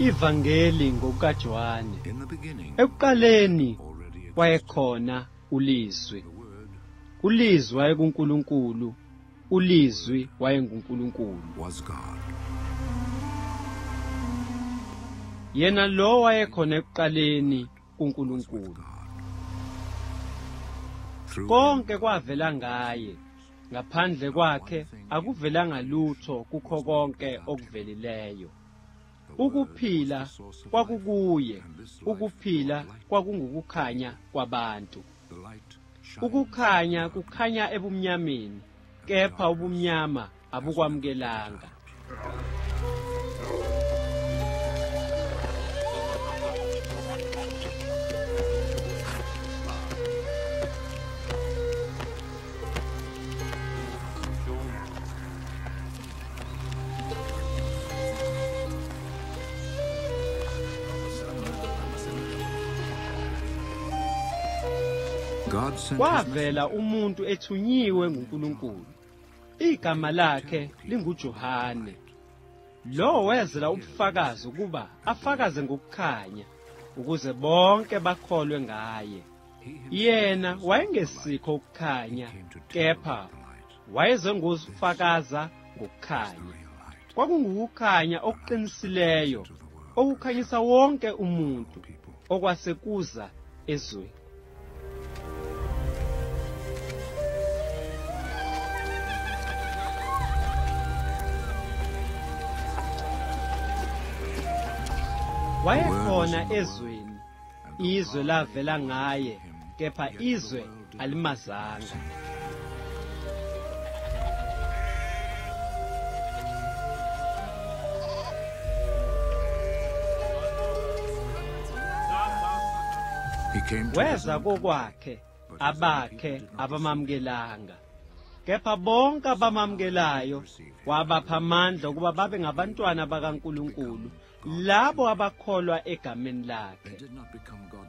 iEvangeli ngokukaJohane. Ekuqaleni wayekhona uLizwi. Ulizwi wayekuNkulunkulu, uLizwi wayenguNkulunkulu. Yena lo wayekhona ekuqaleni kuNkulunkulu. Konke kwavela ngaye, ngaphandle kwakhe akuvelanga lutho kukho konke okuvelileyo. Ukuphila kwakukuye, ukuphila kwakungukukhanya kwabantu. Ukukhanya kukhanya ebumnyameni, kepha ubumnyama abukwamukelanga. Kwavela umuntu ethunyiwe nguNkulunkulu. Igama lakhe linguJohane. Lo wezela ubufakazi ukuba afakaze ngokukhanya ukuze bonke bakholwe ngaye. Yena wayengesikho ukukhanya, kepha wayeze ngosifakaza ngokukhanya. Kwakungukukhanya okuqinisileyo okukhanyisa wonke umuntu okwasekuza ezweni. Wayekhona ezweni, izwe lavela ngaye, kepha izwe alimazanga. Weza kokwakhe, abakhe abamamkelanga, kepha bonke abamamkelayo wabapha amandla ukuba babe ngabantwana bakaNkulunkulu. Labo abakholwa egameni lakhe,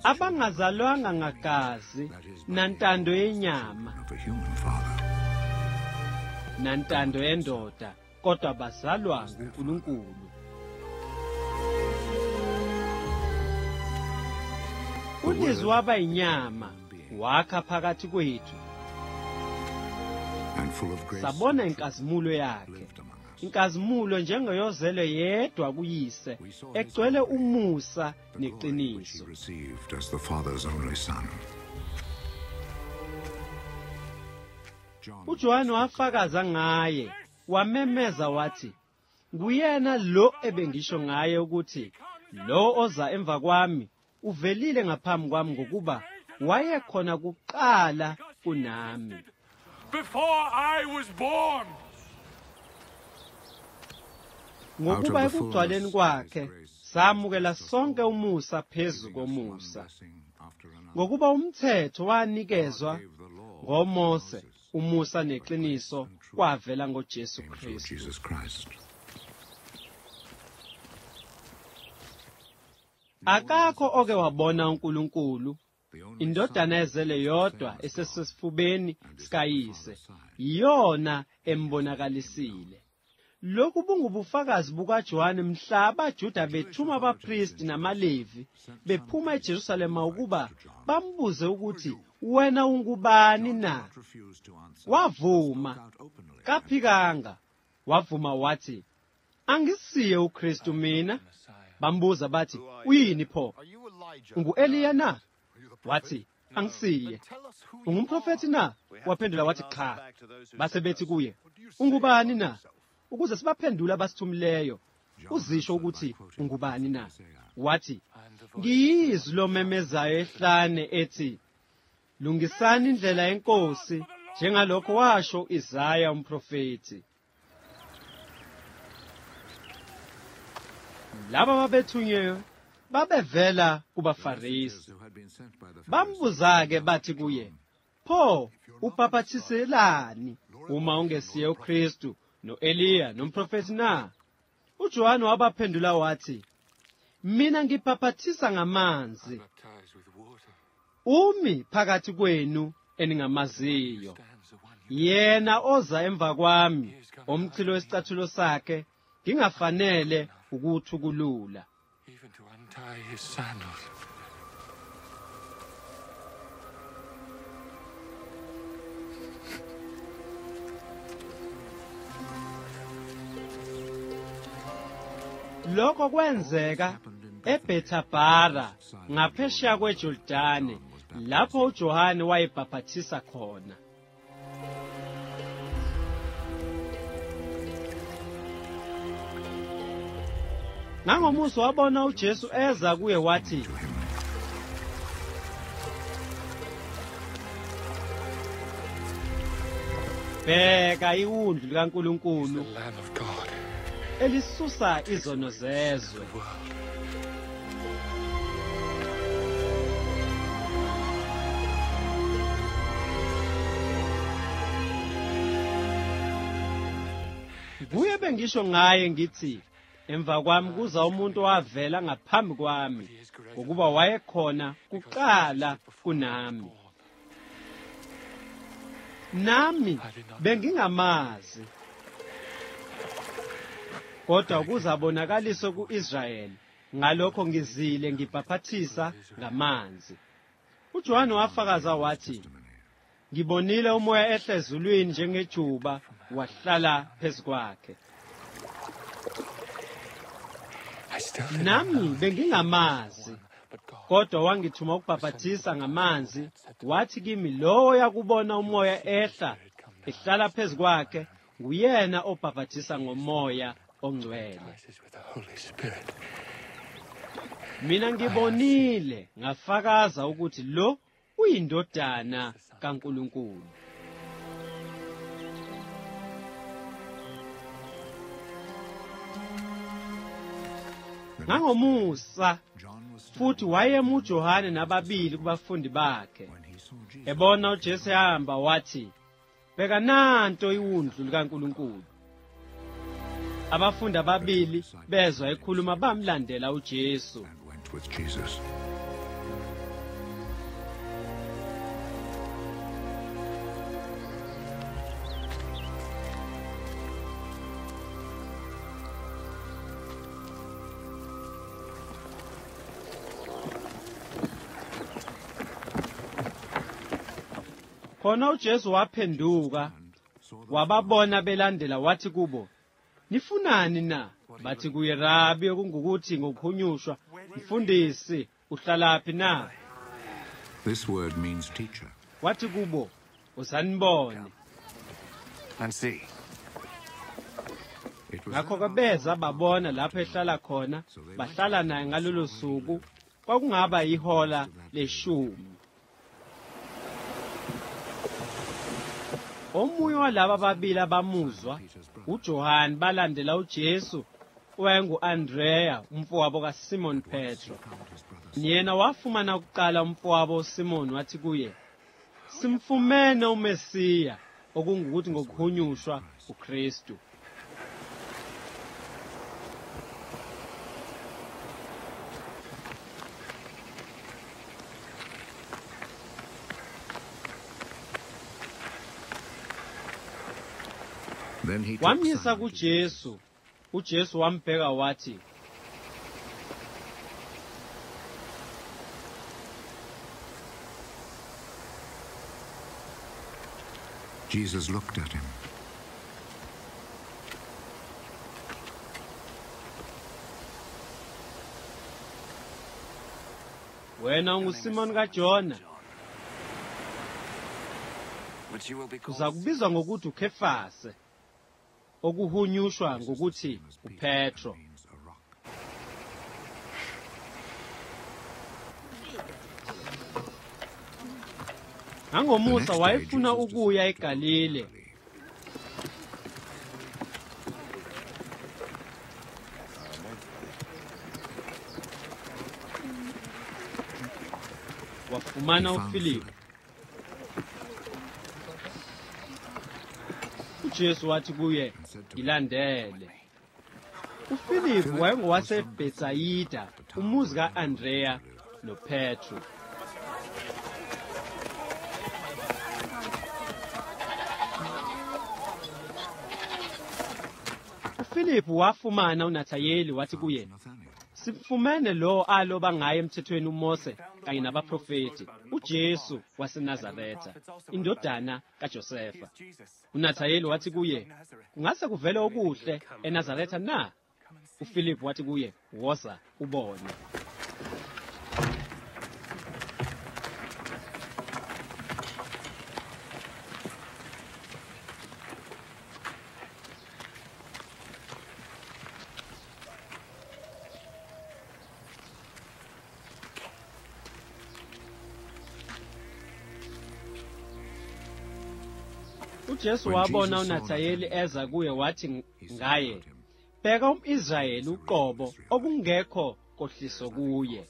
abangazalwanga ngagazi nantando yenyama nantando yendoda, kodwa bazalwa nguNkulunkulu. ULizwi waba yinyama, wakha phakathi kwethu, sabona inkazimulo yakhe. Inkazimulo njengoyozelwe yedwa kuyise, egcwele umusa neqiniso. UJohane wafakaza ngaye, wamemeza wathi, "Nguyena lo ebengisho ngaye ukuthi, lo oza emva kwami, uvelile ngaphambi kwami ngokuba wayekhona kuqala kunami." Before I was born. Ngokuba ekugcwaleni kwakhe samukela sonke umusa phezu komusa. Ngokuba umthetho wanikezwa ngoMose, umusa neqiniso kwavela ngoJesu Kristu. Akakho oke wabona uNkulunkulu, indodana ezele yodwa esesifubeni sikayise, iyona embonakalisile. Lokhu bungubufakazi bukaJohane mhla abaJuda bethuma abapristi namaLevi bephuma eJerusalema ukuba bambuze ukuthi wena ungubani na. Wavuma, kaphikanga, wavuma wathi, "Angisiye uKristu mina." Bambuza bathi, "Uyini pho? Ungu-Eliya na?" Wathi, "Angisiye." "Ungumprofeti na?" Waphendula wathi, "Cha." Basebethi kuye, "Ungubani na?" Ukuze sibaphendula abasithumileyo, uzisho ukuthi ungubani na. Wathi, "Ngiyizwi lomemezayo ehlane ethi, lungisani indlela yeNkosi, njengalokho washo Isaya umprofeti." Laba babethunywe babevela kubaFarisi. Bambuzake bathi kuye, "Pho ubhaphathiselani uma ungesiye uKristu, no-Eliya, nomprofeti na?" UJohane wabaphendula wathi, "Mina ngibhaphathiza ngamanzi, umi phakathi kwenu eningamaziyo. Yena oza emva kwami, omchilo isicathulo sakhe ngingafanele ukuthi ukulula, even to untie his sandals. Lokho kwenzeka eBhethabhara ngaphesheya kweJordani lapho uJohane wayebhaphathiza khona. Nangomuso wabona uJesu eza kuye wathi, "Bheka iwundlu likaNkulunkulu elisusa izono zezwe." Kuye bengisho ngaye ngithi, emva kwami kuza umuntu owavela ngaphambi kwami ukuba wayekhona kuqala kunami. Nami bengingamazi, kodwa kuzabonakaliswa ku-Israyeli, ngalokho ngizile ngibhaphathiza ngamanzi. UJohane wafakaza wathi, "Ngibonile umoya ehla ezulwini njengejuba wahlala phezu kwakhe." Nami bengingamazi, kodwa wangithuma ukubhaphathiza ngamanzi. Wathi kimi, "Lowo yakubona umoya ehla ehlala phezu kwakhe nguyena obhaphathiza ngomoya oNgcwele. Mina ngibonile ngafakaza ukuthi lo uyindodana kaNkulunkulu." Nangomusa futhi wayemuJohane nababili kubafundi bakhe. Ebona uJesu ehamba wathi, "Bheka nanto iwundlu likaNkulunkulu." Abafundi ababili bezwa ekhuluma bamlandela uJesu. Khona uJesu waphenduka wababona belandela wathi kubo, "Nifunani na?" Bathi kuye, "Rabi," okungukuthi ngokuhunyushwa, "Mfundisi, uhlalaphi na?" This word means teacher. Wathi kubo, "Uzanibone." And see. Ngakho kabeza babona lapho ehlala khona, bahlala naye ngalolo suku, kwakungaba ihola leshumi. Omunye walaba babili abamuzwa uJohane balandela uJesu wayengu-Andrea, umfowabo kaSimon Petro. Yena wafumana kuqala umfowabo uSimon wathi kuye, "Simfumene uMessiya," okungukuthi ngokuhunyushwa uKristu. Wamyisa kuJesu. UJesu wambheka wathi, Jesus looked at him. "Wena unguSimon kaJona. Uzakubizwa ngokuthi uKayafase," okuhunyushwa ngokuthi uPetro. Nangomusa wayefuna ukuya eGalile. Wafumana uFilipu. UJesu wathi kuye, "Ilandele." UFilipu wayengowaseBhethsaida, umuzi ka-Andrea noPetro. UFilipu wafumana uNathayeli wathi kuye, sifumene lo aloba ngaye emthethweni uMose kanye nabaprofeti, uJesu waseNazareta, indodana kaJosefa. UNathayeli wathi kuye, kungase kuvele okuhle eNazareta na? UFilipu wathi kuye, woza ubone. Jesu wabona uNathayeli eza kuye wathi ngaye, bheka umIsrayeli uqobo okungekho kohliso kuye.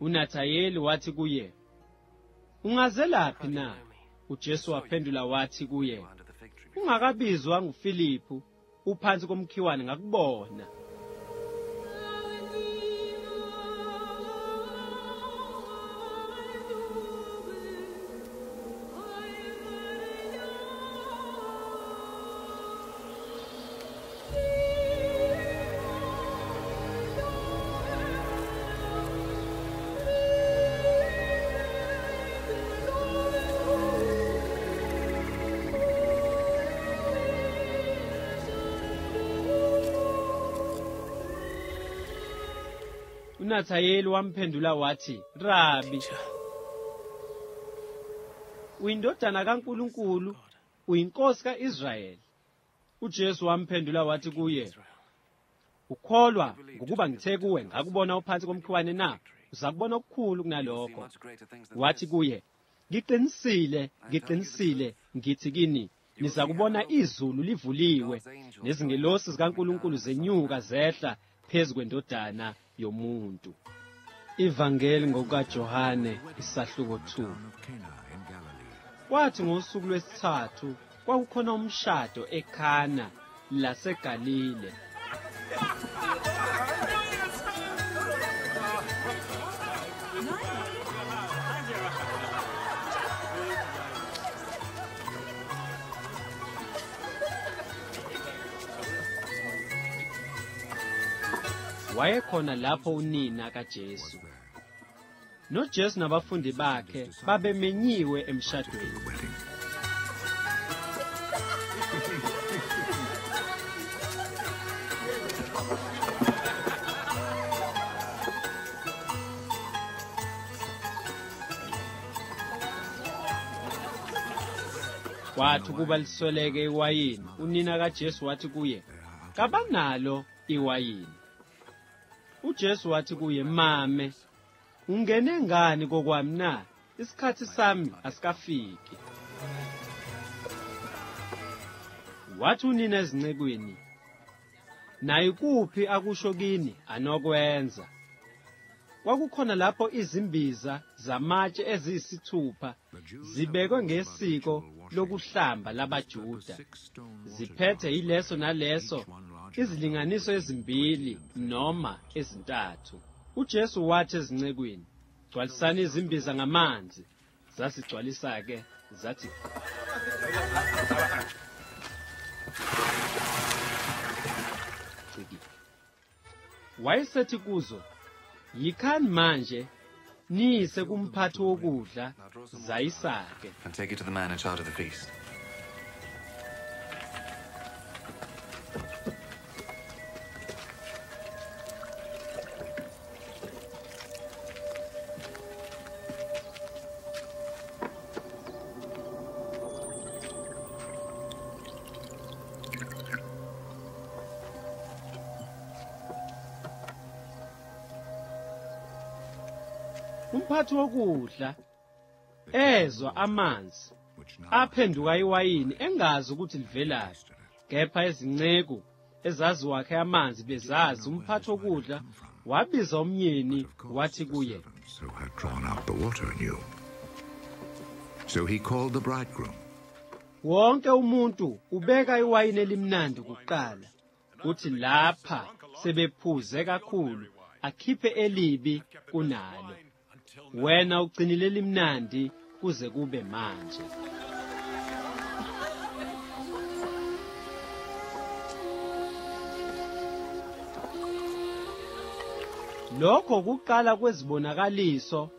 UNathayeli wathi kuye, ungazelaphi na? UJesu waphendula wathi kuye, ungakabizwa nguFilipu uphansi komkhiwane ngakubona. UNathayeli wamphendula wathi, Rabi, uyindodana kaNkulunkulu, uyinkosi kaIsrayeli. UJesu wamphendula wathi kuye, ukholwa ngokuba ngithe kuwe ngakubona uphansi komkhiwane na? Uzakubona okukhulu kunalokho. Wathi kuye, ngiqinisile ngithi kini, nizakubona izulu livuliwe nezingelosi zikaNkulunkulu zenyuka zehla phezu kwendodana yomuntu. iEvangeli ngokukaJohane isahluko 2. Kwathi ngosuku lwesithathu kwakukhona umshado eKhana laseGalile. Wayekhona lapho unina kaJesu. NoJesu nabafundi bakhe babemenyiwe emshadweni. Wathi kuba lisweleke iwayini, unina kaJesu wathi kuye, kabanalo iwayini. UJesu wathi kuye, mame, ungene ngani kokwami na? Isikhathi sami asikafiki. Wathi unina ezincekwini, naye kuphi akusho kini anokwenza? Kwakukhona lapho izimbiza zamatshe eziyisithupha zibekwe ngesiko lokuhlamba labaJuda, ziphethe ileso naleso, izilinganiso ezimbili noma ezintathu. UJesu wathi ezincekwini, gcwalisani izimbiza ngamanzi. Zasigcwalisa ke zathi, wayesethi kuzo, yikhani manje nise kumphathi wokudla. Zayisake and take it to the man in charge of the feast. Umphathi wokudla ezwa amanzi aphenduka iwayini engazi ukuthi livelaphi, kepha izinceku ezazi wakhe amanzi bezazi. Umphathi wokudla wabiza umyeni wathi kuye, so he called the bridegroom. Wonke umuntu ubeka iwayini elimnandi kuqala, kuthi lapha sebephuze kakhulu akhiphe elibi kunalo. Wena ugcinile elimnandi kuze kube manje. Lokho kuqala kwezibonakaliso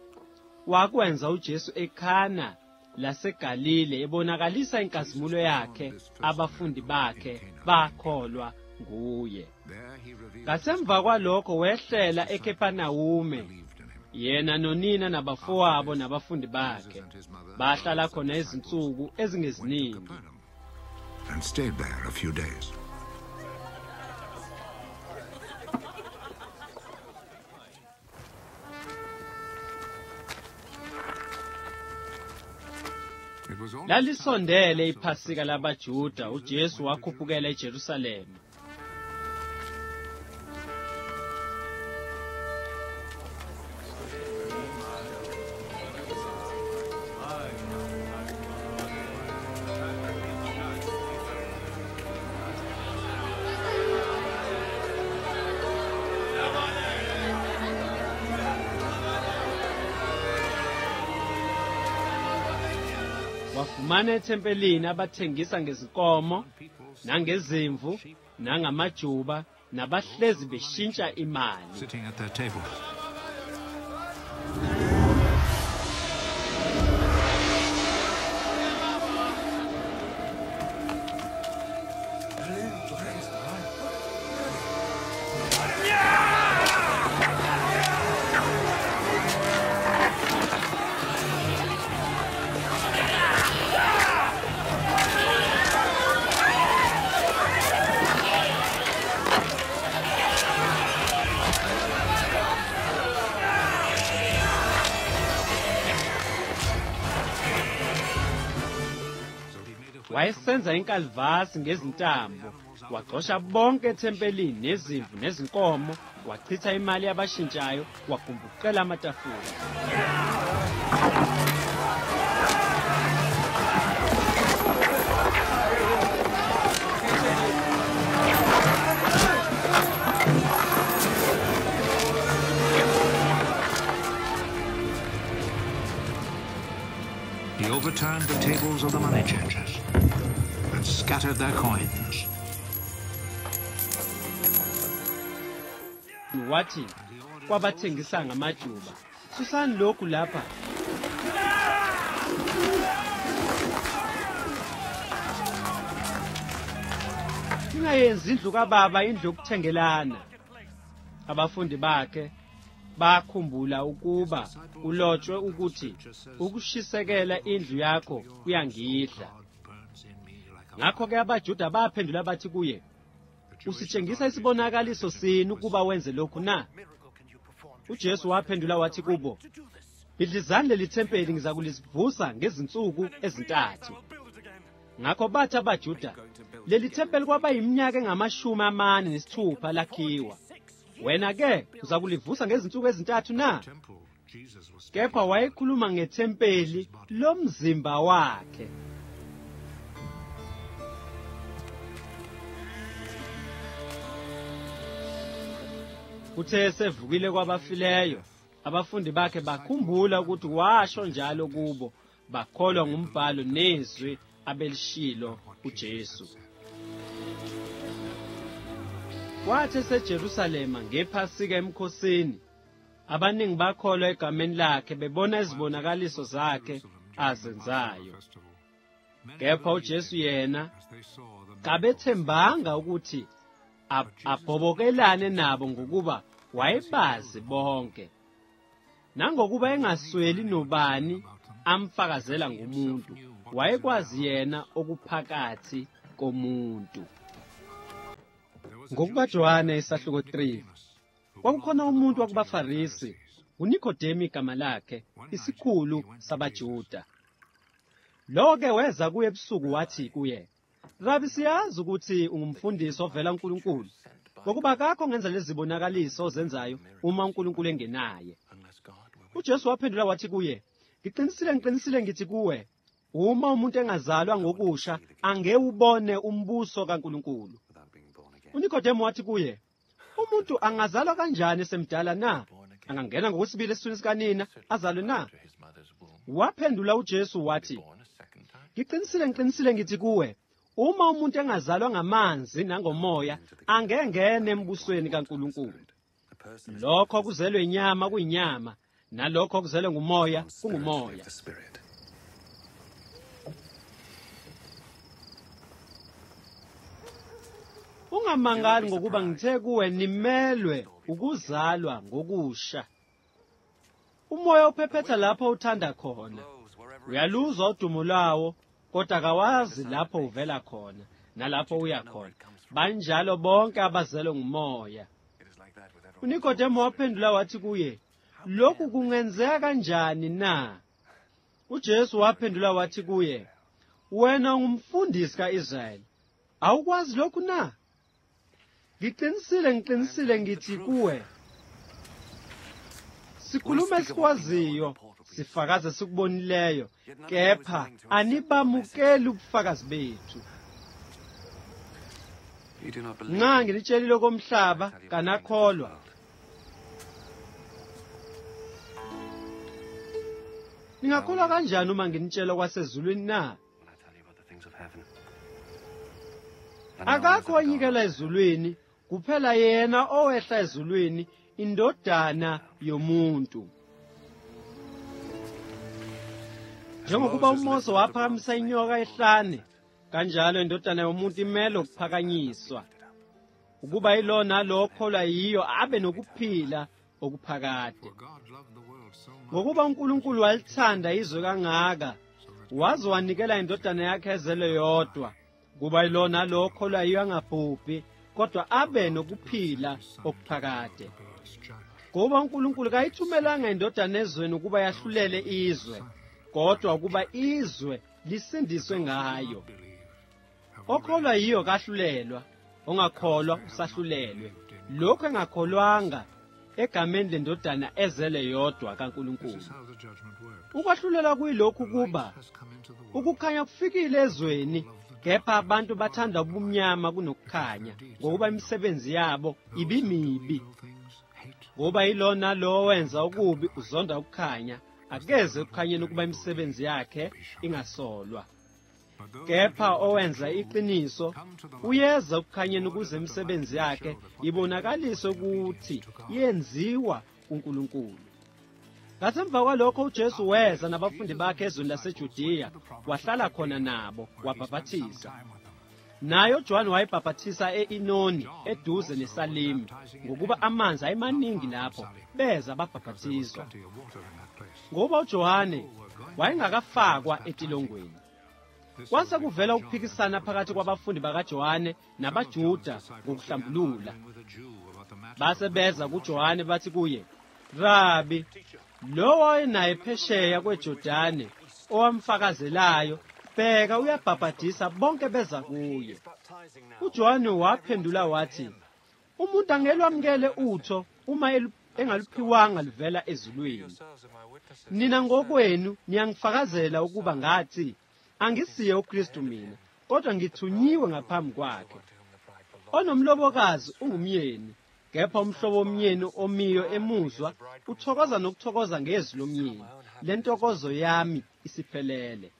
wakwenza uJesu eKhana laseGalile ebonakalisa inkazimulo yakhe, abafundi bakhe bakholwa nguye. Ngasemva kwalokho wehlela eKepanawume, yena nonina nabafowabo nabafundi bakhe. Bahlala khona izinsuku ezingeziningi. And stayed there a few days. Lalisondele iphasika labaJuda, uJesu wakhuphukela eJerusalema. Wafumana ethempelini abathengisa ngezinkomo nangezimvu nangamajuba nabahlezi beshintsha imali. Sitting at their table. Wayesenza inkalvasi ngezintambo, waqosha bonke ethempelini nezimvu nezinkomo, wachitha imali yabashintshayo, wakumbuqela amatafula. He overturned the tables of the money changers and scattered their coins. Wathi kwabathengisa ngamajuba, susani lokhu lapha. Ingayenzi indlu kaBaba indlu yokuthengelana. Abafundi bakhe bakhumbula ukuba ulotshwe ukuthi ukushisekela indlu yakho kuyangidla. Ngakho ke abaJuda baphendula bathi kuye, usitshengisa isibonakaliso sini ukuba wenze lokhu na? UJesu waphendula wathi kubo, bhidlizani leli thempeli ngizakulivusa ngezinsuku ezintathu. Ngakho bathi abaJuda, leli thempeli kwaba yiminyaka engamashumi amane nesithupha lakhiwa. Wena ke uzakulivusa ngezinsuku ezintathu na? Kepha wayekhuluma ngethempeli lomzimba wakhe. Uthe esevukile kwabafileyo, abafundi bakhe bakhumbula ukuthi washo njalo kubo, bakholwa ngumbhalo nezwi abelishilo uJesu. Wathi seJerusalema ngephasika emkhosini, abaningi bakholwa egameni lakhe bebona izibonakaliso zakhe azenzayo. Kepha uJesu yena kabethembanga ukuthi abhobokelane nabo ngokuba wayebazi bonke, nangokuba engasweli nobani amfakazela ngomuntu, wayekwazi yena okuphakathi komuntu. NgokukaJohane isahluko 3, kwakukhona umuntu wakubaFarisi, uNikodemi igama lakhe, isikhulu sabaJuda. Lo-ke weza kuye ebusuku wathi kuye, Rabi, siyazi ukuthi ungumfundisi ovela kuNkulunkulu, ngokuba kakho ngenza lezi zibonakaliso ozenzayo uma uNkulunkulu engenaye. UJesu waphendula wathi kuye, Ngiqinisile ngithi kuwe, uma umuntu engazalwa ngokusha angewubone umbuso kaNkulunkulu. UNikodemi wathi kuye, umuntu angazalwa kanjani esemdala na? Angangena ngokwesibili esiswini sikanina azalwe na? Waphendula uJesu wathi, Ngiqinisile ngithi kuwe, uma umuntu engazalwa ngamanzi nangomoya angengene embusweni kaNkulunkulu. Lokho kuzelwe inyama kuyinyama, nalokho kuzelwe ngumoya kungumoya. Ungamangali ngokuba ngithe kuwe nimelwe ukuzalwa ngokusha. Umoya uphephetha lapho uthanda khona. Uyaluzwa udumo lawo, kodwa akawazi lapho uvela khona nalapho uya khona. Banjalo bonke abazelwe ngumoya. UNikodemo waphendula wathi kuye, "Lokhu kungenzeka kanjani na?" UJesu waphendula wathi kuye, "Wena ungumfundisi kaIsrayeli. Awukwazi lokhu na? Ngiqinisile ngithi kuwe. Sikhuluma sikwaziyo, sifakaze sikubonileyo, kepha anibamukeli ubufakazi bethu. Nga ngilitshelile komhlaba kanakholwa." Ningakholwa kanjani uma nginitshela kwasezulwini na? Akakho onyikela ezulwini, kuphela yena owehla ezulwini, indodana yomuntu. Njengokuba uMose waphakamisa inyoka ehlane, kanjalo indodana yomuntu imele ukuphakanyiswa, ukuba yilona lokholwa yiyo abe nokuphila okuphakade. Ngokuba uNkulunkulu walithanda izwe kangaka, waze wanikela indodana yakhe ezelwe yodwa, kuba yilona lokholwa yiyo angabhubhi, kodwa abe nokuphila okuphakade. Ngoba uNkulunkulu kayithumelanga indodana ezweni ukuba yahlulele izwe, kodwa ukuba izwe lisindiswe ngayo. Okholwa yiyo kahlulelwa, ongakholwa usahlulelwe. Lokho engakholwanga egameni lendodana ezele yodwa kaNkulunkulu. Ukwahlulelwa kuyilokhu kuba ukukhanya kufikile ezweni, kepha abantu bathanda ubumnyama kunokukhanya, ngoba imisebenzi yabo ibimibi. Ngoba yilona lo wenza ukubi uzonda ukukhanya, akeze ukukhanyeni ukuba imisebenzi yakhe ingasolwa. Kepha owenza iqiniso uyeza ukukhanyeni ukuze imisebenzi yakhe ibonakaliswe ukuthi yenziwa uNkulunkulu. Ngasemva kwalokho uJesu weza nabafundi bakhe ezweni laseJudiya, wahlala khona nabo, wabhaphathiza. Naye uJohane wayebhaphathiza e-Inoni eduze neSalimi, ngokuba amanzi ayemaningi lapho, beza babhaphathizwa. Ngoba uJohane wayengakafakwa etilongweni. Kwase kuvela ukuphikisana phakathi kwabafundi bakaJohane nabaJuda ngokuhlambulula. Base beza kuJohane bathi kuye, "Rabi, lo wayenaye phesheya kweJodani owamfakazelayo, bheka uyabhabhadisa bonke beza kuye." UJohane waphendula wathi, "Umuntu angelwamukele utho uma engaliphiwanga livela ezulwini. Nina ngokwenu niyangifakazela ukuba ngathi angisiye uKristu mina, kodwa ngithunyiwe ngaphambi kwakhe. Onomlobokazi ungumyeni, kepha umhlobo omyeni omiyo emuzwa uthokoza nokuthokoza ngezwi lomyeni. Lentokozo yami isiphelele.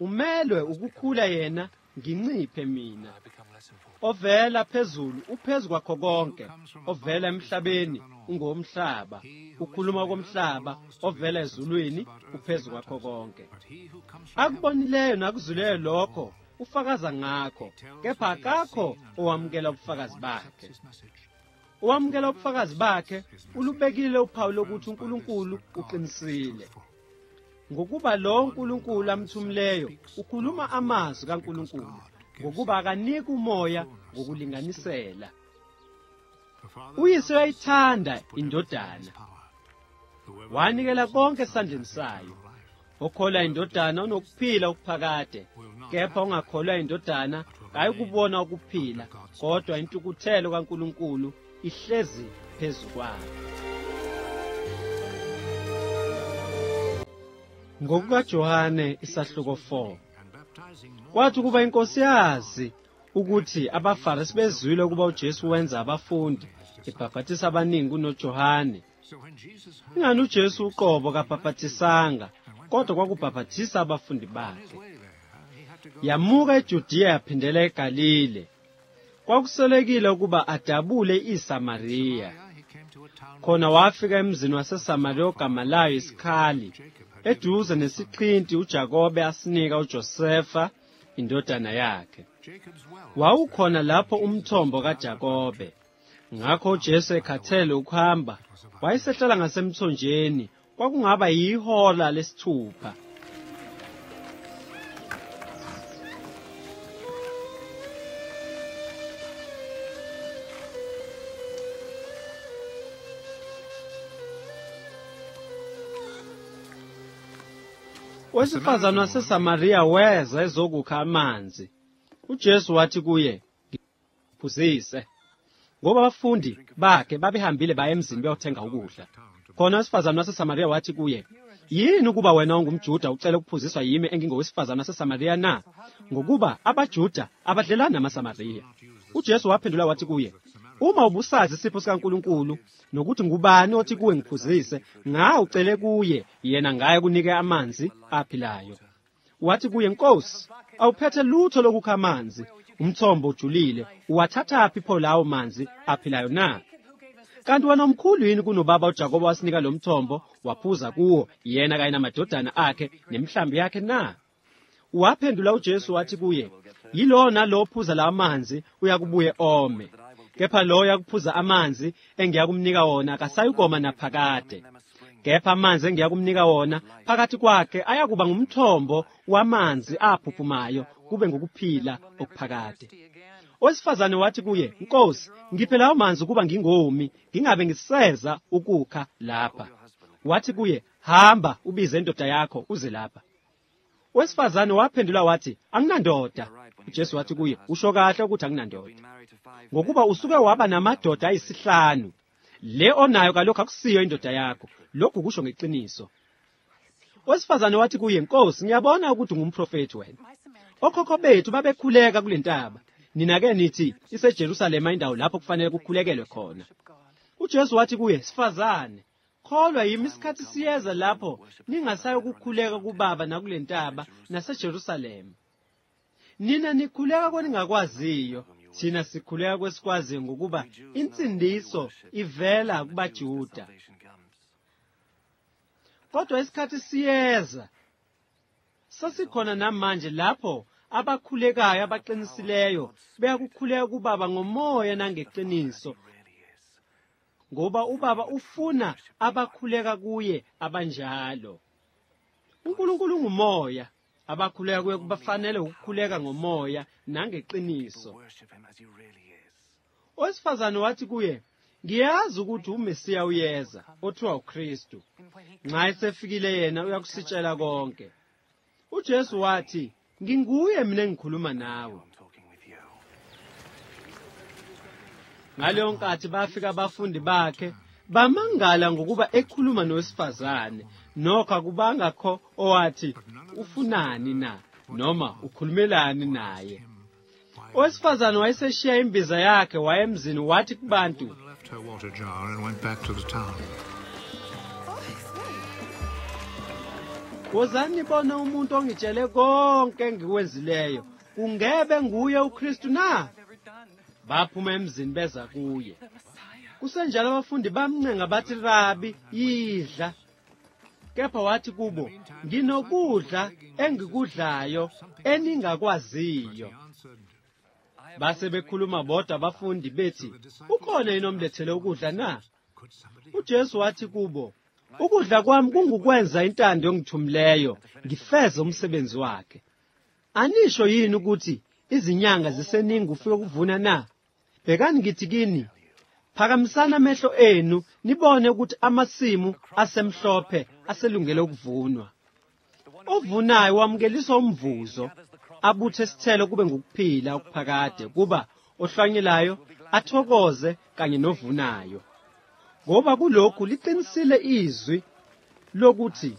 Umelwe ukukhula yena, nginciphe mina. Ovela phezulu uphezu kwakho konke, ovela emhlabeni ungomhlaba, ukhuluma komhlaba, ovela ezulwini uphezu kwakho konke. Akubonileyo nakuzuleyo lokho ufakaza ngakho, kepha akakho owamukela ubufakazi bakhe. Owamukela ubufakazi bakhe ulubekile uphawu lokuthi uNkulunkulu uqinisile. Ngokuba lo uNkulunkulu amthumileyo ukhuluma amazwi kaNkulunkulu, ngokuba akanika umoya ngokulinganisela. Uyise uyayithanda indodana, wanikela konke esandleni sayo. Okholwa indodana unokuphila okuphakade, kepha ongakholwa indodana kayikubona ukuphila, kodwa intukuthelo kaNkulunkulu ihlezi phezulu kwakhe." NgokukaJohane isahluko 4. Kwathi kuba inkosi yazi ukuthi abaFarisi bezwile ukuba uJesu wenza abafundi ebhaphatisa abaningi kunoJohane, ingani uJesu uqobo kabhaphathisanga, kodwa kwakubhaphathisa abafundi bakhe. Yamuka eJudiya yaphindela eGalile. Kwakuselekile ukuba adabule iSamariya. Khona wafika emzini waseSamaria ogalayo isikhali, eduze nesiqinti uJakobe asinika uJosefa indodana yakhe. Wawukhona lapho umthombo kaJakobe. Ngakho uJesu ekhathele ukuhamba wayesehlala ngasemthonjeni, kwakungaba yihola lesithupha. Wesifazane waseSamaria weza ezokukha amanzi. UJesu wathi kuye, "Phuzise," ngoba abafundi bakhe babehambile baye emzini bayothenga ukudla. Khona wesifazane waseSamaria wathi kuye, "Yini ukuba wena ungumJuda ucela ukuphuziswa yimi engingowesifazane waseSamaria na? Ngokuba abaJuda abadlelana namaSamaria." UJesu waphendula wathi kuye, "Uma ubusazi isipho sikaNkulunkulu nokuthi ngubani othi kuwe ngiphuzise, nga ucele kuye, yena ngaye kunike amanzi aphilayo." Wathi kuye, "Nkosi, awuphethe lutho lokukha amanzi, umthombo ujulile, uwathatha phipho lawo manzi aphilayo na? Kanti wena omkhulu yini kunobaba uJakobo wasinika lo mthombo, waphuza kuwo, yena kanye namadodana akhe nemihlambi yakhe na?" Waphendula uJesu wathi kuye, "Yilo nalo phuza lawo manzi uyakubuye ome. Kepha loyo yakuphuza amanzi engiyakumnika wona akasayigoma naphakade. Kepha amanzi engiyakumnika wona phakathi kwakhe ayakuba ngumthombo wamanzi aphuphumayo kube ngokuphila okuphakade." Owesifazane wathi kuye, "Nkosi, ngiphe lawo manzi kuba ngingomi, ngingabe ngiseza ukukha lapha." Wathi kuye, "Hamba ubize indoda yakho uze lapha." Owesifazane waphendula wathi, "Anginandoda." UJesu wathi kuye, "Usho kahle ukuthi anginandoda, ngokuba usuke waba namadoda ayisihlanu. Le onayo kalokho akusiyo indoda yakho, lokhu kusho ngeqiniso." Owesifazane wathi kuye, "Nkosi, ngiyabona ukuthi ungumprofeti wena. Okhokho bethu babekhuleka kulentaba. Nina ke nithi iseJerusalema indawo lapho kufanele kukhulekelwe khona." UJesu wathi kuye, "Sifazane, kholwa yimi isikhathi siyeza lapho ningasayo ukukhuleka kubaba nakulentaba naseJerusalema. Nina nikhuleka koningakwaziyo, sina sikhuleka kwesikwazi ngokuba insindiso ivela kubaJuda. Kodwa isikhathi siyeza sasikhona namanje lapho abakhulekayo abaqinisileyo beyakukhuleka kubaba ngomoya nangeqiniso, ngoba ubaba ufuna abakhuleka kuye abanjalo. UNkulunkulu ungumoya. Abakhuleka kuye kubafanele ukukhuleka ngomoya nangeqiniso." Owesifazane wathi kuye, "Ngiyazi ukuthi uMessiya uyeza, othiwa uKristu. Nxa esefikile yena uyakusitshela konke." UJesu wathi, "Nginguye mina engikhuluma nawe." Ngaleyo nkathi bafika abafundi bakhe bamangala ngokuba ekhuluma nowesifazane, nokho kubangakho owathi ufunani na noma ukhulumelani naye. Owesifazane wayeseshiya imbiza yakhe wayemzini wathi kubantu, "Wozani bona umuntu ongitshele konke engikwenzileyo, kungebe nguye uKristu na?" Baphuma emzini beza kuye. Kusenjalo abafundi bamncenga bathi, "Rabi, yidla." Kepha wathi kubo, "Nginokudla engikudlayo eningakwaziyo." Base bekhuluma bodwa abafundi bethi, "Ukhona yini omlethele ukudla na?" UJesu wathi kubo, "Ukudla kwami kungukwenza intando engithumileyo, ngifeze umsebenzi wakhe. Anisho yini ukuthi izinyanga ziseningi ufike ukuvuna na? Bhekani ngithi kini, phakamisana amehlo enu nibone ukuthi amasimu asemhlophe aselungele ukuvunwa. Ovunayo wamukeliswa umvuzo, abuthe isithelo kube ngokuphila okuphakade, kuba ohlanyelayo athokoze kanye novunayo. Ngoba kulokhu liqinisile izwi lokuthi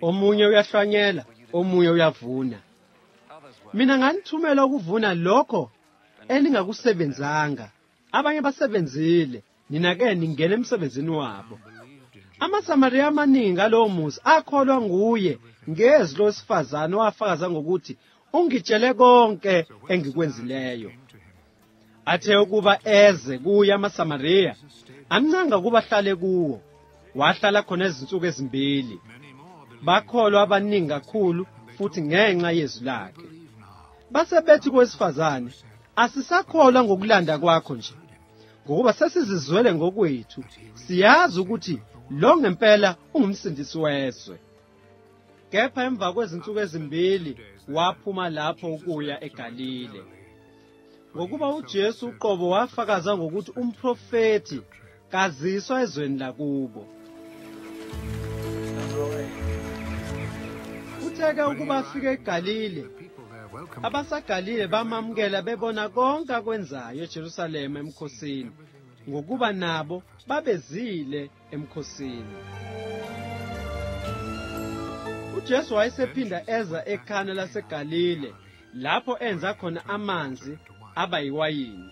omunye uyahlanyela, omunye uyavuna. Mina nganithumela ukuvuna lokho eningakusebenzanga. Abanye basebenzile, nina ke ningena emsebenzini wabo." AmaSamaria amaningi alowo muzi akholwa nguye ngezwi lowesifazane owafakaza ngokuthi, "Ungitshele konke engikwenzileyo." Athe ukuba eze kuye amaSamaria, amnanga kubahlale kuwo, wahlala khona izinsuku ezimbili. Bakholwa abaningi kakhulu futhi ngenxa yeZwi lakhe. Basebethi kwesifazane, asisakholwa ngokulanda kwakho nje, ngoba sesizizwele ngokwethu, siyazi ukuthi lo ngempela ungumsindisi wezwe. Kepha emva kwezinsuku ezimbili waphuma lapho ukuya eGalile. Ngokuba uJesu uqobo wafakaza ngokuthi umprofeti kaziswa ezweni lakubo. Utheka ukuba afike eGalile, abasaGalile bamamukela bebona konke akwenzayo eJerusalema emkhosini, ngokuba nabo babezile emkhosini. UJesu wayesephinda eza ekhana laseGalile, lapho enza khona amanzi aba yiwayini.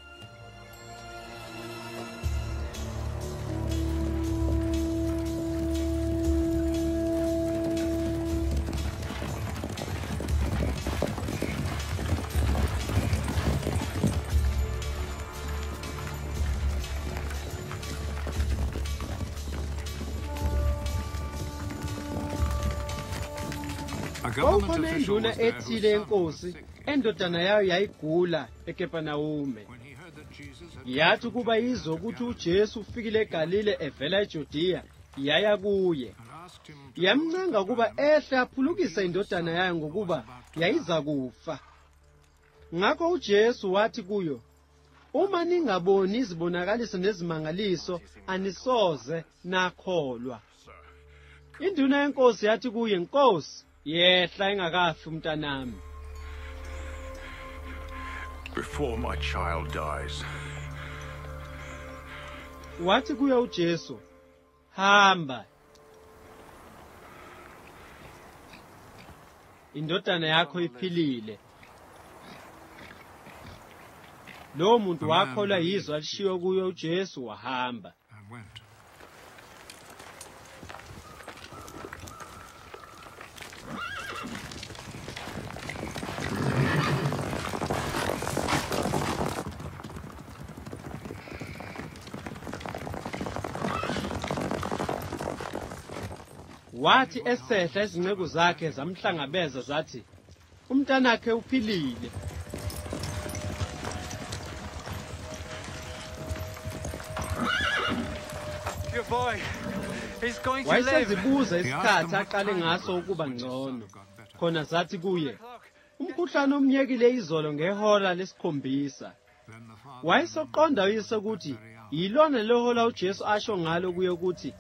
Okhonenduna ethile enkosi endodana yayo yayigula eKepanawume. Yathi kuba izokuthi uJesu ufikile eGalile evela eJudiya, yaya kuye. Yamncanga ukuba ehle aphulukise indodana yayo ngokuba yayiza kufa. Ngakho uJesu wathi kuyo, "Uma ningaboni izibonakaliso nezimangaliso, anisoze nakholwa." Induna yenkosi yathi kuye, "Nkosi, yehla engakafi umntanami." Before my child dies. Wathi kuye uJesu, "Hamba. Indodana yakho iphilile." Lo muntu wakholwa yizwa lishiyo kuye uJesu wahamba. Wathi esehla izinceku zakhe zamhlangabeza zathi, "Umntanakhe uphilile." Your boy is going to live. Wayezibuza isikhathi aqale ngaso ukuba ngcono. Khona zathi kuye, "Umkhuhlane omnyekile izolo ngehora lesikhombisa." Wayesoqonda uyise ukuthi yilona lehola uJesu asho ngalo kuye ukuthi,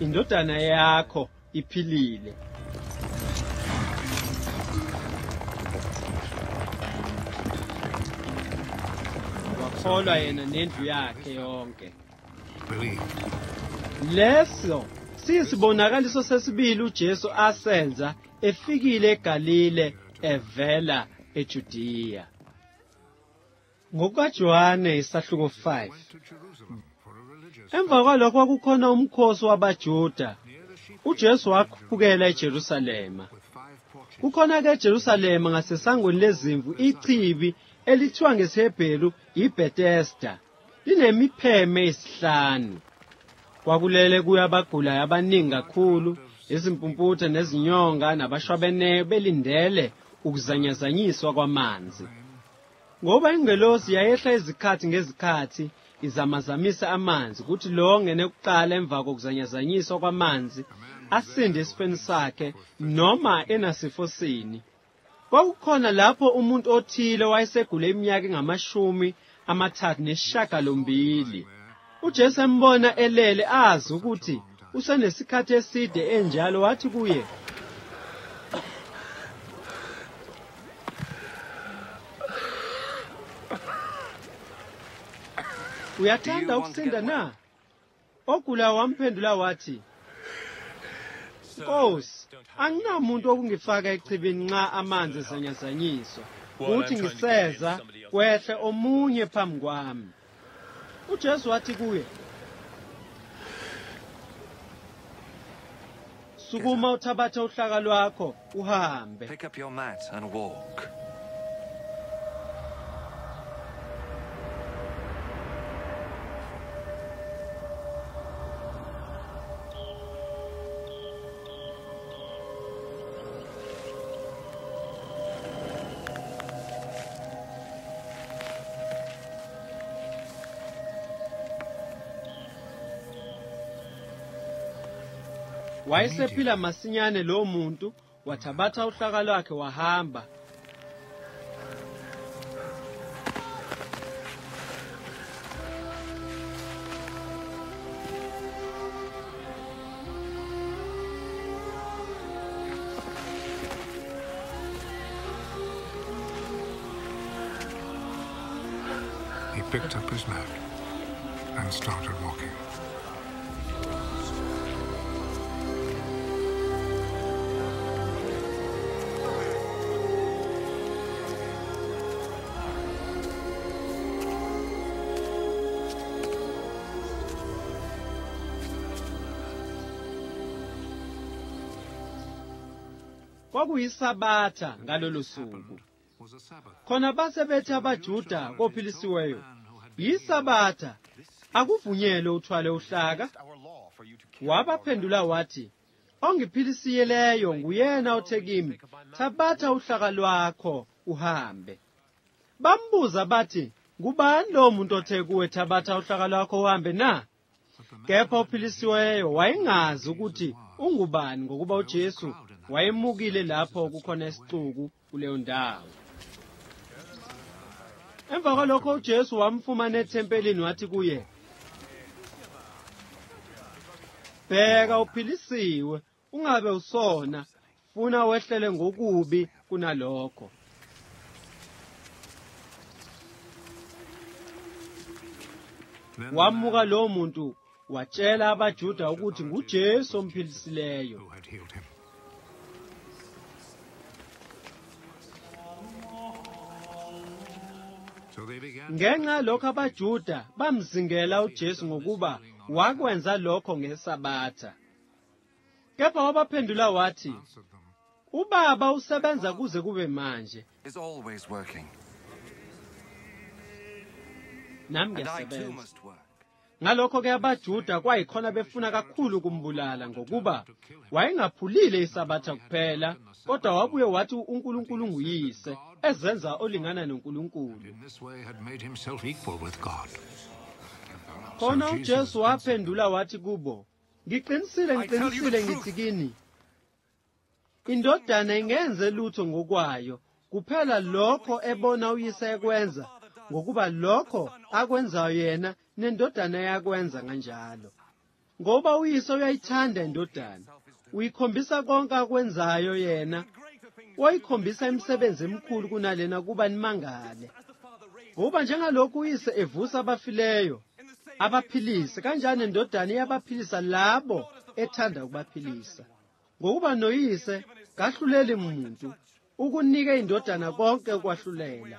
"Indodana yakho iphilile." Wakholwa yena nendlu yakhe yonke. Leso siyisibonakaliso sesibili uJesu asenza efikile eGalile evela eJudiya. NgokukaJohane isahluko 5. Emva kwalokho kwakukhona umkhosi wabaJuda. uJesu wakhupukela eJerusalema. Kukhona ke eJerusalema ngasesangweni lezimvu ichibi elithiwa ngesiHebheru iBethesda, linemipheme esihlanu. Kwakulele kuya abagulayo abaningi kakhulu, izimpumputhe nezinyonga nabashwabeneyo belindele ukuzanyazanyiswa kwamanzi. Ngoba ingelosi yayehla izikhathi ngezikhathi izamazamisa amanzi ukuthi lo ongene kuqala emva kokuzanyazanyiswa kwamanzi asinde isifeni sakhe noma enasifo sini. Kwakukhona lapho umuntu othile wayesegule iminyaka engama-38. UJesu embona elele azi ukuthi usenesikhathi eside enjalo wathi kuye, "Uyathanda ukusinda na?" Ogula wamphendula wathi, "Nkosi, anginamuntu okungifaka echibini nxa amanzi ezanyazanyiswa. Uthi ngiseza kwehle omunye phambi kwami." UJesu wathi kuye, "Sukuma uthabathe uhlaka lwakho uhambe." Pick up your mat and walk. Wayesephila masinyane lo muntu, wathabatha uhlaka lwakhe wahamba. He picked up his mat and started walking. Kwakuyisabatha ngalolu suku. Khona basebethi abaJuda kophilisiweyo, yisabatha, akuvunyelwe uthwale uhlaka. Wabaphendula wathi, ongiphilisileyo nguyena othe kimi, thabatha uhlaka lwakho uhambe. Bambuza bathi, ngubani lo muntu othe kuwe thabatha uhlaka lwakho uhambe na? Kepha ophilisiweyo wayengazi ukuthi ungubani ngokuba uJesu wayemukile lapho kukhona isixuku kuleyo ndawo. Emva kwalokho uJesu wamfumana ethempelini wathi kuye, bheka uphilisiwe, ungabe usona, funa wehlele ngokubi kunalokho. Wamuka lo muntu watshela abaJuda ukuthi nguJesu omphilisileyo. Ngenxa lokho abaJuda bamzingela uJesu ngokuba wakwenza lokho ngeSabatha. Kepha wabaphendula wathi, uBaba usebenza kuze kube manje. Nami ngiyasebenza. Ngalokho ke abaJuda kwayikhona befuna kakhulu kumbulala ngokuba wayengaphulile iSabatha kuphela, kodwa wabuye wathi uNkulunkulu nguyise. Ezenza olingana noNkulunkulu. Kona uJesu waphendula wathi kubo, ngiqinisile ngithi kini, indodana ingenze lutho ngokwayo, kuphela lokho ebona uyise ekwenza, ngokuba lokho akwenzayo yena nendodana yakwenza kanjalo. Ngoba uyise uyayithanda indodana, uyikhombisa konke akwenzayo yena. Wayikhombisa imisebenzi emkhulu kunalena kuba nimangale. Ngoba njengalokhu uyise evusa abafileyo, abaphilise, kanjani indodana iyabaphilisa labo ethanda ukubaphilisa. Ngokuba noyise kahluleli umuntu, ukunika indodana konke kwahlulela,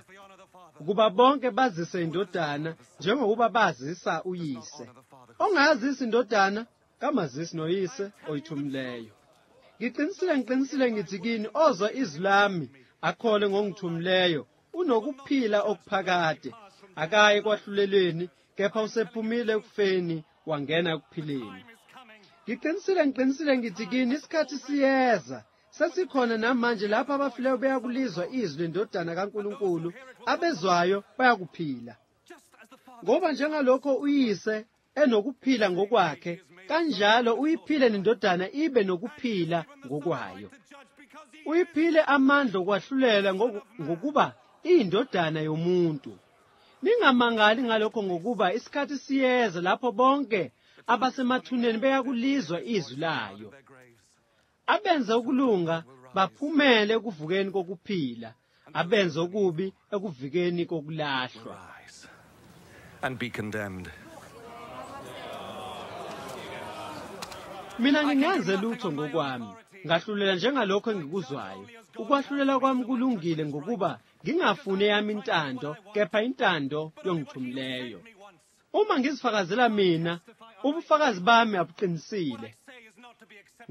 ukuba bonke bazise indodana njengokuba bazisa uyise. Ongazisa indodana kamazisi noyise oyithumileyo. Ngiqinisile ngithi kini, oza izilami akhole ngongithumileyo unokuphila okuphakade, akaye kwahlulelweni, kepha usephumile ekufeni wangena ekuphileni. Ngiqinisile ngithi kini, isikhathi siyeza, sesikhona namanje lapha abafileyo beyakulizwa izwi lendodana kaNkulunkulu, abezwayo bayakuphila. Ngoba njengalokho uyise enokuphila ngokwakhe, kanjalo uyiphile nendodana ibe nokuphila ngokwayo. Uyiphile amandla okwahlulela ngokuba indodana yomuntu. Ningamangali ngalokho ngokuba isikhathi siyeza lapho bonke abasemathuneni beyakulizwa izwi layo. Abenza ukulunga baphumele ekuvukeni kokuphila, abenza okubi ekuvikeni kokulahlwa. And be condemned. Mina ngingenze lutho ngokwami, ngahlulela njengalokho engikuzwayo. Ukwahlulela kwami kulungile ngokuba ngingafune yami intando, kepha intando yongithumileyo. Uma ngizifakazela mina, ubufakazi bami abuqinisile.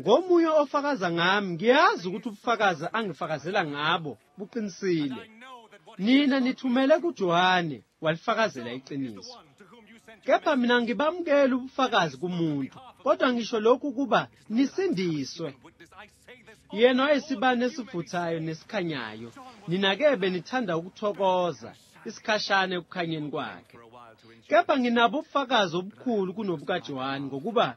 Ngomunye ofakaza ngami, ngiyazi ukuthi ubufakazi angifakazela ngabo buqinisile. Nina nithumele kuJohane, walifakazela iqiniso. Kepha mina ngibamukela ubufakazi kumuntu. Kodwa ngisho lokhu kuba nisindiswe. Yena isibane esivuthayo nesikhanyayo, ninake benithanda ukuthokoza isikhashana ekukhanyeni kwakhe. Kepha nginabo ubufakazi obukhulu kunobukaJohane ngokuba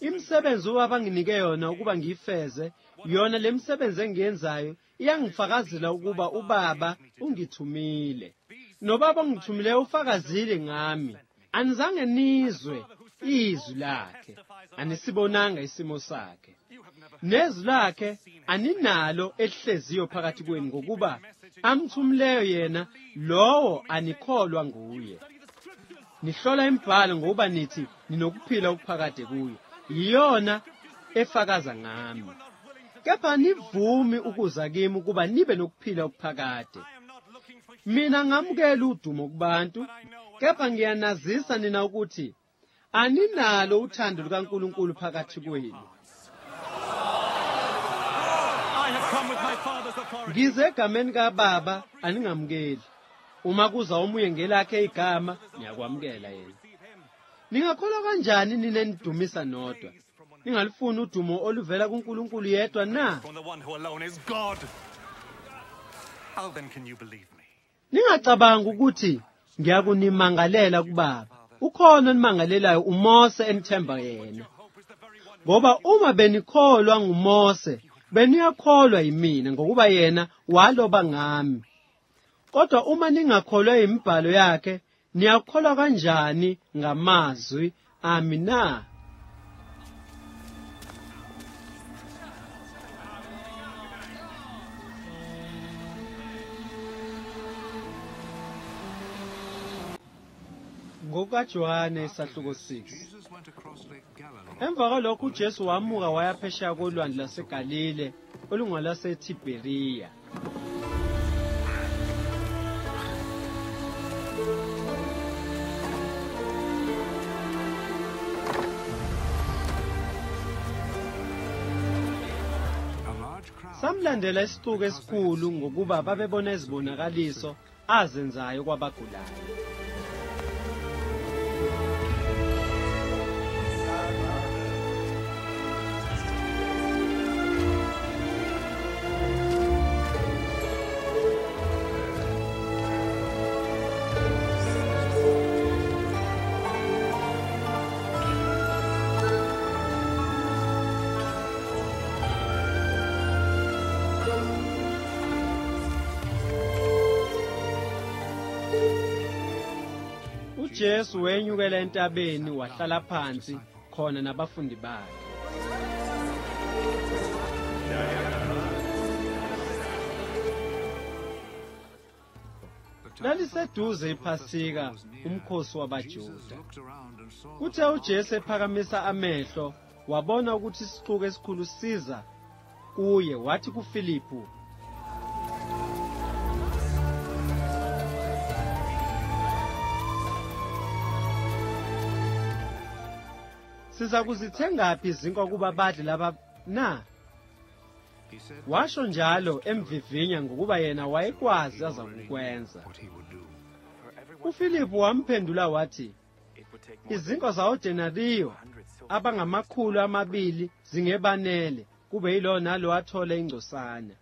Imisebenzi wabanginike yona ukuba ngiyifeze, yona le misebenzi engiyenzayo iyangifakazela ukuba ubaba ungithumile. Nobaba ongithumile ufakazile ngami. Anizange nizwe izwi lakhe, anisibonanga isimo sakhe. Nezwi lakhe aninalo ehleziyo phakathi kwenu ngokuba amthumileyo yena lowo anikholwa nguye. Nihlola imibhalo ngoba nithi ninokuphila okuphakade kuye. Iyona efakaza ngami. Kepha nivumi ukuza kimi ukuba nibe nokuphila okuphakade. Mina ngamukela udumo kubantu, kepha ngiyanazisa nina ukuthi aninalo uthando lukaNkulunkulu phakathi kwenu. Ngize egameni kaBaba aningamukeli. Uma kuza omunye ngelakhe igama niyakwamukela yena. Ningakholwa kanjani nina nidumisa nodwa? Ningalifuni udumo oluvela kuNkulunkulu yedwa na? Ningacabanga ukuthi ngiyakunimangalela kuBaba. Ukhona onimangalelayo uMose enithemba yena. Ngoba uma benikholwa nguMose, beniyakholwa yimina ngokuba yena waloba ngami. Kodwa uma ningakholwa imibhalo yakhe, niyakholwa kanjani ngamazwi ami na? NgokukaJohane isahluko 6. Emva kwalokho uJesu wamuka waya phesheya kolwandle laseGalile olungelaseTibheriya. Samlandela isixuku esikhulu ngokuba babebona izibonakaliso azenzayo kwabagulayo. Jesu wenyukela entabeni wahlala phansi khona nabafundi bakhe. Laliseduze iPhasika, umkhosi wabaJuda. Kuthe uJesu ephakamisa amehlo wabona ukuthi isixuku esikhulu siza kuye, wathi kuFilipu, "Siza kuzithengaphi izinkwa kuba badle laba na?" Washo njalo emvivinya ngokuba yena wayekwazi azakukwenza. UFilipu wamphendula wathi, "Izinkwa zawo denariyo abangamakhulu 200 zingebanele kube yilo nalo athola ingcosana."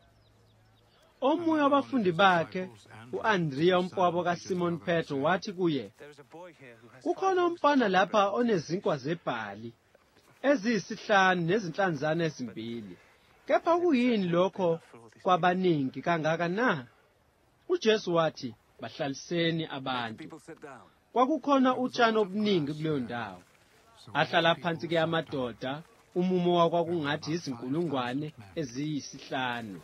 Omunye wabafundi bakhe, uAndrea umfowabo kaSimon Petro, wathi kuye, "Kukhona umfana lapha onezinkwa zebhali eziyisihlanu nezinhlanzana ezimbili. Kepha kuyini lokho kwabaningi kangaka na?" UJesu wathi, "Bahlaliseni abantu." Kwakukhona utshani obuningi kuleyo ndawo. Ahlala phansi ke amadoda, umumo wakwakungathi izinkulungwane eziyisihlanu.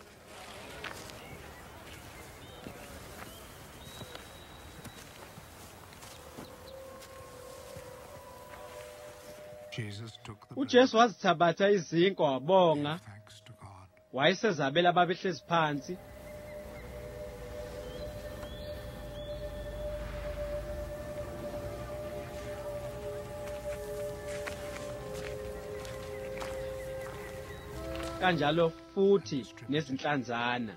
UJesu wazithabatha izinkwa wabonga, wayesezabela ababehlezi phansi. Kanjalo futhi nezinhlanzana.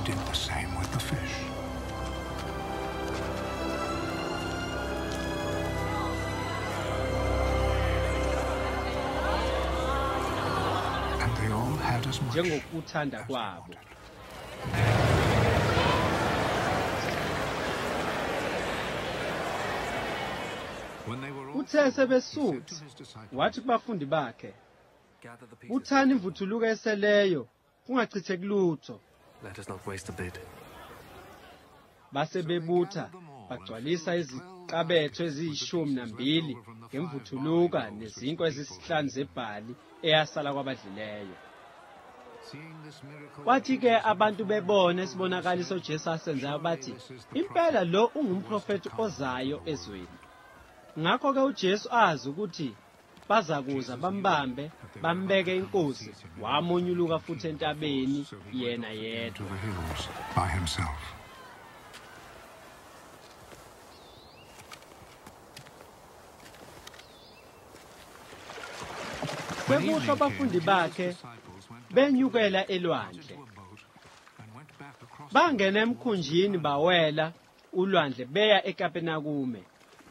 he did the same with the fish. And they all had as much as they wanted. When they were all full, to his disciples, gather the pieces. Let us not waste a bit. So bebutha bagcwalisa iziqabetho eziyi-12 ngemvuthuluka nezinkwa ezisihlanu zebhali eyasala kwabadlileyo. Kwathi ke abantu bebona isibonakaliso uJesu asenzayo bathi impela lo ungumprofeti ozayo ezweni. Ngakho ke uJesu azi ukuthi bazakuza bambambe bambeke inkosi wamonyuluka futhi entabeni yena yedwa. Kwebusho abafundi bakhe benyukela elwandle, bangena emkhunjini bawela ulwandle beya eKapenakume.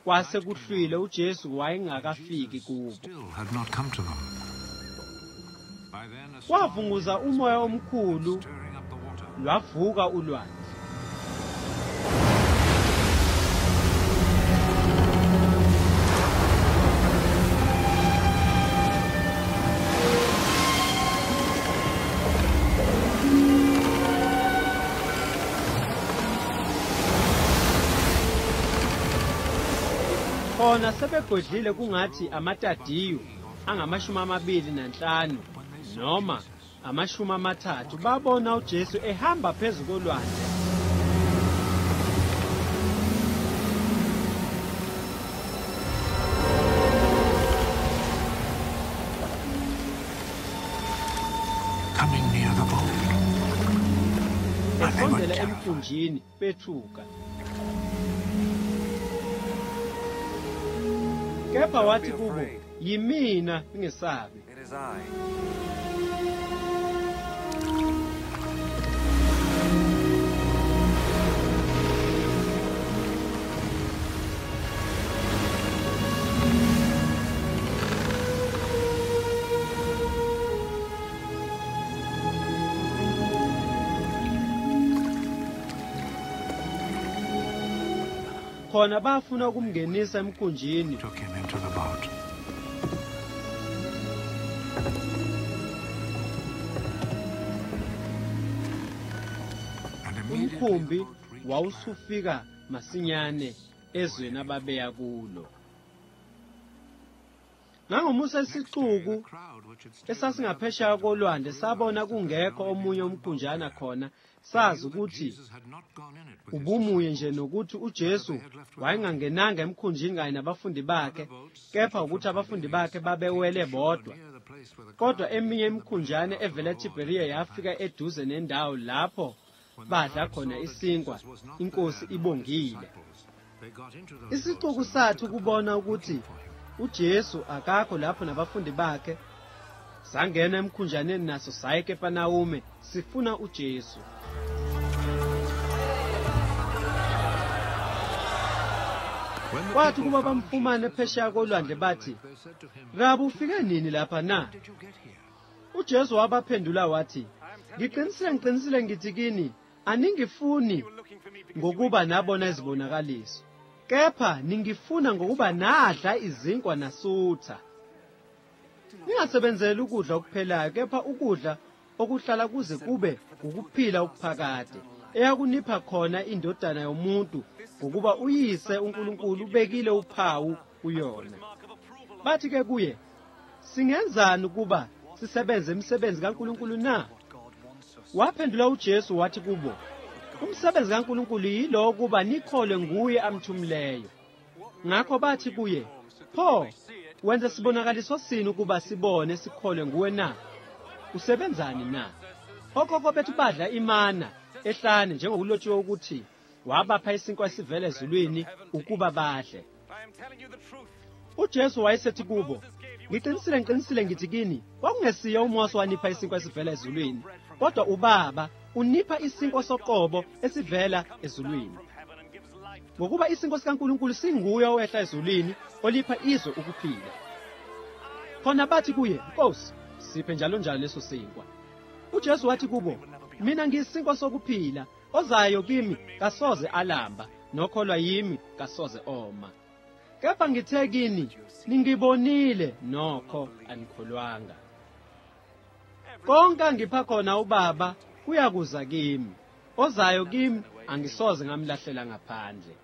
Kwase kuhlwile uJesu wayengakafiki kubo. Wavunguza umoya omkhulu lwavuka ulwandle. Khona sebegodlile kungathi amatadiyo angama-25 noma ama-30 babona uJesu ehamba phezu kolwandle. Coming near the boat. Basondela emkhunjini bethuka. Kepha wathi kubo, yimina ningesabi. Khona bafuna ukumngenisa emkhunjini. Umkhumbi wawusufika masinyane ezweni ababeya kulo. Nangomusa isixuku esasingaphesheya kolwandle sabona kungekho omunye umkhunjana khona, sazi ukuthi ubumuye nje nokuthi uJesu wayengangenanga emkhunjini kanye nabafundi bakhe, kepha ukuthi abafundi bakhe babewele bodwa. Kodwa eminye imkhunjane evela eTiberiya yafika eduze nendawo lapho badla khona isinkwa inkosi ibongile. Isixuku sathu kubona ukuthi uJesu akakho lapho nabafundi bakhe, sangena emkhunjaneni naso saye eKapenawume sifuna uJesu. Kwathi kuba bamfumane phesheya kolwandle bathi, "Rabi, ufike nini lapha na?" UJesu wabaphendula wathi, "Ngiqinisile ngithi kini, aningifuni ngokuba nabona izibonakaliso, kepha ningifuna ngokuba nadla izinkwa nasutha. Ningasebenzeli ukudla okuphelayo, kepha ukudla okuhlala kuze kube ukuphila okuphakade, eyakunipha khona indodana yomuntu, ngokuba uyise uNkulunkulu ubekile uphawu kuyona." Bathi ke kuye, "Singenzani ukuba sisebenze imisebenzi kaNkulunkulu na?" Waphendula uJesu wathi kubo, "Umsebenzi kaNkulunkulu yilo kuba nikholwe nguye amthumileyo." Ngakho bathi kuye, "Pho wenza sibonakaliso sini ukuba sibone sikholwe nguwe na? Usebenzani na?" Okhokho bethu badla imana ehlane njengokulotshiwe ukuthi wabapha isinkwa esivela ezulwini ukuba badle. UJesu wayesethi kubo, "Ngiqinisile ngithi kini, kwakungesiye uMose owanipha isinkwa esivela ezulwini, kodwa uBaba unipha isinko soqobo esivela ezulwini. Ngokuba isinko sikaNkulunkulu singuye owehla ezulwini olipha izwe ukuphila. Khona bathi kuye, Nkosi, siphe njalo njalo leso sinkwa. UJesu wathi kubo, mina ngiyisinkwa sokuphila, ozayo kimi kasoze alamba, nokholwa yimi kasoze oma. Kepha ngithe kini, ningibonile nokho anikholwanga. Konke angipha khona uBaba kuyakuza kimi, ozayo kimi angisoze ngamlahlela ngaphandle.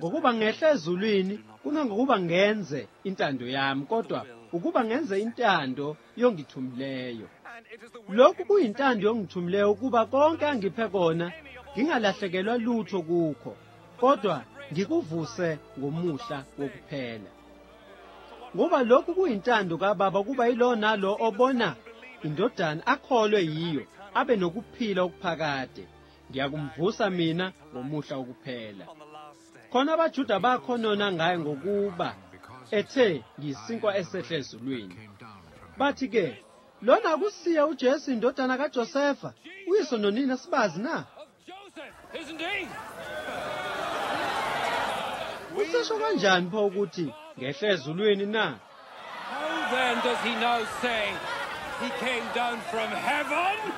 Ngokuba ngehle ezulwini kungokuba ngenze intando yami, kodwa ukuba ngenze intando yongithumileyo. Lokhu kuyintando yongithumileyo ukuba konke angiphe kona ngingalahlekelwa lutho kukho, kodwa ngikuvuse ngomuhla wokuphela. Ngoba lokhu kuyintando kaBaba kuba yilona lo obona indodana akholwe yiyo abe nokuphila okuphakade. Ngiyakumvusa mina ngomuhla wokuphela. Khona abaJuda bakhonona ngaye ngokuba ethe ngiyisinkwa esehle ezulwini. Bathi ke, lona akusiya uJesu indodana kaJosefa, uyiso nonina sibazi na? Usesho kanjani pho ukuthi ngehle ezulwini na? How then does he now say he came down from heaven?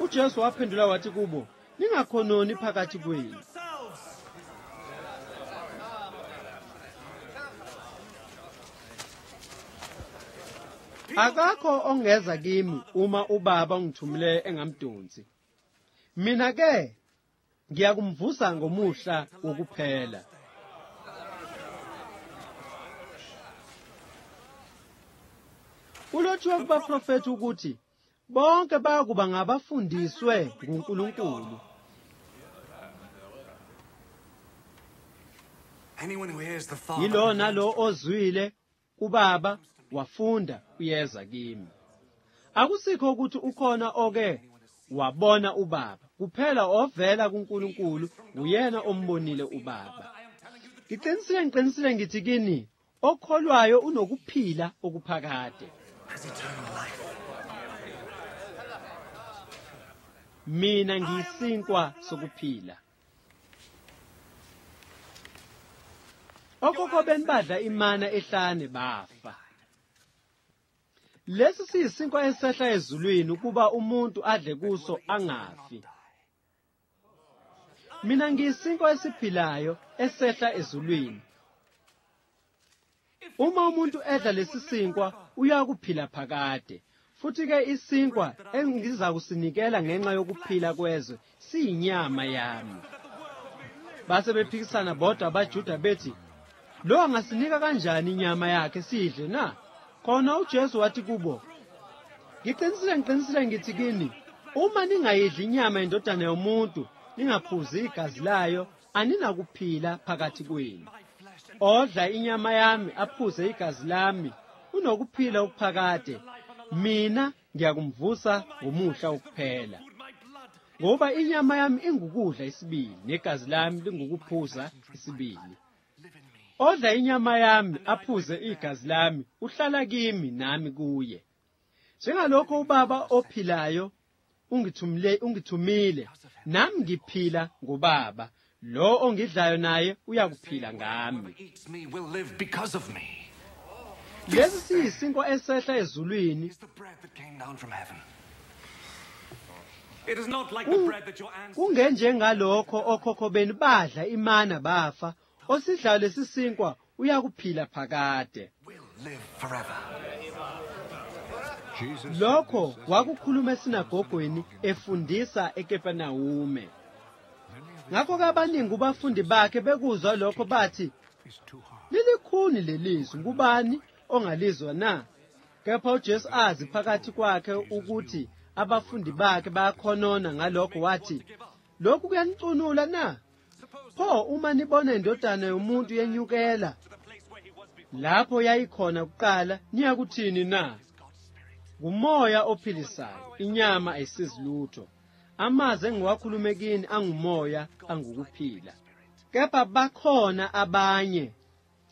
UJesu waphendula wathi kubo, ningakhononi phakathi kwenu. Akakho ongeza kimi uma uBaba ongithumile engamdonsi. Mina ke ngiyakumvusa ngomuhla wokuphela. Ulotshwe kubaprofeti ukuthi bonke bayakuba ngabafundiswe nguNkulunkulu. Yilona lo ozwile kuBaba wafunda uyeza kimi. Akusikho ukuthi ukhona oke wabona uBaba, kuphela ovela kuNkulunkulu uyena ombonile uBaba. Ngiqinisile ngithi kini, okholwayo unokuphila okuphakade. Mina ngiyisinkwa sokuphila. Okhokho benibadla imana ehlane bafa. Lesi siyisinkwa esehla ezulwini ukuba umuntu adle kuso angafi. Mina ngiyisinkwa esiphilayo esehla ezulwini. Uma umuntu edla lesi sinkwa uyakuphila phakade. Futhi ke isinkwa engiza kusinikela ngenxa yokuphila kwezwe siyinyama yami. Base bephikisana bodwa abaJuda bethi, lo angasinika kanjani inyama yakhe sidle na? Khona uJesu wathi kubo, ngiqinisile ngithi kini, uma ningayidli inyama indodana yomuntu ningaphuzi igazi layo, aninakuphila phakathi kwenu. Odla inyama yami aphuze igazi lami unokuphila okuphakade. Mina ngiyakumvusa ngomuhla wokuphela. Ngoba inyama yami ingukudla isibili negazi lami lingukuphuza isibili. Odla inyama yami aphuze igazi lami uhlala kimi nami kuye. Njengalokho uBaba ophilayo ungithumile nami ngiphila ngoBaba. Lo ongidlayo naye uyakuphila ngami. Lesi siyisinkwa esehla ezulwini. Kungenjengalokho okhokho benu badla imana bafa, osidlayo lesi sinkwa uyakuphila phakade. Lokho wakukhuluma esinagogweni efundisa eKepenawume. Ngakho kabaningi kubafundi bakhe bekuzwa lokho bathi, lilikhuni lelizwi, ngubani ongalizwa na? Kepha uJesu azi phakathi kwakhe ukuthi abafundi bakhe bayakhonona ngalokho wathi, lokhu kuyanicunula na? Pho uma nibona indodana yomuntu yenyukela lapho yayikhona kuqala, niyakuthini na? Ngumoya ophilisayo, inyama ayisizilutho. Amaze engiwakhulumekini angumoya angukuphila. Kepha bakhona abanye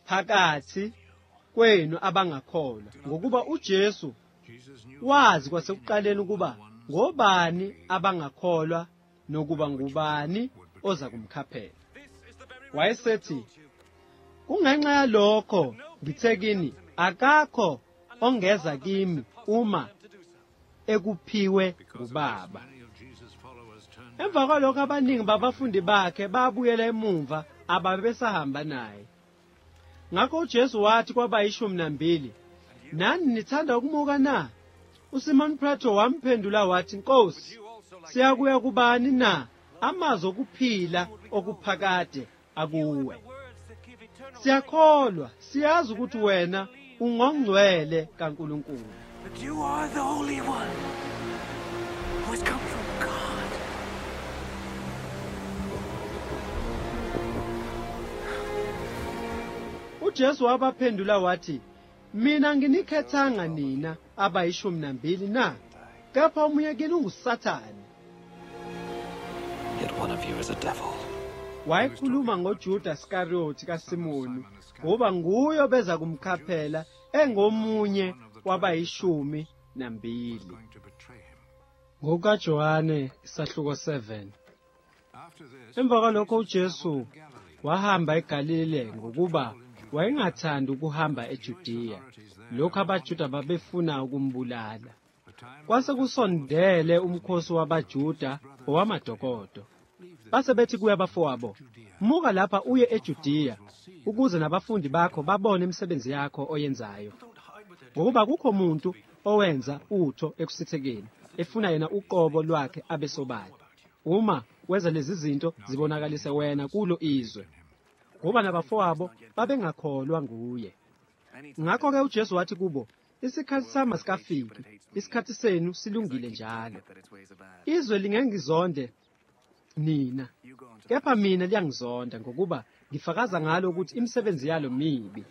phakathi kwenu abangakholwa ngokuba uJesu wazi kwasekuqaleni ukuba ngobani abangakholwa nokuba ngubani oza kumkhaphela. Wayesethi kungenxa yalokho ngithe kini akakho ongeza kimi uma ekuphiwe ubaba. Emva kwalokho abaningi babafundi bakhe babuyela emuva ababesahamba naye. Ngakho uJesu wathi kwabayishumi nambili, nani nithanda ukumuka na? USimon Petro wamphendula wathi, Nkosi, siyakuya kubani na? Amazwi okuphila okuphakade akuwe. Siyakholwa, siyazi ukuthi wena ungongcwele kaNkuluNkulu. But you are the Holy One who has come from God. UJesu wabaphendula wathi, mina nginikhethanga nina abayishumi nambili na, kepha omunye kini unguSathane. Yet one of you is a devil. Wayekhuluma ngoJuda Iskariyoti kaSimoni, ngoba nguyo beza kumkhaphela engomunye wabayishumi nambili. NgokukaJohane isahluko 7. Emva kwalokho uJesu wahamba eGalilea ngokuba wayengathandi ukuhamba eJudeya, lokho abaJuda babefuna ukumbulala. Kwase kusondele umkhosi wabaJuda owamadokodo. Base bethi kuya bafowabo, muka lapha uye eJudeya ukuze nabafundi bakho babone imisebenzi yakho oyenzayo. Ngoba kukho umuntu owenza utho ekusithekeni efuna yena uqobo lwakhe abesobala. Uma wenza lezi zinto zibonakalise wena kulo izwe. Ngoba nabafowabo babengakholwa nguye. Ngakho ke uJesu wathi kubo, isikhathi sami asikafiki, isikhathi senu silungile njalo. Izwe lingengizonde nina, kepha mina liyangizonda ngokuba ngifakaza ngalo ukuthi imisebenzi yalo mibi.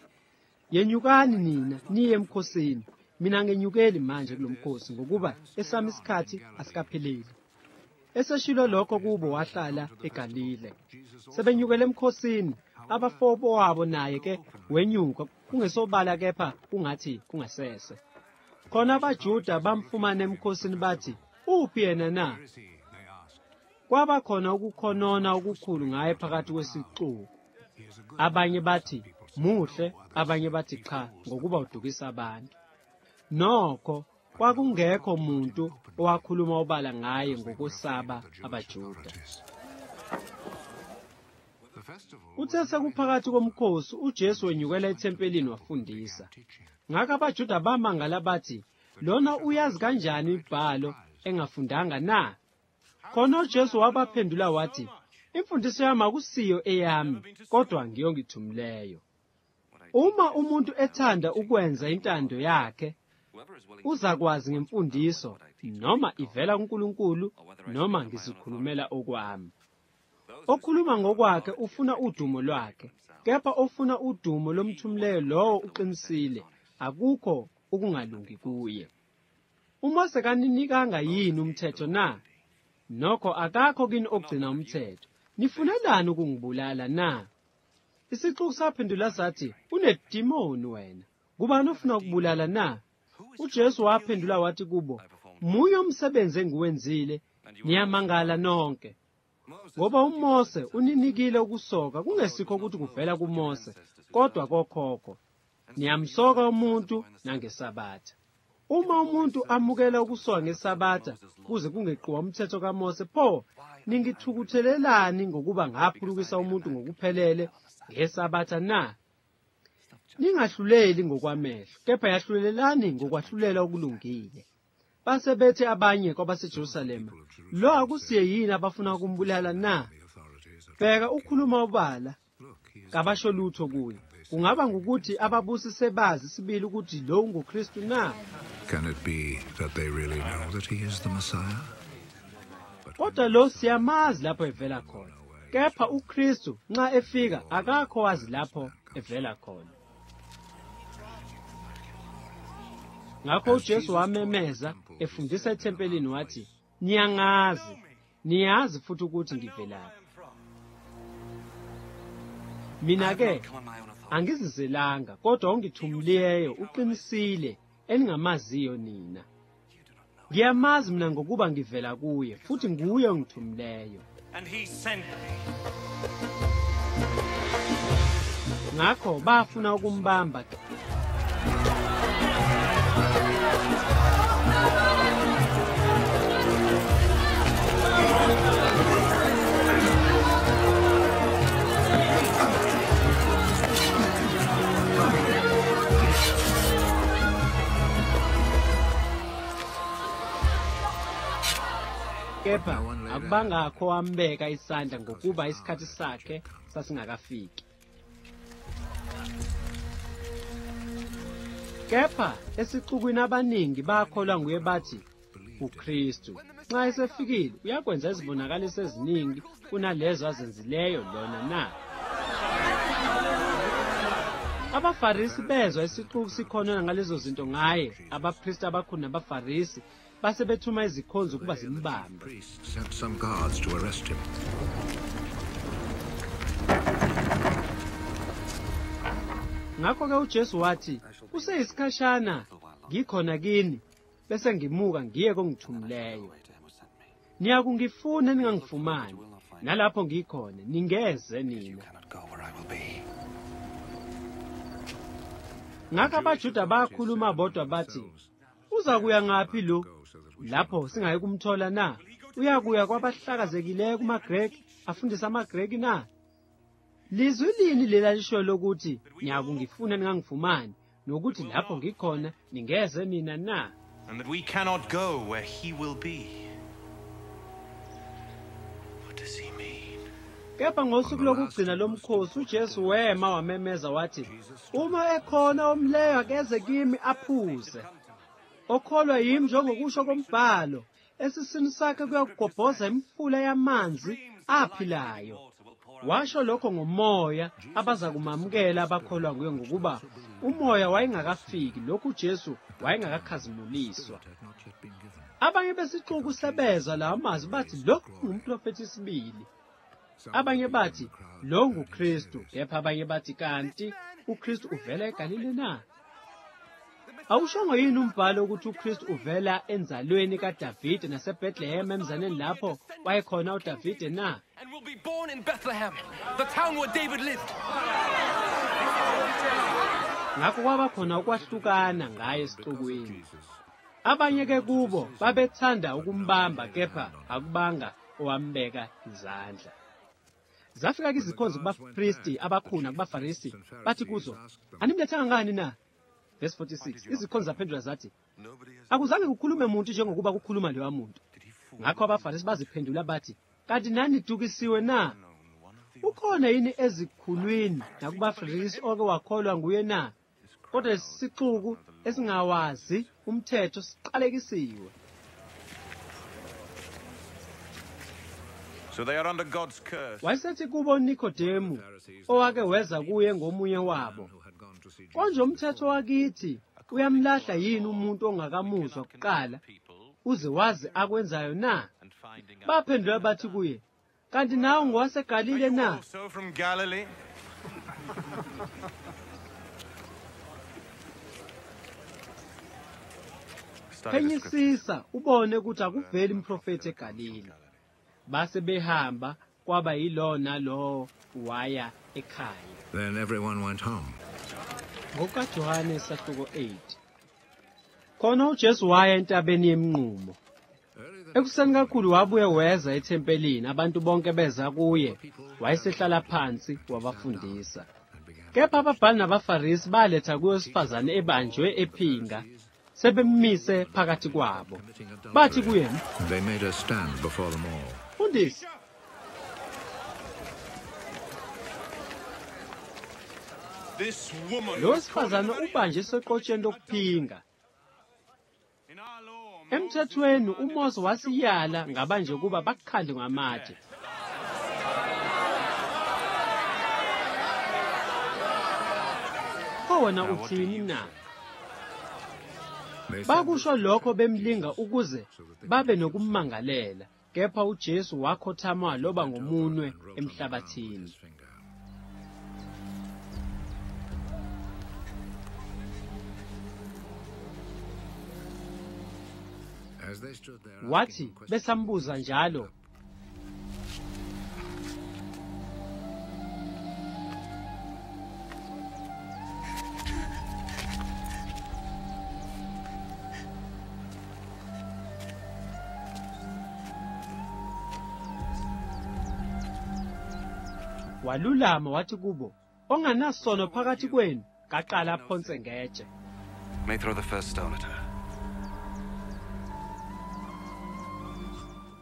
Yenyukani nina niye emkhosini, mina ngenyukeli manje kulomkhosi ngokuba esami isikhathi asikapheleli. Eseshilo lokho kubo wahlala eGalile. Sebenyukele emkhosini, abafowabo wabo naye ke wenyuka kungesobala kepha kungathi kungasese. Khona abaJuda bamfumana emkhosini bathi, uphi yena na? Kwaba khona ukukhonona okukhulu ngaye phakathi kwesixuku. Abanye bathi muhle, abanye bathi cha ngokuba udukisa abantu. Nokho kwakungekho umuntu owakhuluma obala ngaye ngokusaba abaJuda. Uthe sekuphakathi komkhosi uJesu wenyukela ethempelini wafundisa. Ngakho abaJuda bamangala bathi, lona uyazi kanjani ibhalo engafundanga na? Khona uJesu wabaphendula wathi, imfundiso yami akusiyo eyami, kodwa ngiyongithumileyo. Uma umuntu ethanda ukwenza intando yakhe, uzakwazi ngemfundiso noma ivela kuNkulunkulu noma ngizikhulumela okwami. Okhuluma ngokwakhe ufuna udumo lwakhe, kepha ofuna udumo lomthumileyo lowo uqinisile, akukho ukungalungi kuye. UMose kaninikanga yini umthetho na? Nokho akakho kini ogcina umthetho. Nifunelani ukungibulala na? Isixuku saphendula sathi, unedimoni wena. Kubani ofuna ukubulala na? UJesu waphendula wathi kubo, muyo umsebenzi engiwenzile, niyamangala nonke. Ngoba uMose uninikile ukusoka, kungesikho ukuthi kuvela kuMose, kodwa kokhokho. Niyamsoka umuntu nangeSabatha. Uma umuntu amukela ukusoka ngeSabatha kuze kungeqhuwa umthetho kaMose, pho ningithukuthelelani ngokuba ngaphulukisa umuntu ngokuphelele ngeSabatha na? Ningahluleli ngokwamehlo, kepha yahlulelani ngokwahlulela okulungile. Base bethe abanye kwabaseJerusalema, lo akusiye yini abafuna ukumbulala na? Bheka ukhuluma obala, kabasho lutho kuye. Ungaba ngukuthi ababusi sebazi sibili ukuthi lo unguKristu na? Can it be that they really know that he is the Messiah? Kodwa lo siyamazi lapho evela khona. Kepha uKristu nxa efika akakho wazi lapho evela khona. Ngakho uJesu wamemeza efundisa ethempelini wathi, niyangazi Niyazi futhi ukuthi ngivelaphi. Mina ke angizizelanga kodwa ongithumileyo uqinisile engingamaziyo nina. Ngiyamazi mina ngokuba ngivela kuye futhi nguye ongithumileyo. Ngakho bafuna ukumbamba. Kepha akubangakho wambeka isandla ngokuba isikhathi sakhe sasingakafiki. Kepha esixukwini abaningi bakholwa nguye bathi uKristu. Nxa esefikile uyakwenza izibonakaliso eziningi kunalezo azenzileyo lona na. Abafarisi bezwa isixuku sikhonona ngalezo zinto ngaye. Abapristi abakhulu nabafarisi basebethuma izikhonzo ukuba zimbambe. Ngakho ke uJesu wathi useyisikhashana ngikhona kini bese ngimuka ngiye kongithumileyo. Niyakungifuna ningangifumani nalapho ngikhona ningeze nina. Ngakho abaJuda bakhuluma bodwa bathi uza kuya ngaphi lo? Lapho singayi kumthola na? Uyakuya kwabahlakazekileyo kumaGreki afundisa amaGreki na? Lizwi lini lelalisho lokuthi ngiyakungifuna ningangifumani nokuthi lapho ngikhona ningeze mina na? And that we cannot go where he will be. What does he mean? Kepha ngosuku lokugcina lomkhosi uJesu wema wamemeza wathi uma ekhona omleyo akeze kimi aphuze. Okholwa yimi njengokusho kombhalo esisini sakhe kuyagobhoza imfula yamanzi aphilayo. Washo lokho ngomoya abaza kumamukela abakholwa kuye ngokuba umoya wayengakafiki lokhu uJesu wayengakakhazimuliswa. Abanye besixuku sebezwa lawo mazwi bathi lo ngumprofeti isibili. Abanye bathi lo nguKristu, kepha abanye bathi kanti uKristu uvela eGalile na? Awushongo yini umbhalo ukuthi uKristu uvela enzalweni kaDavide naseBethlehem emzaneni lapho wayekhona uDavide na? And will be born in Bethlehem, the town where David lived. Ngakho kwabakhona ukwahlukana ngaye esixukwini. Abanye ke kubo babethanda ukumbamba kepha akubanga owambeka izandla. Zafika izikhonzo kubapristi abakhona kubaFarisi bathi kuzo animlethanga ngani na? Verse 46. Izikhonzo zaphendula zathi akuzange kukhulume umuntu njengokuba kukhuluma lewa muntu. Ngakho abaFarisi baziphendula bathi kanti nani dukisiwe na? Ukhona yini ezikhulwini nakubaFarisi oke wakholwa nguye na? Kodwa isixuku esingawazi umthetho siqalekisiwe. So they are under God's curse. Wasethi kubo Nikodemu owake weza kuye ngomunye wabo. Konje umthetho wakithi uyamlahla yini umuntu ongakamuzwa kuqala uze wazi akwenzayo na? Baphendula bathi kuye kanti nawe ngowaseGalile na? Phenyisisa ubone ukuthi akuveli umprofeti eGalile. Base behamba kwaba yilona lo waya ekhaya. Then everyone went home. NgokukaJohane sahluko 8. Khona uJesu waya entabeni yemnqumo. Ekuseni kakhulu wabuye weza ethempelini abantu bonke beza kuye. Wayesehlala phansi wabafundisa. Kepha ababhali nabaFarisi baletha kuye osifazane ebanjwe ephinga sebemise phakathi kwabo. Bathi kuye they made her stand before them all. Fundisa. Lo sifazane ubanje seqotsheni lokuphinga. Emthethweni uMose wasiyala ngabanje kuba bakukhande ngamatshe. Kowona uthini na? Bakusho lokho bemlinga ukuze babe nokumangalela Kepha uJesu wakhothama loba ngomunwe emhlabathini. Wathi besambuza njalo, walulama wathi kubo, onganasono phakathi kwenu kaqala aphonse ngetshe. May throw the first stone at her.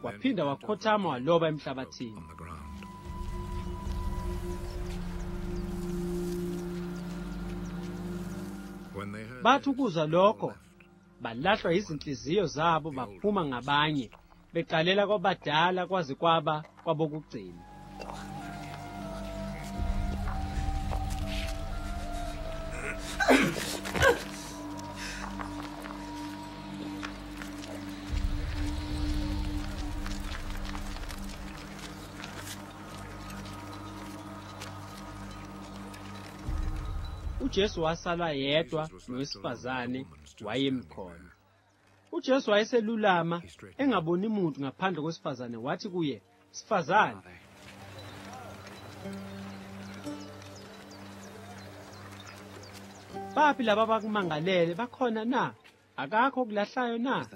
Waphinda wakhothama waloba emhlabathini. Bathi ukuzwa lokho balahlwa izinhliziyo zabo, baphuma ngabanye beqalela kwabadala kwaze kwaba kwabokugcina. UJesu wasala yedwa nowesifazane wayemkhona. UJesu wayeselulama engaboni muntu ngaphandle kwesifazane, wathi kuye, "Sifazane, baphi laba abakumangalele, bakhona na? Akakho okulahlayo na?"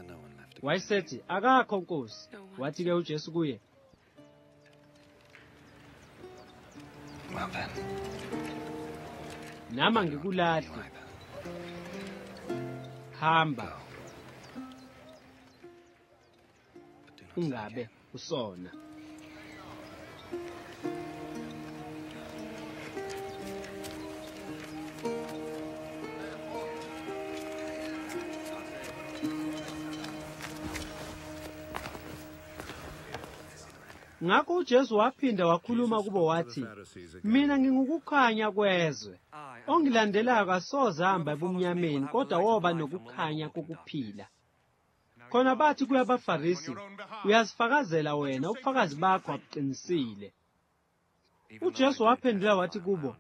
Wayesethi, "Akakho, Nkosi." Wathi ke uJesu kuye, "Well then, nama ngikulahle, hamba, ungabe usona." Ngakho uJesu waphinda wakhuluma kubo wathi, "Mina ngingukukhanya kwezwe. Ongilandelayo kasoze hamba ebumnyameni, kodwa woba nokukhanya kokuphila." Khona bathi kuyabaFarisi, "Uyazifakazela wena, ubufakazi bakho abuqinisile." UJesu waphendula wathi kubo,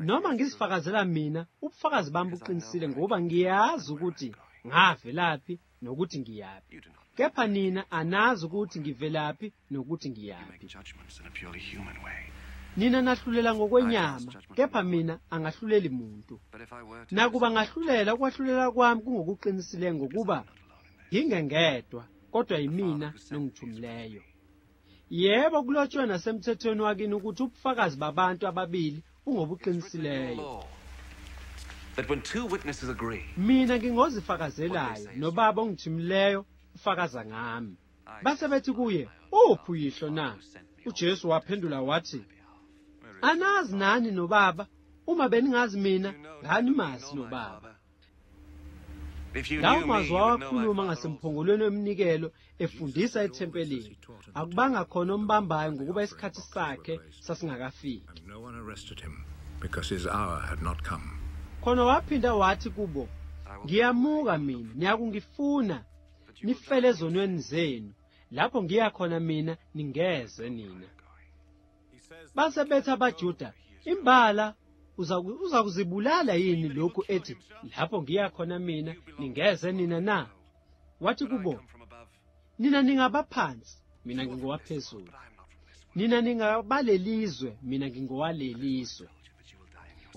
"Noma ngizifakazela mina, ubufakazi bami buqinisile, ngoba ngiyazi ukuthi ngavelaphi nokuthi ngiyaphi. Kepha nina anazi ukuthi ngivelaphi nokuthi ngiyaphi. Nina nahlulela ngokwenyama, kepha mina angahluleli muntu. Nakuba ngahlulela, ukwahlulela kwami kungokuqinisile, ngokuba yingengedwa, kodwa yimina nongithumileyo. Yebo kulotshwe nasemthethweni wakini ukuthi ubufakazi babantu ababili bungobuqinisileyo. That when two witnesses agree, mina ngingozifakazelayo nobaba ongithumileyo ufakaza ngami." Base bethi kuye, "Uphi uyihlo na?" UJesu waphendula wathi, "Anazi nani nobaba? Uma beningazi mina, ngani mazi nobaba?" Lawo mazwi wakhuluma ngasemphongolweni weminikelo efundisa ethempelini, akubanga khona ombambayo ngokuba isikhathi sakhe sasingakafiki. Khona waphinda wathi kubo, "Ngiyamuka mina, niyakungifuna, nifele ezonweni zenu, lapho ngiya khona mina ningeze nina." Base bethi abaJuda, "Imbala uzakuzibulala yini lokhu ethi, lapho ngiya khona mina ningeze nina na?" Wathi kubo, "Nina ningabaphansi, mina ngingowaphezulu. Nina ningabalelizwe, mina ngingowalelizwe.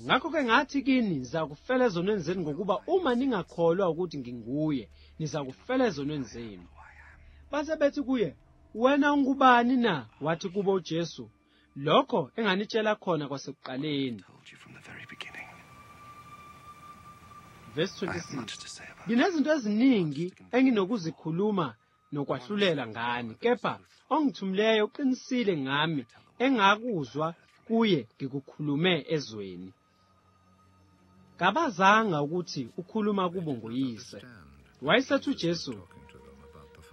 Ngakho ke ngathi kini, nizakufela ezonweni zenu, ngokuba uma ningakholwa ukuthi nginguye, nizakufela ezonweni zenu." Base bethi kuye, "Wena ungubani na?" Wathi kubo uJesu, "Lokho enganitshela khona kwasekuqaleni." Verse 26. "Nginezinto eziningi enginokuzikhuluma nokwahlulela ngani, kepha ongithumileyo uqinisile ngami, engakuzwa kuye ngikukhulume ezweni." Kabazanga ukuthi ukhuluma kubo ngoyise. Wayesethi uJesu,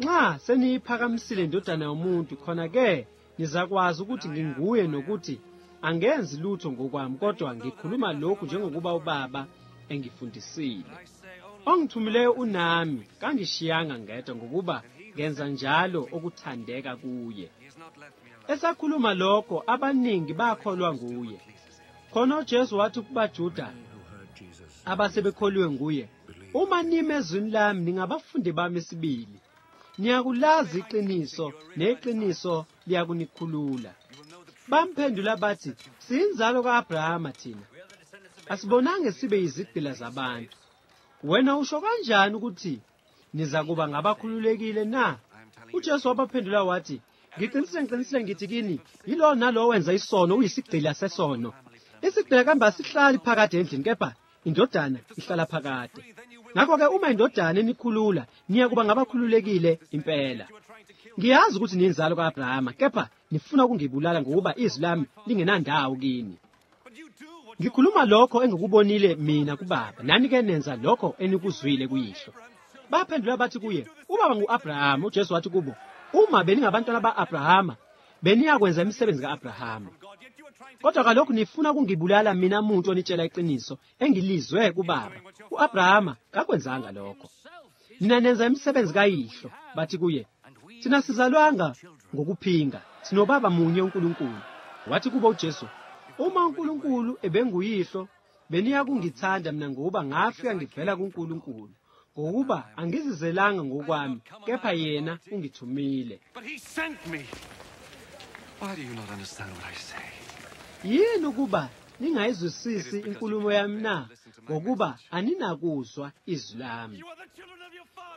"Nxa seniyiphakamisile indodana yomuntu, khona ke nizakwazi ukuthi nginguye, nokuthi angenzi lutho ngokwami, kodwa ngikhuluma lokhu njengokuba uBaba engifundisile. Ongithumileyo unami, kangishiyanga ngedwa, ngokuba ngenza njalo okuthandeka kuye. Esakhuluma lokho abaningi bakholwa nguye. Khona uJesu wathi kubaJuda abasebekholiwe nguye, uma nime ezwini lami ningabafundi bami sibili. Niyakulazi iqiniso neqiniso liyakunikhulula. Bamphendula bathi sinzalo kaAbraham thina. Asibonange sibe izidila zabantu. Wena usho kanjani ukuthi niza kuba ngabakhululekile na? UJesu wabaphendula wathi ngiqinisile ngithi kini yilo nalo wenza isono uyisigcila sesono. Isigcila kamba sihlali phakade endlini kepha indodana ihlala phakade. Ngakho ke uma indodana enikhulula niya kuba ngabakhululekile impela. Ngiyazi ukuthi ninzalo kaAbraham kepha nifuna ukungibulala ngoba izwi lami lingenandawo kini. Ngikhuluma lokho engikubonile mina kubaba, nani ke nenza lokho enikuzwile kuyihlo. Baphendula bathi kuye ubaba nguAbraham. UJesu wathi kubo uma beningabantwana baAbraham beniyakwenza imisebenzi kaAbraham. Kodwa kalokho nifuna kungibulala mina muntu onitshela iqiniso engilizwe kubaba. UAbraham kakwenzanga lokho. Nina nenza imisebenzi kayihlo. Bathi kuye thina sizalwanga ngokuphinga, sinobaba munye uNkulunkulu. Wathi kubo uJesu uma uNkulunkulu ebenguyihlo beniya kungithanda mina ngoba ngafika ngivela kuNkulunkulu, ngoba angizizelanga ngokwami kepha yena ungithumile. But he sent me. Why do you not understand what I say? Yini kuba ningayizwisisi inkulumo yami na? Ngokuba aninakuzwa izwi lami.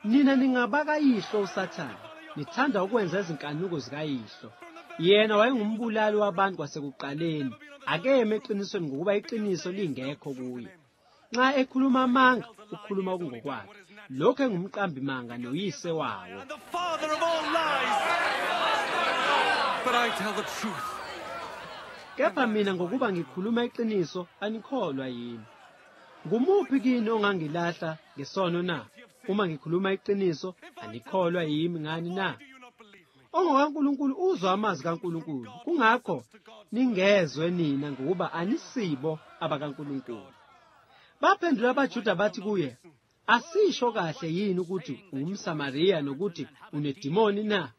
Nina ningabaka yihlo uSathane, nithanda ukwenza izinkanuko zikayihlo. Yena wayengumbulali wabantu kwasekuqaleni. Akeme eqinisweni ngokuba iqiniso lingekho kuye. Nxa ekhuluma amanga ukhuluma okungokwakhe. Lokho engumqambi manga noyise wawo. But I tell the truth. Kepha mina ngokuba ngikhuluma iqiniso anikholwa yini. Ngumuphi kini ongangilahla ngesono na? Uma ngikhuluma iqiniso anikholwa yimi ngani na? OngokaNkulunkulu uzwa amazwi kaNkulunkulu, kungakho ningezwe nina ngoba anisibo abakaNkulunkulu. Baphendula abaJuda bathi kuye asisho kahle yini ukuthi umSamariya nokuthi unedimoni na?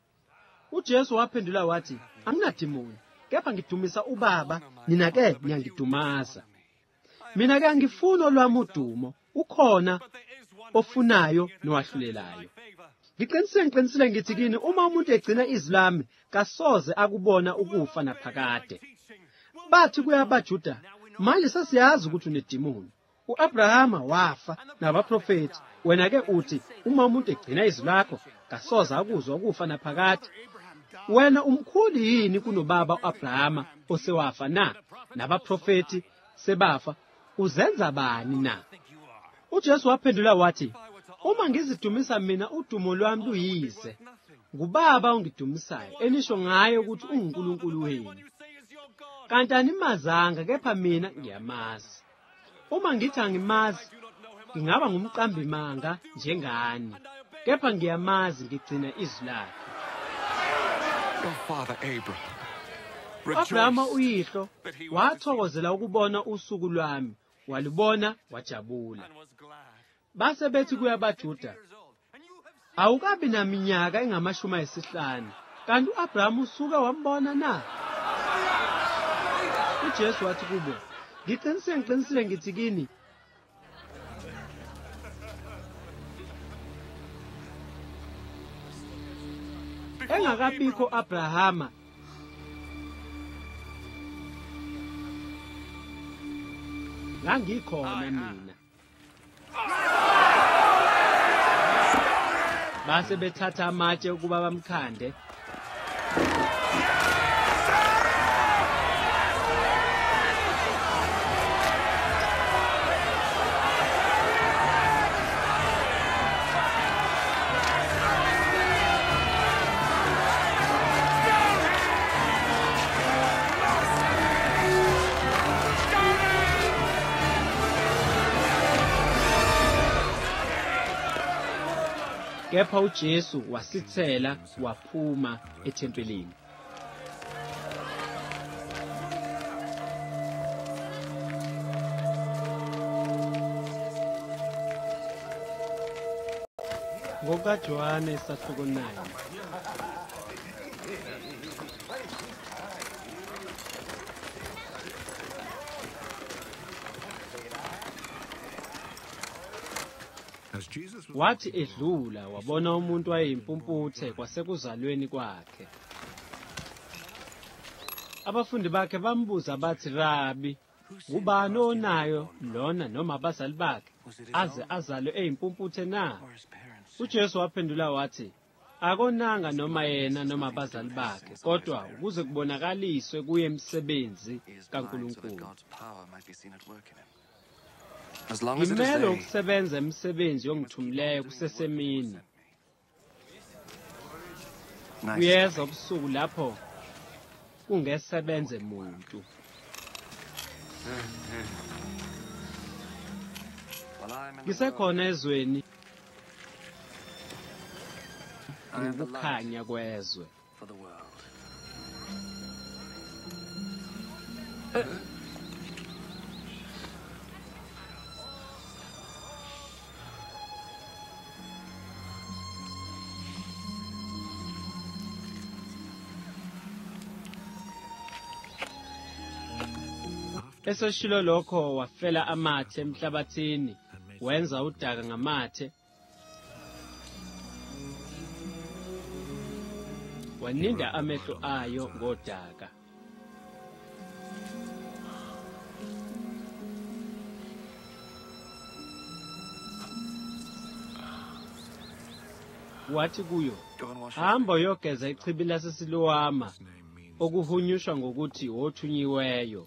UJesu waphendula wathi anginadimoni, kepha ngidumisa uBaba, nina ke niyangidumasa. Mina ke angifuni olwami udumo, ukhona ofunayo nowahlulelayo. Ngiqinisile ngithi kini uma umuntu egcina iZlami kasoze akubona ukufa naphakade. Bathi kuyabaJuda manje sasiyazi ukuthi unedimoni. UAbraham wafa nabaprofeti, wena ke uthi uma umuntu egcina iZlakho kasoze akuzwa ukufa naphakade. Wena umkhulu yini kunobaba uAbraham osewafa na? Nabaprofeti sebafa, uzenza bani na? UJesu waphendula wathi uma ngizidumisa mina udumo lwami luyize. Ngubaba ongidumisayo enisho ngaye ukuthi uNkulunkulu wenu. Kanti animazanga kepha mina ngiyamazi. Uma ngithi angimazi ngingaba ngumqambi manga njengani. Kepha ngiyamazi ngigcina izwi lakhe. Father Abraham. Abraham uyihlo wathokozela ukubona usuku lwami, walibona wajabula. Base bethi kuyabaJuda awukabi naminyaka engamashumi ayisihlanu, kanti uAbraham usuke wambona na? UJesu wathi kubo ngiqinisile ngithi kini engakabikho Abraham ngangikhona mina. Base bethatha amatshe ukuba bamkhande. Kepha uJesu wasithela waphuma ethempelini. ngokukaJohane isahluko 9. Wathi edlula wabona umuntu ayimpumputhe kwasekuzalweni kwakhe. Abafundi bakhe bambuza bathi, Rabi, ubani onayo lona noma abazali bakhe aze azalwe eyimpumputhe na? UJesu waphendula wathi, akonanga noma yena noma abazali bakhe, kodwa ukuze kubonakaliswe kuye umsebenzi kaNkulunkulu. Ngimele ukusebenza imisebenzi yongithumileyo kusesemini. Kuyeza ubusuku lapho kungesebenze muntu. Ngisekhona ezweni ukukhanya kwezwe. Eseshilo lokho wafela amathe emhlabathini, wenza udaka ngamathe, waninda amehlo ayo ngodaka. Wathi kuyo, hamba uyogeza ichibi laseSiloama, okuhunyushwa ngokuthi othunyiweyo.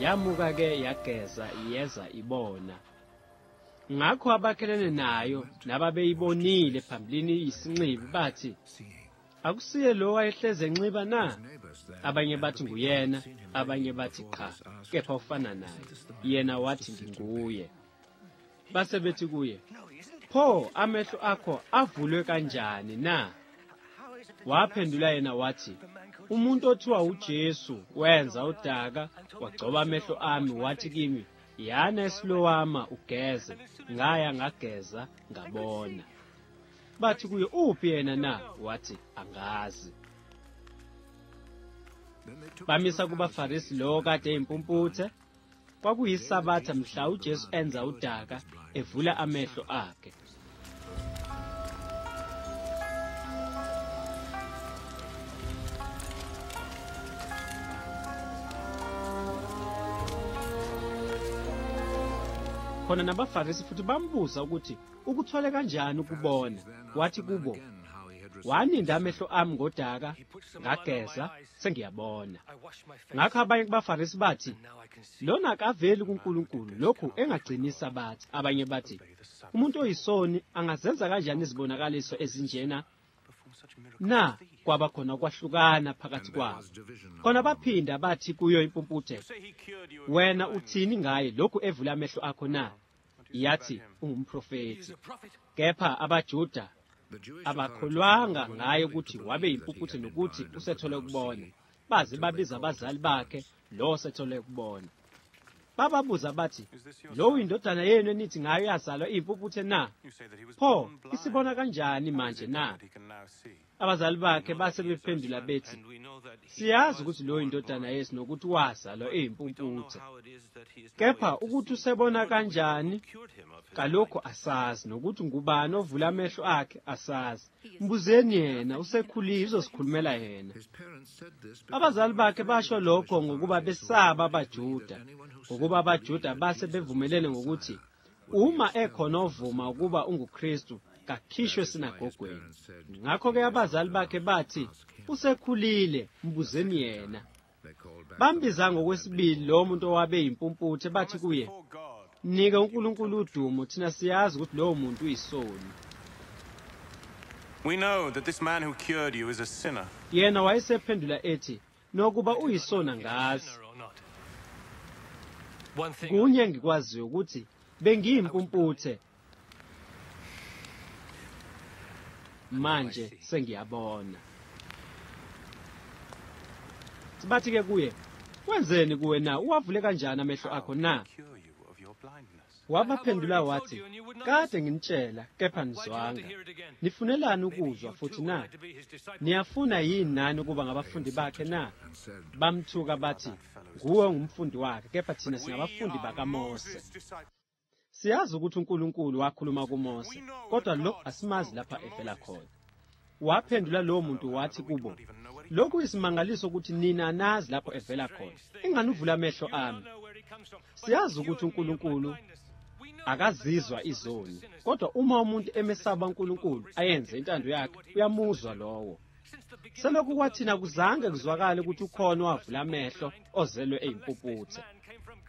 Yamuka ke yageza iyeza ibona. Ngakho abakhelene nayo nababeyibonile phambilini isinxibi bathi, akusiye lo wayehleze enxiba na? Abanye bathi nguyena, abanye bathi cha, kepha ufana naye. Yena wathi nguye. Base bethi kuye, pho amehlo akho avulwe kanjani na? Waphendula yena wathi, umuntu othiwa uJesu wenza udaka, wagcoba amehlo ami, wathi kimi, yana eSiloama ugeze. Ngaya ngageza ngabona. Bathi kuye, uphi yena na? Wathi angazi. Bamisa kubaFarisi lo kade eyimpumputhe. KwakuyiSabatha mhla uJesu enza udaka evula amehlo akhe. Khona nabaFarisi futhi bambuza ukuthi ukuthole kanjani ukubona. Wathi kubo, waninda amehlo ami ngodaka, ngageza sengiyabona. Ngakho abanye kubaFarisi bathi, lona akaveli kuNkulunkulu, lokhu engagcinisa bathi. Abanye bathi, umuntu oyisoni angazenza kanjani izibonakaliso ezinjena na? Kwaba khona kwahlukana phakathi kwabo. Khona baphinda bathi kuyo impumputhe, wena uthini ngaye lokhu evula amehlo akho na? Yathi ungumprofeti. Kepha abaJuda abakholwanga ngaye ukuthi wabe impumputhe nokuthi usethole ukubona. Baze babiza abazali bakhe lo osethole ukubona. Bababuza bathi, lo indodana yenu nithi ngayo yazalwa impumputhe na? Pho isibona kanjani manje na? Abazali bakhe basebephendula bethi, siyazi ukuthi lo indodana yesu nokuthi wazalwa eyimpumputhe. Kepha ukuthi usebona kanjani, kalokho asazi, nokuthi ngubani ovula amehlo akhe asazi. Mbuzeni yena, usekhulile uzosikhulumela yena. Abazali bakhe basho lokho ngokuba besaba abaJuda, ngokuba abaJuda base bevumelene ngokuthi uma ekhona ovuma ukuba unguKristu kakhishwe sinagogweni. Ngakho ke abazali bakhe bathi usekhulile, mbuzeni yena. Bambiza ngokwesibili lo muntu owabe yimpumputhe bathi kuye, nika uNkulunkulu udumo, thina siyazi ukuthi lo muntu uyisoni. We know that this man who cured you is a sinner. Yena wayesephendula ethi, nokuba uyisona ngazi. Kunye ngikwaziyo ukuthi bengiyimpumputhe, manje sengiyabona. Sibathi ke kuye, wenzeni kuwe na, uwavule kanjani amehlo akho na? Wabaphendula wathi, kade nginitshela kepha nizwanga. Nifunelani ukuzwa futhi na? Niyafuna yini nani ukuba ngabafundi bakhe na? Bamthuka bathi, nguwe ungumfundi wakhe, kepha thina singabafundi bakaMose. Siyazi ukuthi uNkulunkulu wakhuluma kuMose, kodwa lokho asimazi lapha efela khona. Waphendula lo muntu wathi kubo, lokhu isimangaliso ukuthi nina nazi lapho evela khona. Ingani uvula amehlo ami? Siyazi ukuthi uNkulunkulu akazizwa izoni, kodwa uma umuntu emesaba uNkulunkulu ayenze intando yakhe, uyamuzwa lowo. Selokhu kwathina kuzange kuzwakale ukuthi ukhona owavula amehlo ozelwe eyimpumputhe.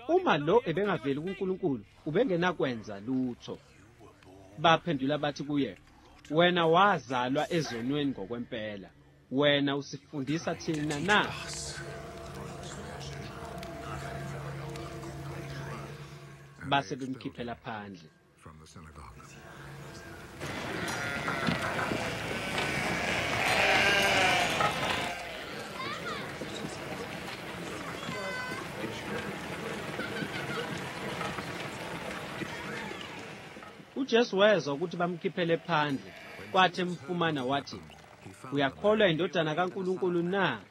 Uma lo ebengaveli kuNkulunkulu, ubengenakwenza lutho. Baphendula bathi kuye, wena wazalwa ezonweni ngokwempela. Wena usifundisa thina na? Base bemkhiphela phandle. Ujesu wezwa ukuthi bamkhiphele phandle, kwathi mfumana wathi, uyakholwa indodana kaNkulunkulu na?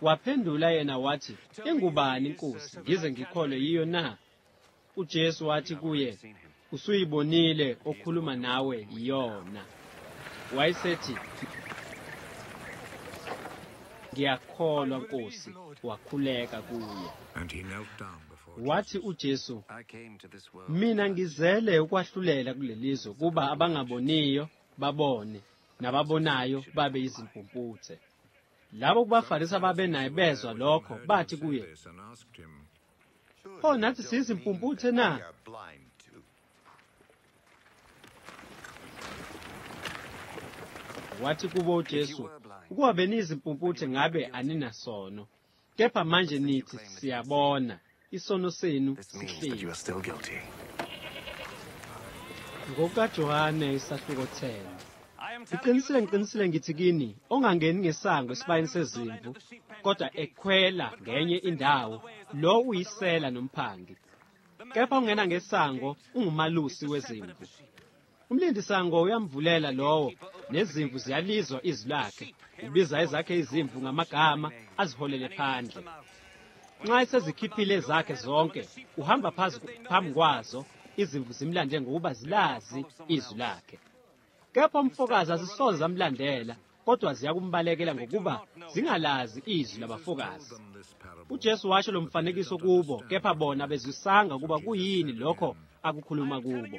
Waphendula yena wathi, ingubani inkosi, ngize ngikholwe yiyo na? UJesu wathi kuye, usuyibonile, okhuluma nawe yona. Wayesethi, ngiyakholwa Nkosi, wakhuleka kuye. Wathi uJesu, mina ngizele ukwahlulela kulelizwe kuba abangaboniyo babone, nababonayo babe izimpumputhe. Labo kubaFarisa babenaye bezwa lokho bathi kuye, oh, nathi sizimpumputhe na? Wathi kubo uJesu, ukuba benizimpumputhe ngabe aninasono. Kepha manje nithi siyabona, isono senu sihleli. NgokukaJohane isahluko 10. Ngiqinisile ngithi kini, ongangeni ngesango esibayeni sezimvu, kodwa ekhwela ngenye indawo, lo uyisela nomphangi. Kepha ongena ngesango ungumalusi wezimvu. Umlindi sango uyamvulela lowo, nezimvu ziyalizwa izwi lakhe. Ubiza ezakhe izimvu ngamagama aziholele phandle. Nxa esezikhiphile zakhe zonke, uhamba phambi kwazo, izimvu zimlande ngokuba zilazi izwi lakhe. Kepha umfokazi azisoze zamlandela, kodwa ziyakumbalekela ngokuba zingalazi izwi labafokazi. UJesu washo lo mfanekiso kubo, kepha bona bezisanga ukuba kuyini lokho akukhuluma kubo.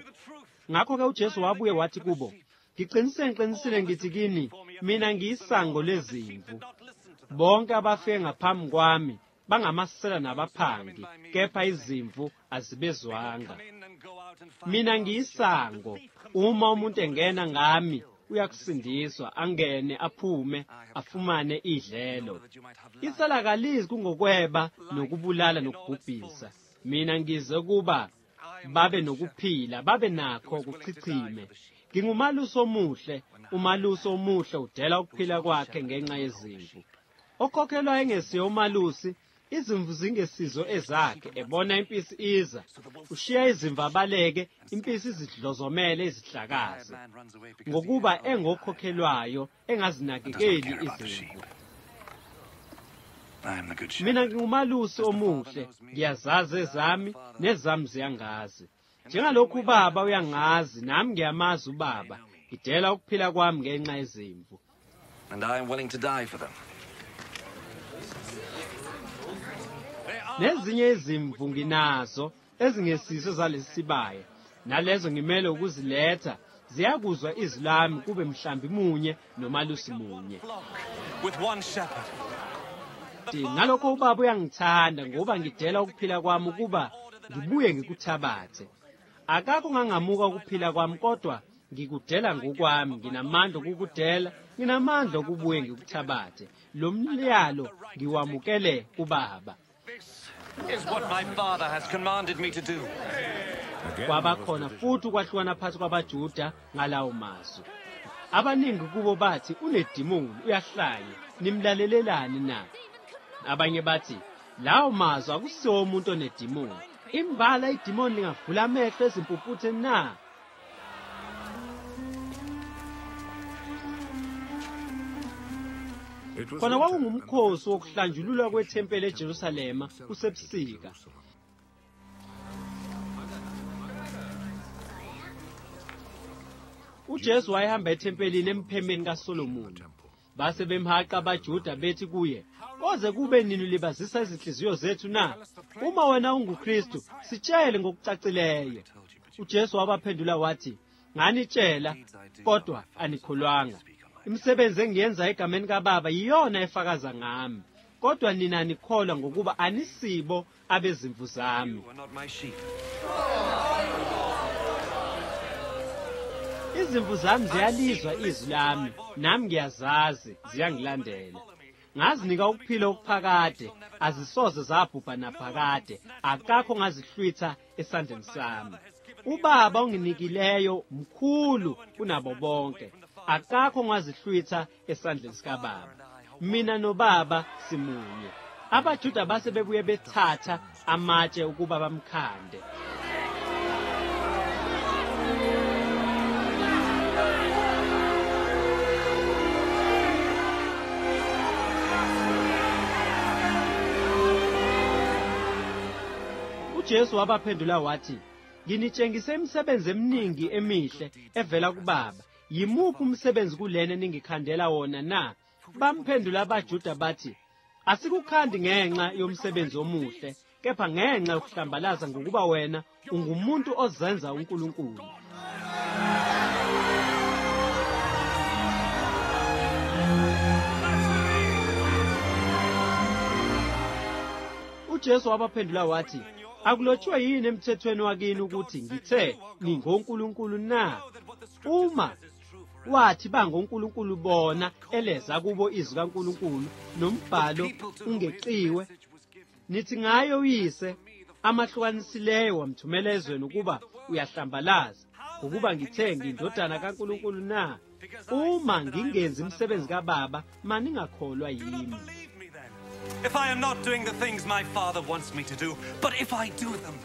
Ngakho ke uJesu wabuye wathi kubo, ngiqinisile ngithi kini, mina ngiyisango lezimvu. Bonke abafe ngaphambi kwami bangamasela nabaphangi, kepha izimvu azibezwanga. Mina ngiyisango, uma umuntu engena ngami uyakusindiswa, angene aphume afumane idlelo. Isalakalizi kungokweba nokubulala nokubhubhisa. Mina ngize kuba babe nokuphila, babe nakho ukuchichime. Ngingumalusi omuhle, umalusi omuhle udela ukuphila kwakhe ngenxa yezimvu. Okhokhelwa engesiyo umalusi izimvu zingesizo ezakhe, ebona impisi iza, ushiya izimvu abaleke, impisi izidlozomele izihlakazi, ngokuba engokhokhelwayo engazinakekeli izimvu. Mina ngingumalusi omuhle, ngiyazazi ezami nezami ziyangazi. Njengalokhu uBaba uyangazi, nami ngiyamazi uBaba, ngidela ukuphila kwami ngenxa yezimvu. And I am willing to die for them. Nezinye izimvu nginazo ezingesizo zalesibaya, nalezo ngimele ukuziletha, ziyakuzwa izwi lami kube mhlambi munye nomalusi munye. Ngalokho uBaba uyangithanda ngoba ngidela ukuphila kwami ukuba ngibuye ngikuthabathe. Akakho ngangamuka ukuphila kwami kodwa ngikudela ngokwami, nginamandla okukudela, nginamandla okubuye ngikuthabathe. Lo myalo ngiwamukele kuBaba. Is what my father has commanded me to do. Kwabakhona futhi ukwahlukana phakathi kwabaJuda ngalawo mazwi. Abaningi kubo bathi unedimoni uyahlanya, nimlalelelani na? Abanye bathi lawo mazwi akusiwo umuntu onedimoni. Imbala idimoni lingavula amehlo ezimpuphuthe na? Khona kwakungumkhosi wokuhlanjululwa kwethempeli eJerusalema kusebusika. UJesu wayehamba ethempelini emphemeni kaSolomoni. Base bemhaqa abaJuda bethi kuye, "Koze kube nini ulibazisa izinhliziyo zethu na? Uma wena unguKristu, sitshele ngokucacileyo." UJesu wabaphendula wathi, "Nganitshela, kodwa anikholwanga. Imisebenzi engiyenza egameni kaBaba iyona efakaza ngami, kodwa nina nikholwa ngokuba anisibo abezimvu zami." Izimvu zami ziyalizwa izwi lami, nami ngiyazazi, ziyangilandela. Ngazinika ukuphila okuphakade, azisoze zabhubha naphakade, akakho ngazihlwitha esandleni sami. UBaba onginikileyo mkhulu kunabo bonke. Akakho ongazihlwitha esandleni sikaBaba. Mina noBaba simunye. AbaJuda base bebuye bethatha amatshe ukuba bamkhande. UJesu wabaphendula wathi, "Nginitshengise imisebenzi eminingi emihle evela kuBaba. Yimuphi umsebenzi kulena ningikhandela wona na?" Bamphendula abaJuda bathi, "Asikukhandi ngenxa yomsebenzi omuhle, kepha ngenxa yokuhlambalaza ngokuba wena ungumuntu ozenza uNkulunkulu." UJesu wabaphendula wathi, "Akulotshwe yini emthethweni wakini ukuthi ngithe ningonkulunkulu na? Uma wathi bangonkulunkulu bona eleza kubo izwi kaNkulunkulu nombhalo ungeciwe. Nithi ngayo uyise amahlukanisileyo wamthumela ezweni ukuba uyahlambalaza, ukuba ngithe ngindodana kaNkulunkulu na? Uma ngingenzi imisebenzi kaBaba maningakholwa yimi." If I am not doing the things my father wants me to do, but if I do them,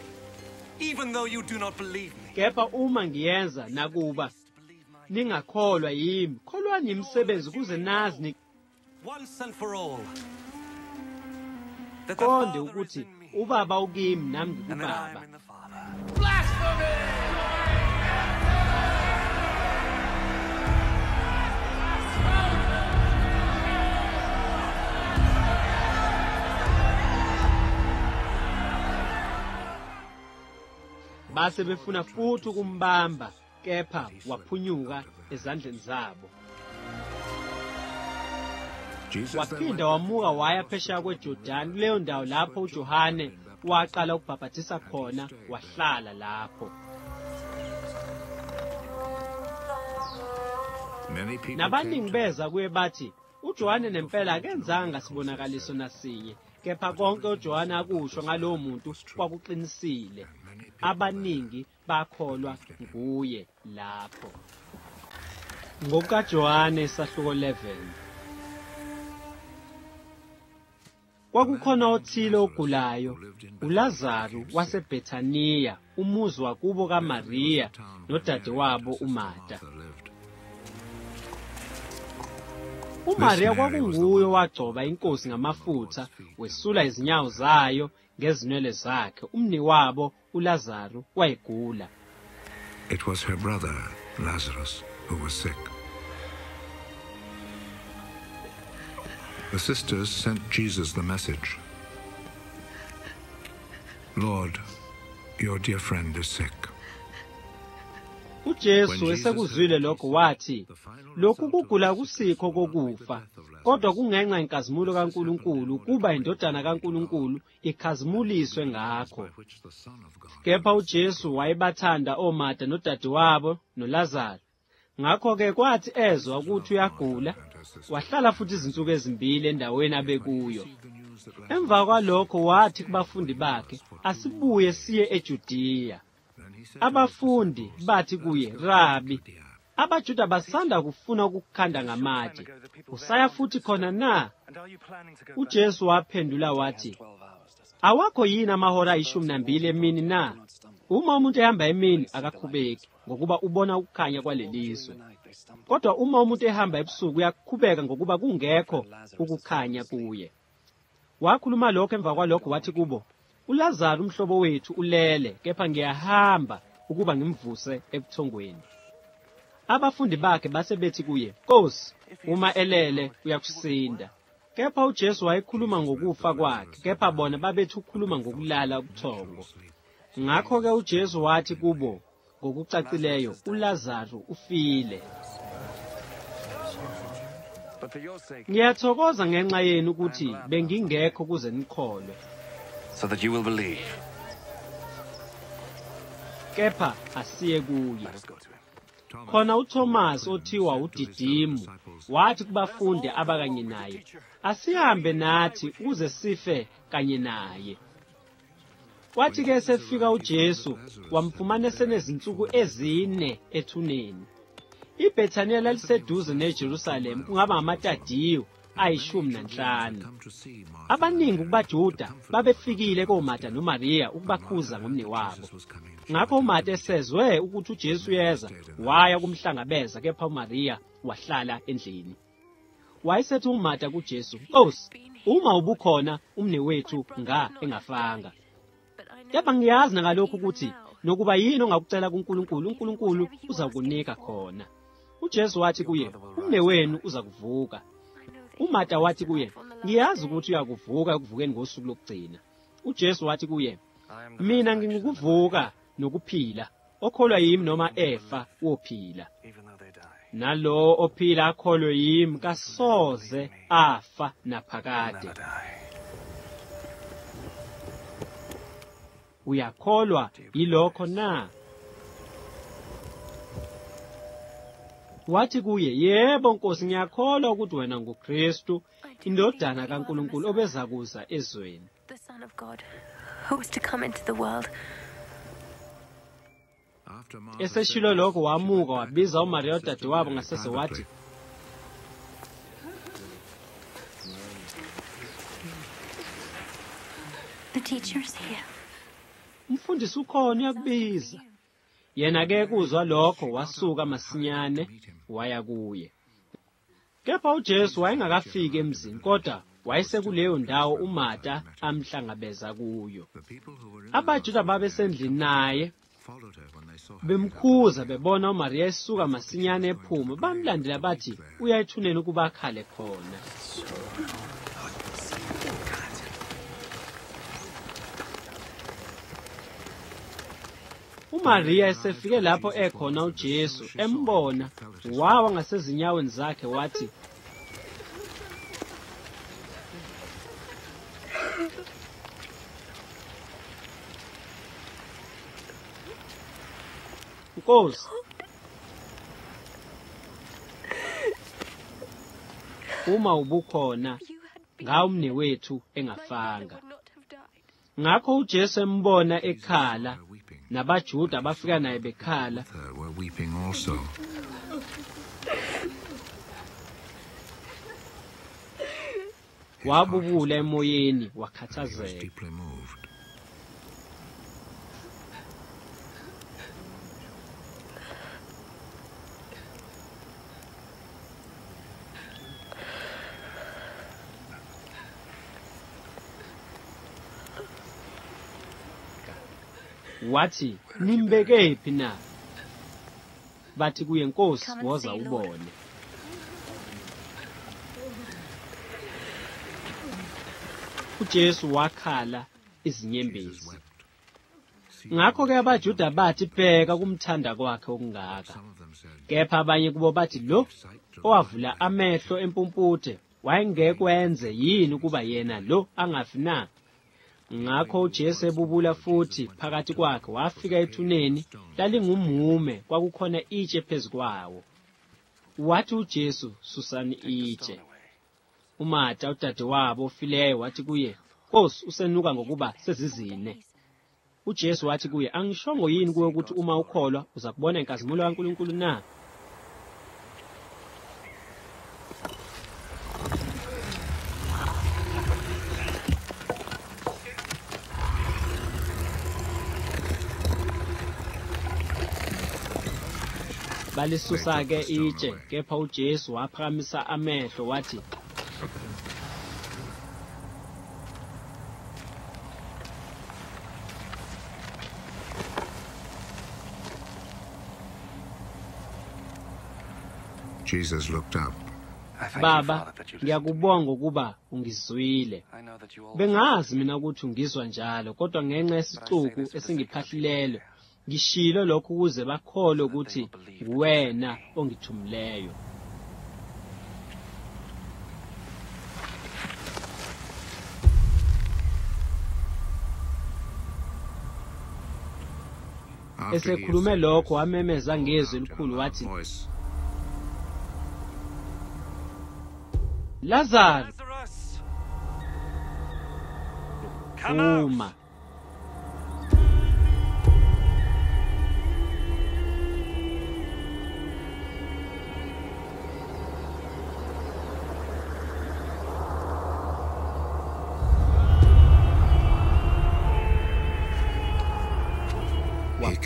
even though you do not believe me. Kepha uma ngiyenza nakuba ningakholwa yimi, kholwani imisebenzi ukuze nazi once and for all that konde ukuthi uBaba ukimi nami ngikuBaba. Blasphemy! Base befuna futhi ukumbamba, kepha waphunyuka ezandleni zabo. Waphinda wamuka waya phesheya kweJordani, kuleyo ndawo lapho uJohane waqala ukubhaphathisa khona, wahlala lapho. Nabaningi beza kuye bathi, "UJohane nempela akenzanga sibonakaliso nasinye, kepha konke uJohane akusho ngalowo muntu kwakuqinisile." Abaningi bakholwa nguye lapho. NgokukaJohane isahluko 11. Kwakukhona othile ogulayo, uLazaro waseBethaniya, umuzi wakubo kaMariya nodadewabo uMatha. UMariya kwakunguye owagcoba inkosi ngamafutha, wesula izinyawo zayo ngezinwele zakhe. Umnewabo uLazaro wayegula. It was her brother Lazarus who was sick. The sisters sent Jesus the message, "Lord, your dear friend is sick." UJesu esekuzwile lokho wathi, lokhu kugula kusikho kokufa, kodwa kungenxa yenkazimulo kaNkulunkulu kuba indodana kaNkulunkulu ikhazimuliswe ngakho. Kepha uJesu wayebathanda oMatha nodadewabo noLazaro. Ngakho ke kwathi ezwa ukuthi uyagula, wahlala futhi izinsuku ezimbili endaweni abekuyo. Emva kwalokho wathi kubafundi bakhe, asibuye siye eJudiya. Abafundi bathi kuye, Rabi, abaJuda basanda kufuna ukukhanda ngamatshe. Usaya futhi khona na? UJesu waphendula wathi, awakho yini amahora ayishumi nambili emini na? Uma umuntu ehamba emini akakhubeki ngokuba ubona ukukhanya kwalelizwe. Kodwa uma umuntu ehamba ebusuku uyakhubeka ngokuba kungekho ukukhanya kuye. Wakhuluma lokho emva kwalokho wathi kubo, uLazaro umhlobo wethu ulele, kepha ngiyahamba ukuba ngimvuse ebuthongweni. Abafundi bakhe basebethi kuye, Nkosi, uma elele uyakusinda. Kepha uJesu wayekhuluma ngokufa kwakhe, kepha bona babethi ukhuluma ngokulala ubuthongo. Ngakho ke uJesu wathi kubo, ngokucacileyo uLazaro ufile. Ngiyathokoza ngenxa yenu ukuthi bengingekho kuze nikholwe. So that you will believe. Kepha asiye kuye. Khona uThomas othiwa uDidimu wathi kubafundi abakanye naye, asihambe nathi uze sife kanye naye. Wathi ke sefika uJesu wamfumana senezinsuku ezine ethuneni. IBethaniya laliseduze neJerusalema, kungaba amatadiyo ayishumi nanhlanu. Abaningi kubaJuda babefikile koMatha noMariya ukubakhuza ngomnewabo. Ngakho uMatha esezwe ukuthi uJesu uyeza, waya kumhlangabeza, kepha uMariya wahlala endlini. Wayesethi uMatha kuJesu, Nkosi, uma ubukhona umnewethu nga engafanga. Kepha ngiyazi nakalokhu ukuthi nokuba yini ongakucela kuNkulunkulu, uNkulunkulu uzakunika khona. UJesu wathi kuye, umnewenu uzakuvuka. UMatha wathi kuye, ngiyazi ukuthi uyakuvuka ekuvukeni ngosuku lokugcina. UJesu wathi kuye, mina ngikuvuka nokuphila, okholwa yimi noma efa wophila. Nalo ophila akholwe yimi kasoze afa naphakade. Uyakholwa yilokho na? Wathi kuye, yebo Nkosi, ngiyakholwa ukuthi wena nguKristu, indodana kaNkulunkulu obeza kuza ezweni. The Son of God, who was to come into the world. Eseshilo lokho wamuka wabiza uMariya udadewabo ngasese wathi, the teacher is here. Umfundisi ukhona uyakubiza. Yena ke kuzwa lokho wasuka masinyane waya kuye. Kepha uJesu wayengakafiki emzini, kodwa wayesekuleyo ndawo uMatha amhlangabeza kuyo. AbaJuda babesendlini naye bemkhuza, bebona uMariya esuka masinyane ephuma, bamlandela bathi uyayithunela ukubakhale khona. UMariya esefike lapho ekhona uJesu embona, wawa ngasezinyaweni zakhe wathi, Nkosi, uma ubukhona ngawo umnewethu engafanga. Ngakho uJesu embona ekhala, nabaJuda abafika naye bekhala. wabubula emoyeni wakhathazeka. Wathi nimbekephi na? Bathi kuye Nkosi woza ubone. UJesu wakhala izinyembezi. Ngakho ke abaJuda bathi bheka kumthanda kwakhe okungaka. Kepha abanye kubo bathi lo owavula amehlo empumputhe wayengekwenze yini kuba yena lo angafina. Ngakho uJesu ebubula futhi phakathi kwakhe wafika ethuneni lalingumume kwakukhona itshe phezukwawo. Wathi uJesu susani itshe. UMatha udadewabo ofileyo wathi kuye Nkosi usenuka ngokuba sezizine. UJesu wathi kuye angishongo yini kuwe ukuthi uma ukholwa uzakubona inkazimulo kaNkulunkulu na? Alisusake itshe, kepha uJesu waphakamisa amehlo wathi Jesus looked up. Baba, ngiyakubonga ukuba ungizwile. Bengazi mina ukuthi ungizwa njalo, kodwa ngenxa yesicuku esingiphahlilelo ngishilo lokhu ukuze bakhole ukuthi wena ongithumileyo. Esekhulume lokho wamemeza ngezwi elikhulu wathi Lazaro, phuma.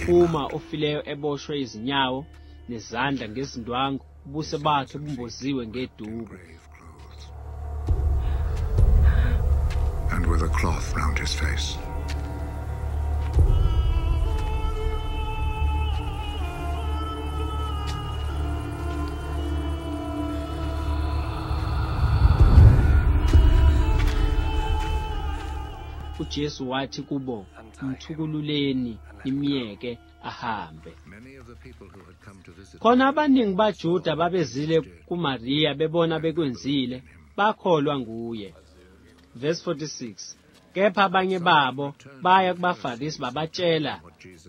Uma ofileyo eboshwe izinyawo nezandla ngezindwangu ubuse bakhe bumboziwe ngeduku. And with a cloth round his face. uJesu wathi kubo mthukululeni imiyeke ahambe. Khona abaningi baJuda babezile kuMariya bebona bekwenzile bakholwa nguye. Verse 46. Kepha abanye babo baya kubaFarisi babatshela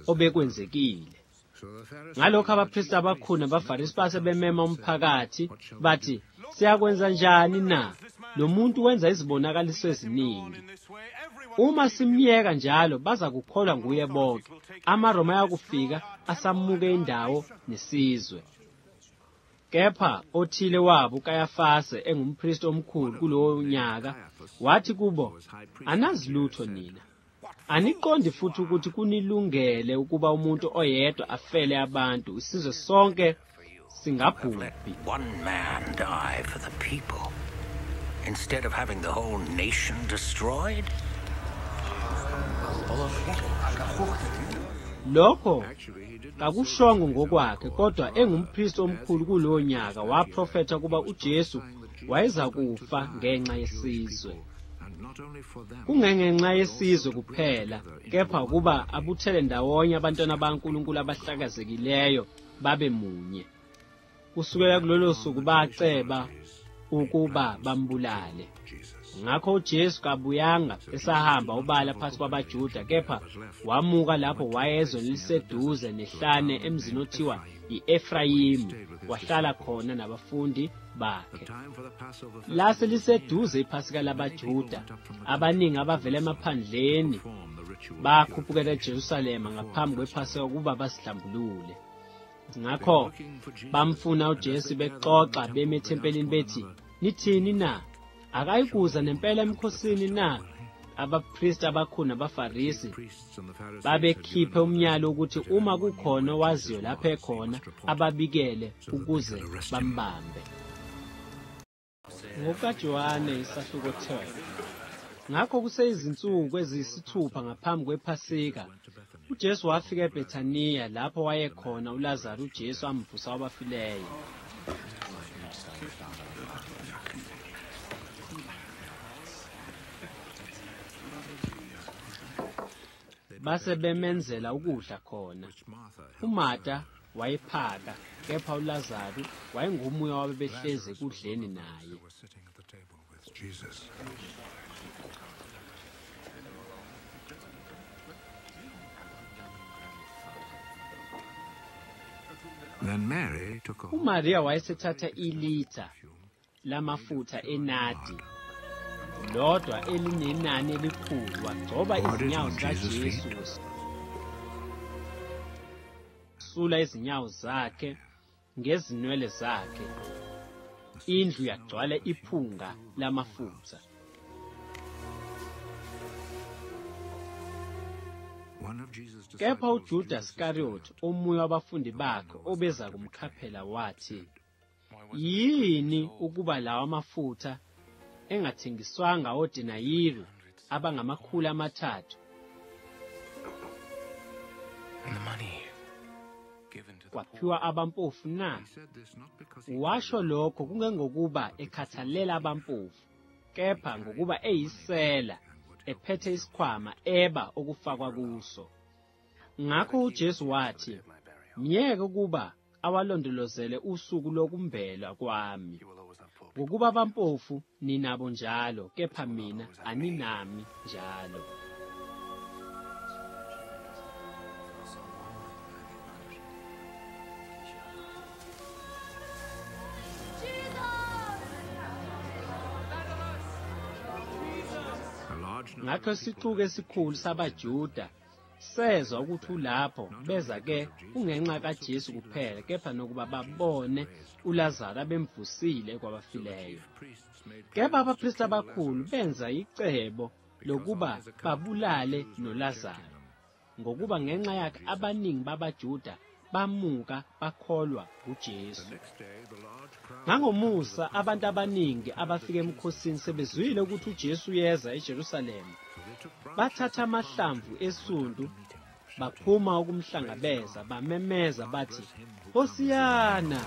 obekwenzekile. Ngalokho abaPristi abakhona baFarisi base bemema umphakathi bathi siyakwenza njani na? Lo muntu wenza izibonakaliso eziningi. Uma simyeka njalo baza kukholwa nguye bonke. AmaRoma yakufika asamuke indawo nesizwe. Kepha othile wabo uKayafase engumpriest omkhulu kulowo nyaka wathi kubo anazi lutho nina. Aniqondi futhi ukuthi kunilungele ukuba umuntu oyedwa afele abantu isizwe sonke singabhubhi. One man die for the people instead of having the whole nation destroyed. Lokho akushongo ngokwakhe kodwa engumpriest omkhulu kulowo nyaka waprofeta kuba uJesu wayezakufa ngenxa yesizwe. Kungenxa yesizwe kuphela kepha kuba abuthele ndawonye abantwana baNkulunkulu abahlakazekileyo babe munye. Kusukela kulolo suku baceba ukuba bambulale. Ngakho uJesu kabuyanga esahamba ubala phansi kwabaJuda kepha wamuka lapho wayezwe liseduze nehlane emzini othiwa iEfrayim wahlala khona nabafundi bakhe. Lase liseduze iphasika labaJuda abaningi abavela emaphandleni bakhuphukela eJerusalema ngaphambi kwephasika ukuba basihlambulule. Ngakho bamfuna uJesu bexoxa bemethempelini bethi nithini na? akayikuza nempela emkhosini na? Abapriest abakhona abafarisi babekhiphe umyalo ukuthi uma kukhona owaziyo lapha ekhona ababikele ukuze bambambe. NgokukaJohane isahluko 12. Ngakho kuseyizinsuku eziyisithupha ngaphambi kwePhasika, uJesu wafika eBhethaniya lapho wayekhona uLazaro uJesu amvusa kwabafileyo. Base bemenzela ukudla khona. UMartha wayephaka, kepha uLazaro wayengomunye wabebehleze kudleni naye. uMariya wayesethatha ilitha lamafutha enadi lodwa elinenani elikhulu wagcoba izinyawo zikaJesu, sula izinyawo zakhe ngezinwele zakhe. Indlu yagcwala iphunga lamafutha. Kepha uJudas Iskariyoti, omunye wabafundi bakhe obeza kumkhaphela, wathi, "Yini ukuba lawa mafutha engathengiswanga odinayiri abangamakhulu amathathu?" Kwaphiwa abampofu na? Washo lokho kungengokuba ekhathalela abampofu, kepha ngokuba eyisela ephethe isikhwama eba okufakwa kuso. Ngakho uJesu wathi, "Myeke ukuba awalondolozele usuku lokumbelwa kwami. Ngokuba abampofu ninabo njalo, kepha mina aninami njalo." Ngakho isixuku esikhulu sabaJuda sezwa ukuthi ulapho beza ke kungenxa kaJesu kuphela, kepha nokuba babone uLazaro abemvusile kwabafileyo. Kepha abapristi abakhulu benza icebo lokuba babulale noLazaro, ngokuba ngenxa yakhe abaningi babaJuda bamuka bakholwa kuJesu. Nangomusa abantu abaningi abafike emkhosini sebezwile ukuthi uJesu uyeza eJerusalema, bathatha amahlamvu esundu baphuma ukumhlangabeza, bamemeza bathi, "Hosiyana,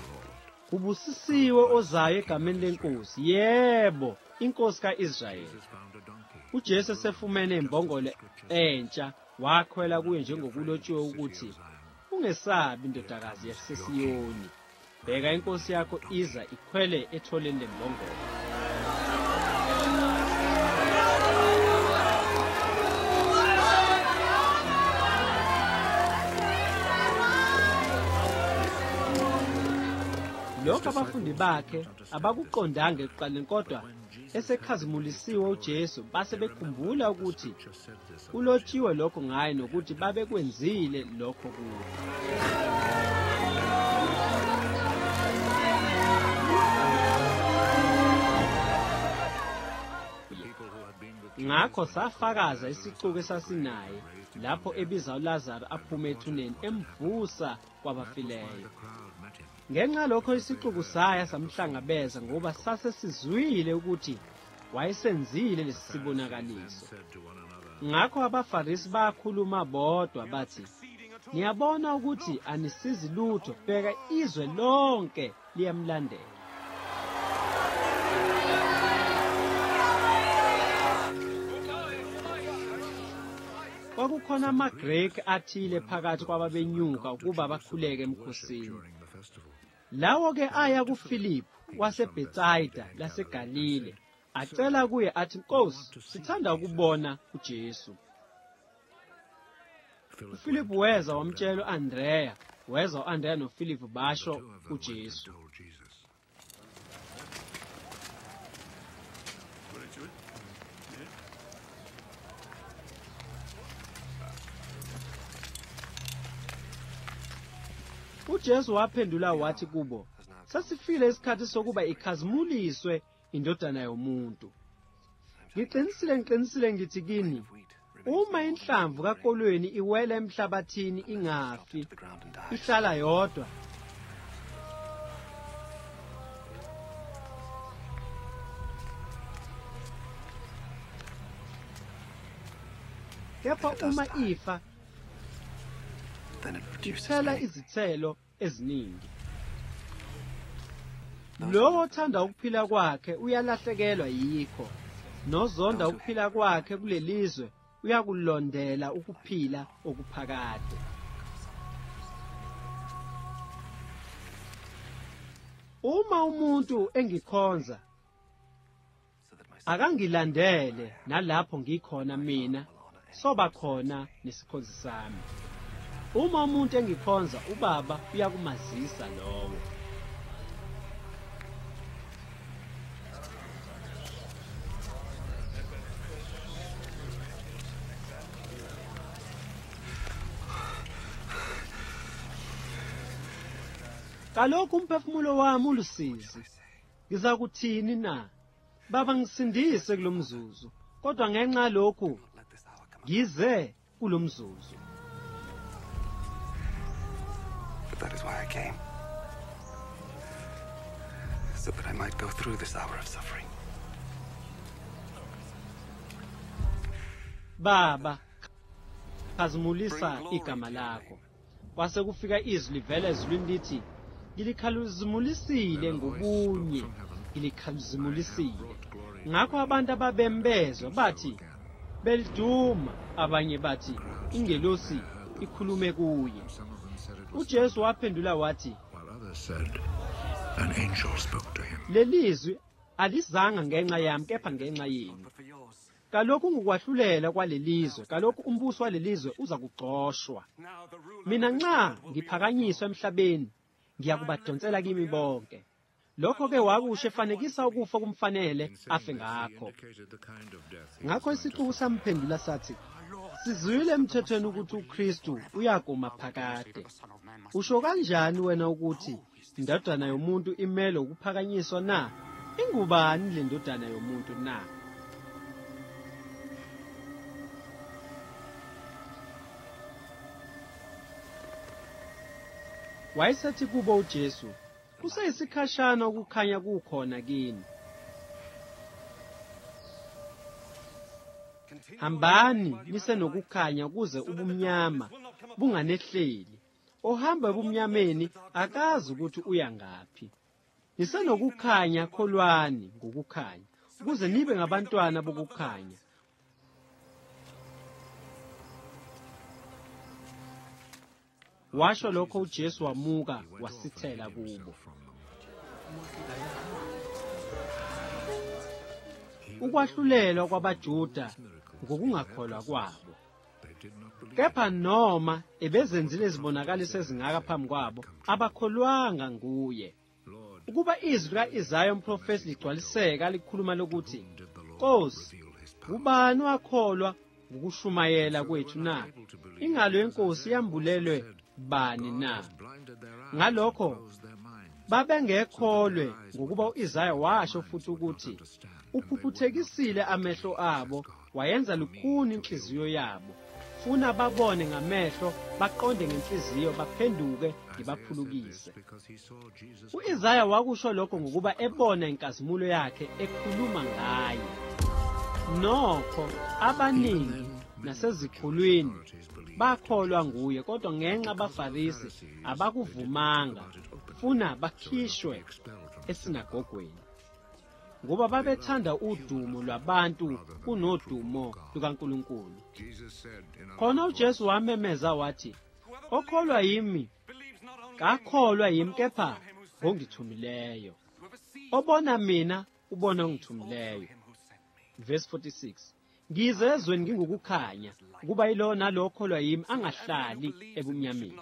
ubusisiwe ozayo egameni leNkosi, yebo, iNkosi kaIsrayeli." UJesu esefumene imbongolo entsha wakhwela kuye njengokulotshiwe ukuthi, "Ungesabi indodakazi yaseSiyoni, bheka inkosi yakho iza ikhwele etholeni lembongolo." Lokho abafundi bakhe abakuqondanga ekuqaleni, kodwa esekhazimulisiwe uJesu base bekhumbula ukuthi ulotshiwe lokho ngaye nokuthi babekwenzile lokho kuye. Ngakho safakaza isixuku esasinaye lapho ebiza uLazaro aphume ethuneni emvusa kwabafileyo. Ngenxa lokho isixuku saya samhlangabeza ngoba sase sizwile ukuthi wayesenzile lesibonakaliso. Ngakho abaFarisi bakhuluma bodwa bathi, "Niyabona ukuthi anisizi lutho, bheka izwe lonke liyamlandela." Kwakukhona amaGreek athile phakathi kwababenyuka ukuba bakhuleke emkhosini. Lawo ke aya kuFilipu waseBhetsaida laseGalile, acela kuye athi, "Nkosi, sithanda ukubona uJesu." uFilipu weza wamtshela uAndrea, weza uAndrea noFilipu basho uJesu. uJesu waphendula wathi kubo, "Sasifile isikhathi sokuba ikhazimuliswe indodana yomuntu. Ngiqinisile ngithi kini uma inhlamvu kakolweni iwela emhlabathini ingafi ihlala yodwa. Kepha uma ifa ihlala izithelo eziningi. Lowo othanda ukuphila kwakhe uyalahlekelwa yikho, nozonda ukuphila kwakhe kulelizwe uyakulondela ukuphila okuphakade. Uma umuntu engikhonza akangilandele, nalapho ngikhona mina soba khona nesikhonzi sami. Uma umuntu engikhonza ubaba uyakumazisa lowo. Kaloku umphefumulo wami ulusizi, ngizakuthini na? Baba ngisindise kulomzuzu, kodwa ngenxa lokhu ngize kulomzuzu. But that is why I came, so that I might go through this hour of suffering. Baba, khazimulisa igama lakho. Kwase kufika izwi livela ezulwini lithi, "Ngilikhalizimulisile ngobunye, ngilikhalizimulisile." Ngakho abantu ababembezwa bathi beliduma, abanye bathi ingelosi ikhulume kuye. UJesu waphendula wathi, "Lelizwi alizanga ngenxa yami kepha ngenxa yenu." Kaloku ungukwahlulela kwalelizwe, kaloku umbuso walelizwe uzakugcoshwa. Mina nxa ngiphakanyiswa emhlabeni ngiyakubadonsela kimi bonke. Lokho ke wakusho efanekisa ukufa kumfanele afe ngakho. Ngakho isixuku samphendula sathi, "Sizwile emthethweni ukuthi uKristu uyaguma phakade. Usho kanjani wena ukuthi indodana yomuntu imele ukuphakanyiswa na? Ingubani le ndodana yomuntu na?" Wayesathi kubo uJesu, "Kuseyisikhashana ukukhanya kukhona kini. Hambani nisenokukhanya kuze ubumnyama bunganehleli. Ohamba ebumnyameni akazi ukuthi uya ngaphi. Nisenokukhanya kholwani ngokukhanya ukuze nibe ngabantwana bokukhanya." Washo lokho uJesu wamuka wasithela kubo. Ukwahlulelwa kwabaJuda ngokungakholwa kwabo. Kepha noma ebezenzile izibonakaliso ezingaka phambi kwabo, abakholwanga nguye. Ukuba izwi lika-Isaya umprofeti ligcwaliseka likhuluma lokuthi, "Nkosi, ubani wakholwa ukushumayela kwethu na? Ingalo yenkosi yambulelwe bani na?" Ngalokho babengekholwe ngokuba uIsaya washo futhi ukuthi, "Uphuphuthekisile amehlo abo, wayenza lukhuni inhliziyo yabo. Funa babone ngamehlo, baqonde ngenhliziyo, baphenduke ngibaphulukise." UIsaya wakusho lokho ngokuba ebona inkazimulo yakhe ekhuluma ngaye. Nokho abaningi nasezikhulwini bakholwa nguye, kodwa ngenxa abaFarisi abakuvumanga funa bakhishwe esinagogweni, ngoba babethanda udumo lwabantu kunodumo lukaNkulunkulu. Khona uJesu wamemeza wathi, "Okholwa yimi kakholwa yimi, kepha ngongithumileyo. Obona mina ubona ongithumileyo." Verse 46. "Ngize ezweni ngingukukhanya, kuba yilo nalokholwa yimi angahlali ebumnyameni.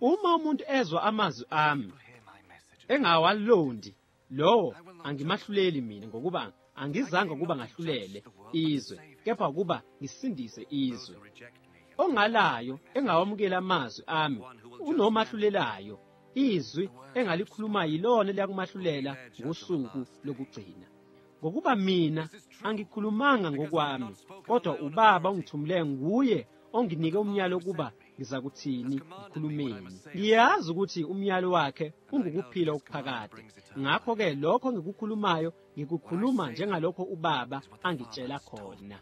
Uma umuntu ezwa amazwi ami engawalondi, lowo angimahluleli mina, ngokuba angizange ukuba ngahlulele izwe, kepha kuba ngisindise izwe. Ongalayo engawamukela amazwi ami unomahlulelayo, izwi engalikhuluma yilona eliyakumahlulela ngosuku lokugcina." ngokuba mina angikhulumanga ngokwami, kodwa ubaba ongithumileyo nguye onginike umyalo ukuba ngizakuthini ngikhulumeni. Ngiyazi ukuthi umyalo wakhe ungukuphila okuphakade. Ngakho ke lokho ngikukhulumayo ngikukhuluma njengalokho ubaba angitshela khona.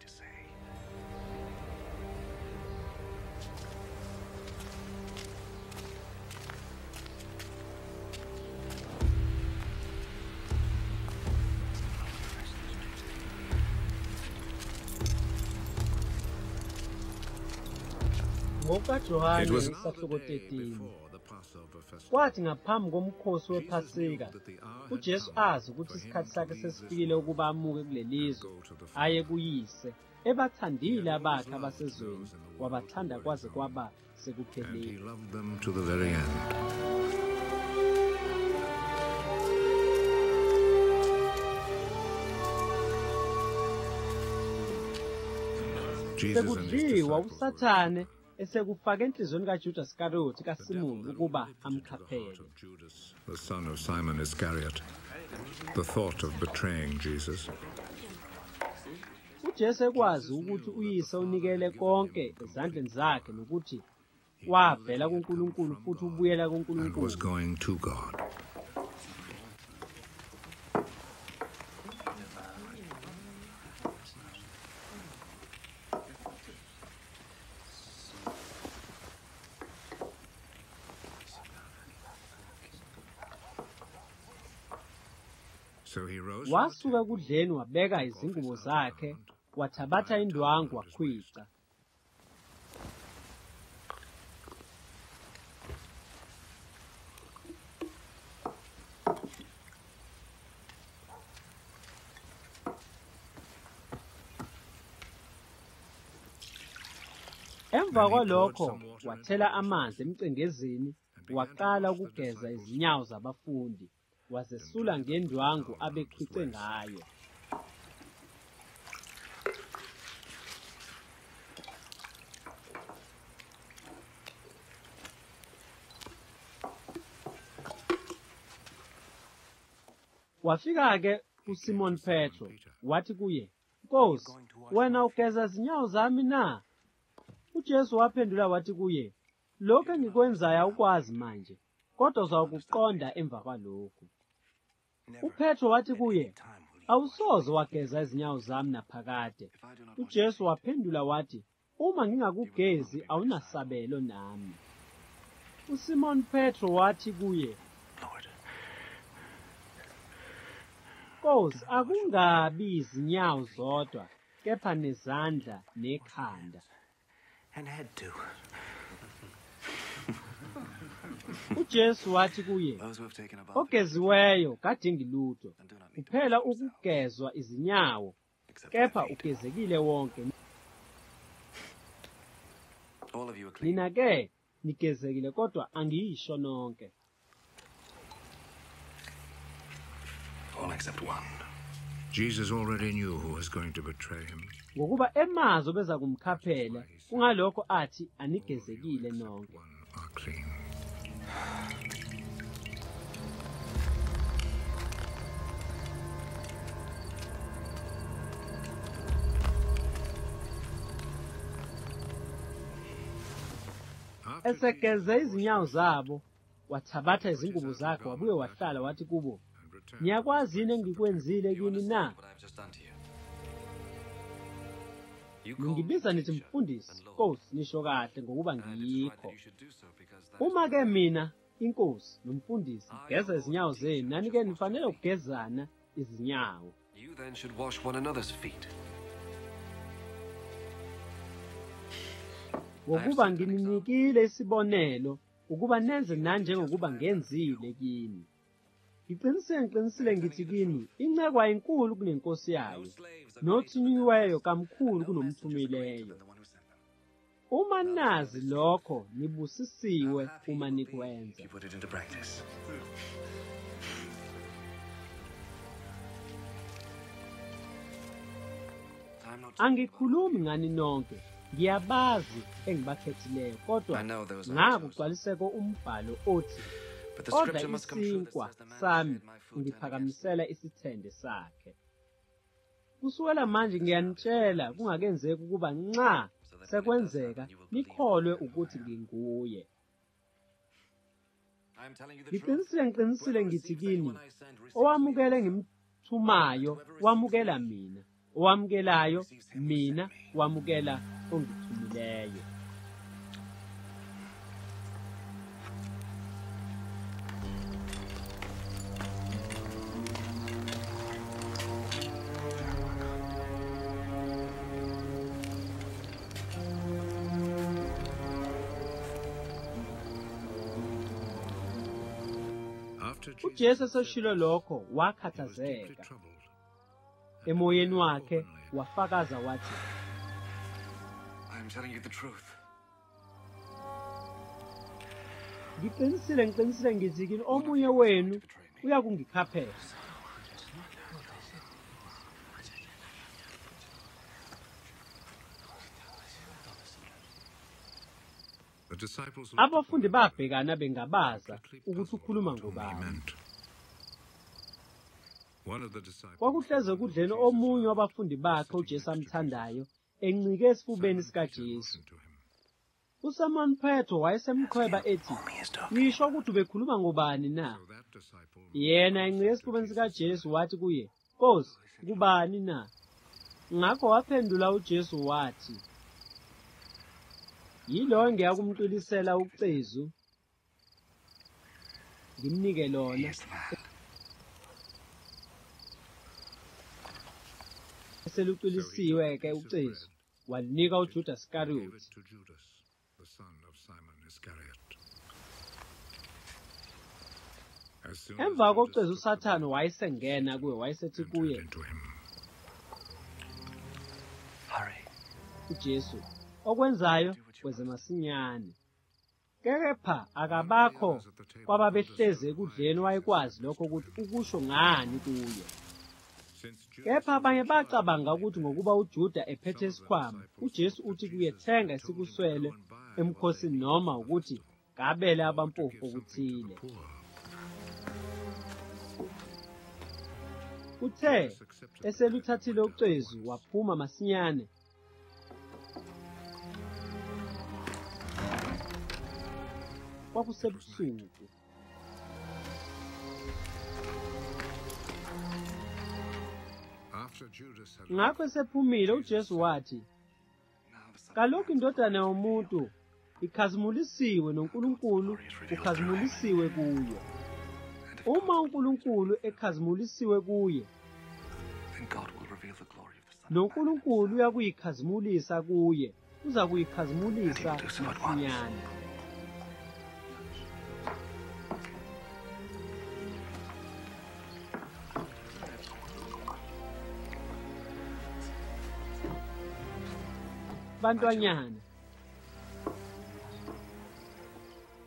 It was an hour before the Passover festival, and he loved them to the very end. Jesus the son of Simon Iscariot, the thought of betraying Jesus. And was going to God. Wasuka kudleni wabeka izingubo zakhe wathabatha indwangu wakhwica. Emva kwalokho wathela amanzi emcengezini waqala ukugeza izinyawo zabafundi. Wazesula ngendwangu abekhithe ngayo. Wafika ke uSimon Petro wathi kuye, "Nkosi, wena ugeza izinyawo zami na?" UJesu waphendula wathi kuye, "Lokho engikwenzayo awukwazi manje, kodwa uzakuqonda emva kwalokho." UPetro wathi kuye, "Awusoze wageza izinyawo zami naphakade." UJesu waphendula wathi, "Uma ngingakugezi awunasabelo nami." USimon Petro wathi kuye, "Nkosi, akungabi izinyawo zodwa, kepha nezandla nekhanda." UJesu wathi kuye, "Ogeziweyo kadingi lutho, kuphela ukugezwa izinyawo, kepha ugezekile wonke. Nina ke nigezekile kodwa angiyisho nonke." All except one. Jesus already knew who was going to betray him. Ngokuba emazo beza kumkhaphela, kungalokho athi anigezekile nonke. Esegeze izinyawo zabo wathabatha izingubo zakhe wabuye wahlala wathi kubo, "Niyakwazi yini engikwenzile kini na? Ngibiza nithi mfundisi, Nkosi nisho kahle ngokuba ngiyikho. Uma ke mina inkosi nomfundisi ngigeza izinyawo zenu, nani ke nifanele ukugezana izinyawo." You then should wash one another's feet. Ngokuba ngininikile isibonelo ukuba nenze nanje ngokuba ngenzile kini. Ngiqinisile ngithi kini, inceku ayinkulu kunenkosi yayo, nothunyiweyo kamkhulu kunomthumileyo. Uma nazi lokho nibusisiwe uma nikwenza. Angikhulumi ngani nonke, ngiyabazi engibakhethileyo, kodwa ngakugcwaliseko umbhalo othi, "Odla isinkwa sami, ngiphakamisela isithende sakhe." Kusukela manje ngiyanitshela kungakenzeki ukuba nxa sekwenzeka nikholwe ukuthi nginguye. Ngiqinisile ngithi kini, owamukele ngimthumayo wamukela mina, owamukelayo mina wamukela ongithumileyo. uJesu sashilo lokho wakhathazeka. Emoyeni wakhe wafakaza wathi, I'm telling you the truth. Ngiqinisile ngizikini omunye wenu uyakungikhaphela. Abafundi babhekana bengabaza ukuthi ukhuluma ngobani. Kwakuhleze kudlele omunye wabafundi bakhe uJesu amthandayo encike esifubeni sikaJesu. USimon Petro wayesemqhweba ethi, "Ngisho ukuthi ubekhuluma ngobani na?" Yena encike esifubeni sikaJesu wathi kuye, "Nkosi, kubani na?" Ngakho waphendula uJesu wathi, "Yilo ngiyakumtulisela ucezu ngimnike lona selutulisiwe ke ucezu walinika uJudas Iscariot." Emva kokucezu uSathane wayesengena kuye wayesethi kuye, "Jesu, okwenzayo kwezemasinyane. Kepha akabakho kwababehleze kudleni wayekwazi lokho ukuthi ukusho ngani kuye. Kepha abanye bacabanga ukuthi ngokuba uJuda ephethe isikhwama, uJesu uthi kuye, thenga sikuswele emkhosini noma ukuthi gabele abampofu okuthile." Uthe eseluthathile ucezu waphuma masinyane. Kwakusebusuku. Ngakho esephumile uJesu wathi, "Kaloku indodana yomuntu ikhazimulisiwe noNkulunkulu, ikhazimulisiwe kuye. Uma uNkulunkulu ekhazimulisiwe kuye, noNkulunkulu uyakuyikhazimulisa kuye, uza kuyikhazimulisa masinyane." Bantwanyana,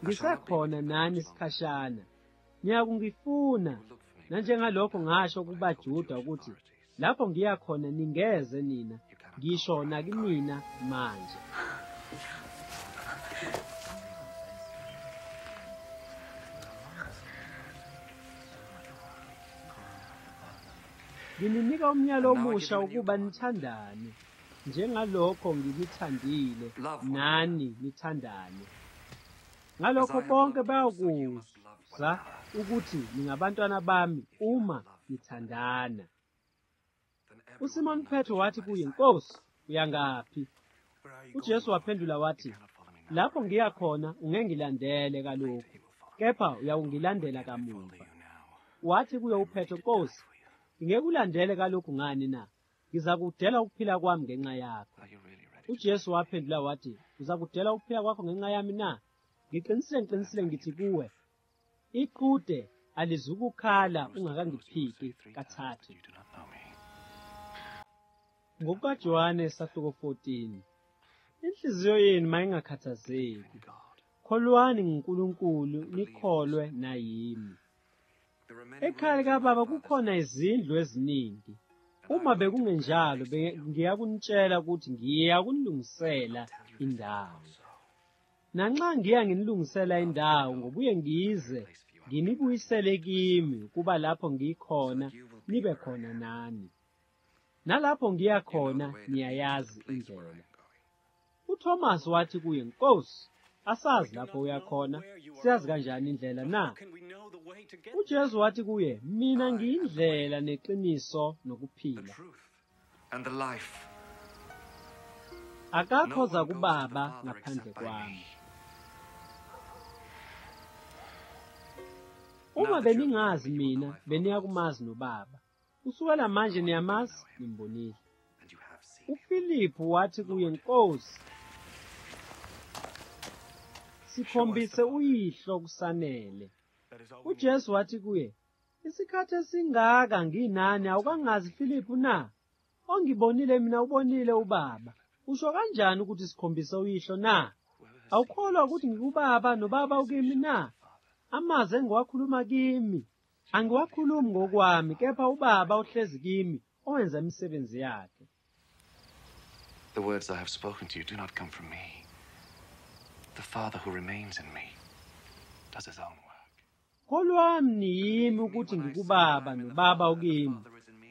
ngisekhona nani isikhashana. Ngiyakungifuna, nanjengalokho ngasho kubaJuda ukuthi lapho ngiya khona ningeze nina, ngishona kimina manje. Ngininika umyalo omusha ukuba nithandane, njengalokho ngikuthandile nani nithandane. Ngalokho bonke bayakuzwa ukuthi ningabantwana bami uma nithandana. USimon Petro wathi kuye, "Nkosi, uyangaphi?" UJesu waphendula wathi, "Lapho ngiya khona ungengilandele kalokho, kepha uyangilandela kamuva." Wathi kuye uPetro, "Nkosi, ngekulandele kalokho ngani na? Ngizakudela ukuphila kwami ngenxa yakho." UJesu waphendula wathi, "Uzakudela ukuphila kwakho ngenxa yami na? Ngiqinisile ngithi kuwe, iqhude alizukukhala ungakangiphiki kathathu." NgokukaJohane sahluko 14. Inhliziyo yenu mayingakhathazeki. Kholwani ngoNkulunkulu, nikholwe nayimi. Ekhaya kaBaba kukhona izindlu eziningi. Uma bekungenjalo ngiyakunitshela ukuthi ngiyakunilungisela indawo. Nanxa ngiya nginilungisela indawo, ngobuye ngize nginibuyisele kimi, kuba lapho ngikhona nibe khona nani. nalapho ngiya khona niyayazi indlela. UThomas wathi kuye, Nkosi, asazi lapho uyakhona, siyazi kanjani indlela na? UJesu wathi kuye, mina ngiyindlela neqiniso nokuphila. Akakho za kuBaba ngaphandle kwami. Uma beningazi mina, beniyakumazi noBaba. Kusukela manje niyamazi, nimbonile. UFilipu wathi kuye, Nkosi, sikhombise uyihlo kusanele. UJesu wathi kuye, isikhathi esingaka nginani awukangazi Filipu na? Ongibonile mina ubonile uBaba. Usho kanjani ukuthi sikhombise uyihlo na? Awukholwa ukuthi ngikuBaba noBaba ukimi na? Amazwi engiwakhuluma kimi angiwakhulumi ngokwami, kepha uBaba ohlezi kimi owenza imisebenzi yakhe. The words I have spoken to you do not come from me. The Father who remains in me does his own work. Kholwani yimi ukuthi ngikuBaba noBaba ukimi.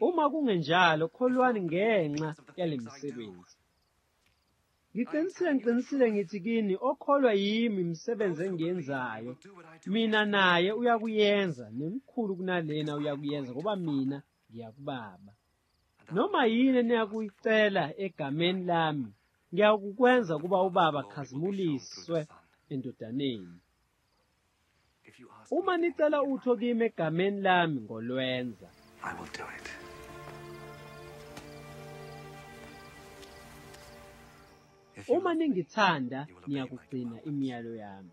Uma kungenjalo kholwani ngenxa yalemsebenzi. Ngiqinisile ngithi kini okholwa yimi imisebenzi engiyenzayo, mina naye uyakuyenza nemkhulu kunalena uyakuyenza ngoba mina ngiyakuBaba. Noma yini eniyakuyicela egameni lami ngiyakukwenza kuba uBaba akhazimuliswe endodaneni. Uma nicela utho kimi egameni lami ngolwenza. I will do it. Uma ningithanda niyakugcina imiyalo yami.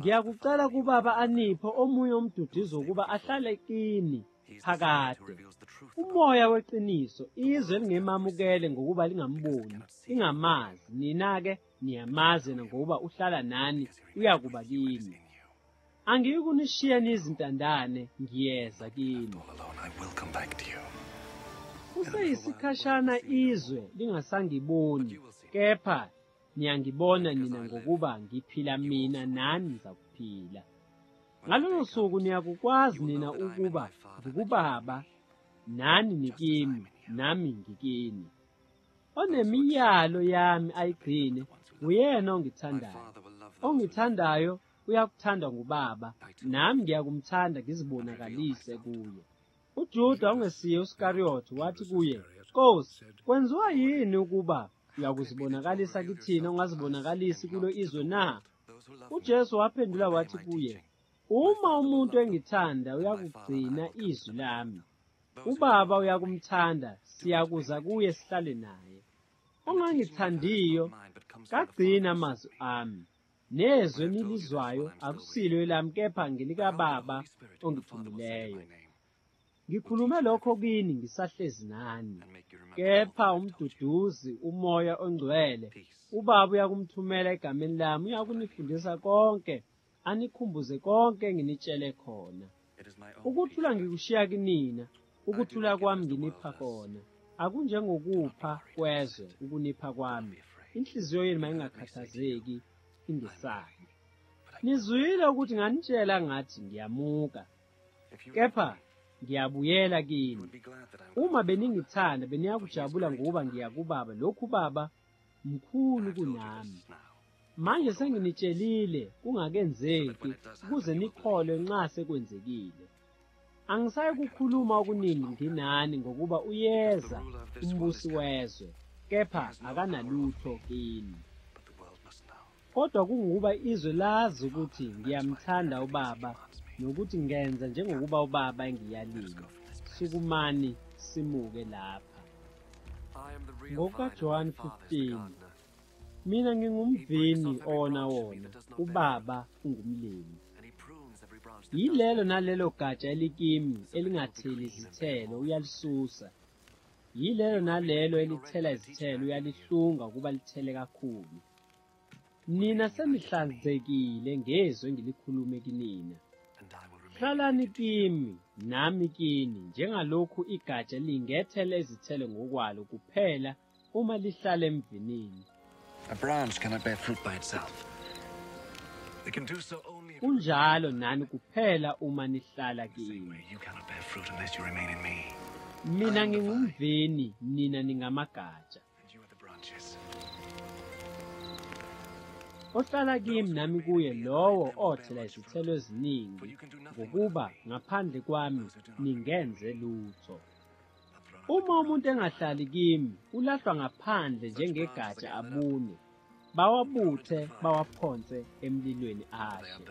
Ngiyakucela kuBaba aniphe omunye umduduzo ukuba ahlale kini phakade. UMoya weqiniso, izwe lingemamukele ngokuba lingamboni, ingamazi, ninake niyamazi ngokuba uhlala nani uyakuba kini. Angiyikunishiya nizintandane, ngiyeza kini. Kuseyisikhashana izwe lingasangiboni, kepha niyangibona nina ngokuba ngiphila mina nani nizakuphila. Ngalolu suku niyakukwazi nina ukuba ngikuBaba, nani nikimi, nami ngikini. Onemiyalo yami ayigcine uyena ongithandayo. Ongithandayo uyakuthandwa nguBaba, nami ngiyakumthanda ngizibonakalise kuye. UJuda ongesiye uSkariyoti wathi kuye, Nkosi, kwenziwa yini ukuba uyakuzibonakalisa kithina ongazibonakalisi kulo izwe na? UJesu waphendula wathi kuye, Uma umuntu engithanda uyakugcina izwi lami. UBaba uyakumthanda, siyakuza kuye sihlale naye. Ongangithandiyo kagcina amazwi ami. Nezwi nilizwayo akusilo elami kepha ngelikaBaba ongithumileyo. Ngikhulume lokho kini ngisahlezi nani. Kepha umduduzi uMoya oNgcwele, uBaba uyakumthumela egameni lami, uyakunifundisa konke. Anikhumbuze konke nginitshele khona. Ukuthula ngikushiya kinina, ukuthula kwami nginipha khona. Akunjengokupha kwezwe ukunipha kwami. Inhliziyo yenu mayingakhathazeki ingesabi. Nizwile ukuthi nganitshela ngathi ngiyamuka, kepha ngiyabuyela kini. Uma beningithanda beniyakujabula ngoba ngiyakuBaba, lokhu Baba mkhulu kunami. Manje senginitshelile kungakenzeki ukuze nikholwe nxa sekwenzekile. Angisayi kukhuluma okuningi nginani ngokuba uyeza umbusi wezwe, kepha akanalutho kini. Kodwa kunguba izwe lazi ukuthi ngiyamthanda uBaba nokuthi ngenza njengokuba uBaba engiyalile. Sukumani simuke lapha. NgokukaJohane 15. Mina ngingumvini owona, uBaba ungumlimi. Yilelo nalelo gatsha elikimi elingatheli izithelo uyalisusa. Yilelo nalelo elithela izithelo uyalihlunga ukuba lithele kakhulu. Nina senihlanzekile ngezwe engilikhulume kinina. Hlalani kimi, nami kini, njengalokhu igatsha lingethela izithelo ngokwalo kuphela uma lihlala emvinini. A branch cannot bear fruit by itself. It can do so only if kunjalo nani kuphela uma nihlala kimi. You cannot bear fruit unless you remain in me. Mina ngingumvini, nina ningamagatsha. Ohlala kimi nami kuye lowo othela izithelo eziningi, ngokuba ngaphandle kwami ningenze lutho. Uma umuntu engahlali kimi, ulahlwa ngaphandle njengegatsha abune, bawabuthe, bawaphonse emlilweni ashe.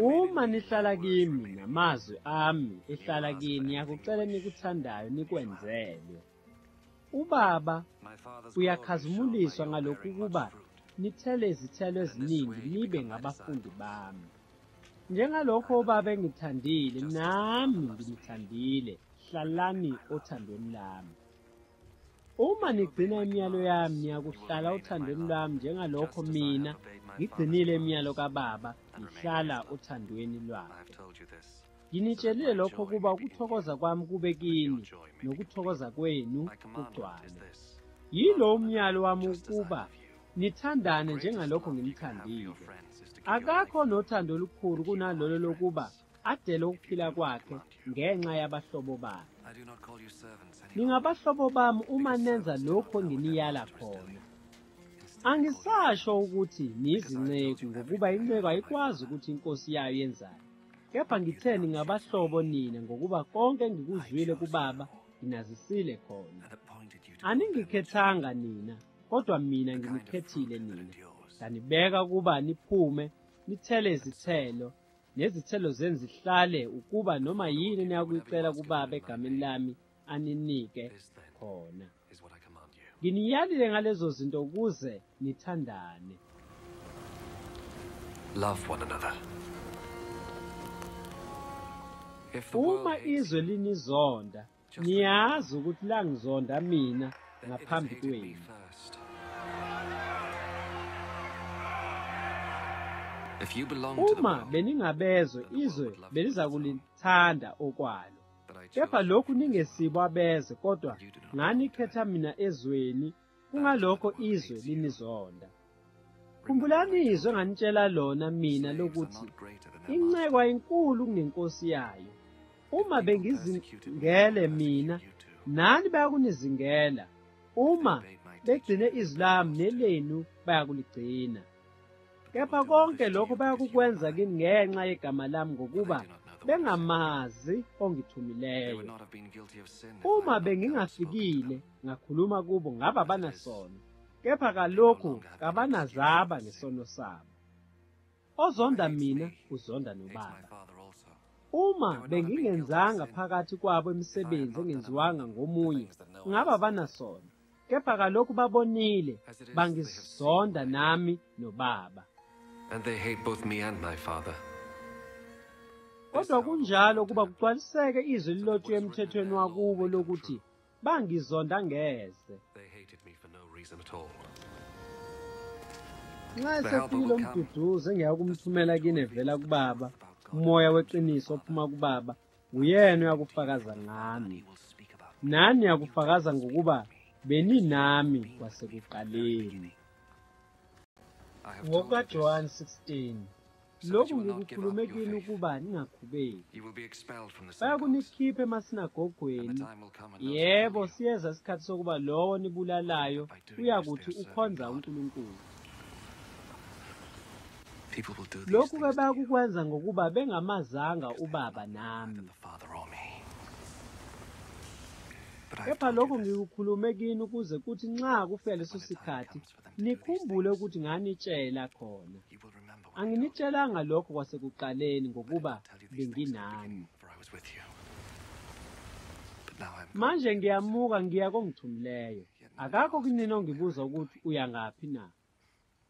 Uma nihlala kimi namazwi ami ehlala kini, ngiyakucela nikuthandayo nikwenzele. Ubaba uyakhazimuliswa ngalokhu ukuba nithele izithelo eziningi nibe ngabafundi bami. Njengalokho ubaba engithandile nami nginithandile, hlalani othandweni lami. Uma nigcina imiyalo yami, niyakuhlala othandweni lami njengalokho mina ngigcinile imiyalo kaBaba ngihlala othandweni lwakhe. Nginitshelile lokho kuba ukuthokoza kwami kube kini, nokuthokoza kwenu kugcwale. Yilo umyalo wami ukuba nithandane njengalokho ngimthandile. Akakho nothando olukhulu kunalolo lokuba adele ukuphila kwakhe ngenxa yabahlobo bami. Ningabahlobo bami uma nenza lokho nginiyala khona. Angisasho ukuthi nizinceku ngokuba inceku ayikwazi ukuthi inkosi yayo yenzayo. Kepha ngithe ningabahlobo nina ngokuba konke engikuzwile kuBaba nginazisile khona. Aningikhethanga nina, kodwa mina nginikhethile nina. Kanibeka kuba niphume nithele izithelo, nezithelo zenu zihlale ukuba noma yini niyakuyicela kuBaba egameni lami aninike khona. Nginiyalile ngalezo zinto ukuze nithandane. Love one another. Uma izwe linizonda, niyazi ukuthi langizonda mina ngaphambi kwenu. Uma beningabezwe izwe belizakulithanda okwalo. Kepha lokhu ningesibo abeze, kodwa nganikhetha mina ezweni, kungalokho izwe linizonda. Khumbulani izwe enganitshela lona mina lokuthi inceku inkulu kunenkosi yayo. Uma bengizingele mina, nani bayakunizingela. Uma begcine izilam nelenu, bayakuligcina. Kepha konke lokho bayakukwenza kini ngenxa yegama lami ngokuba bengamazi ongithumileyo. Uma bengingafikile, ngakhuluma kubo ngaba banasono. Kepha kalokhu kabanazaba ngesono sabo. Ozonda mina, uzonda noBaba. Uma bengingenzanga phakathi kwabo imisebenzi engenziwanga ngomunye, ngaba banasona. Kepha kalokhu babonile, bangizonda nami noBaba. And they hate both me and my father. Kodwa kunjalo kuba kugcwaliseke izwi lilotshwe emthethweni wakubo lokuthi bangizonda ngeze. They hated me for no reason at all. Ngisefikile umduduzo engiyakumthumela kini evela kuBaba, umoya weqiniso ophuma kuBaba, uyena uyakufakaza ngami. Nani yakufakaza ngokuba beninami kwasekuqaleni. UMoya 16. Lokhu ngikukhulume kini ukuba ningakhubeki. Bayakunikhipha emasinagogweni. Yebo, siyeza isikhathi sokuba lowo nibulalayo uyakuthi ukhonza uNkulunkulu. Lokhu bayakukwenza ngokuba bengamazanga uBaba nami. Kepha lokhu ngikukhulume kini ukuze kuthi nxa kufika leso sikhathi, nikhumbule ukuthi nganitshela khona. Anginitshelanga lokho kwasekuqaleni ngokuba benginani. Manje ngiyamuka ngiya kongithumileyo. Akakho kunina ongibuza ukuthi uya ngaphi na.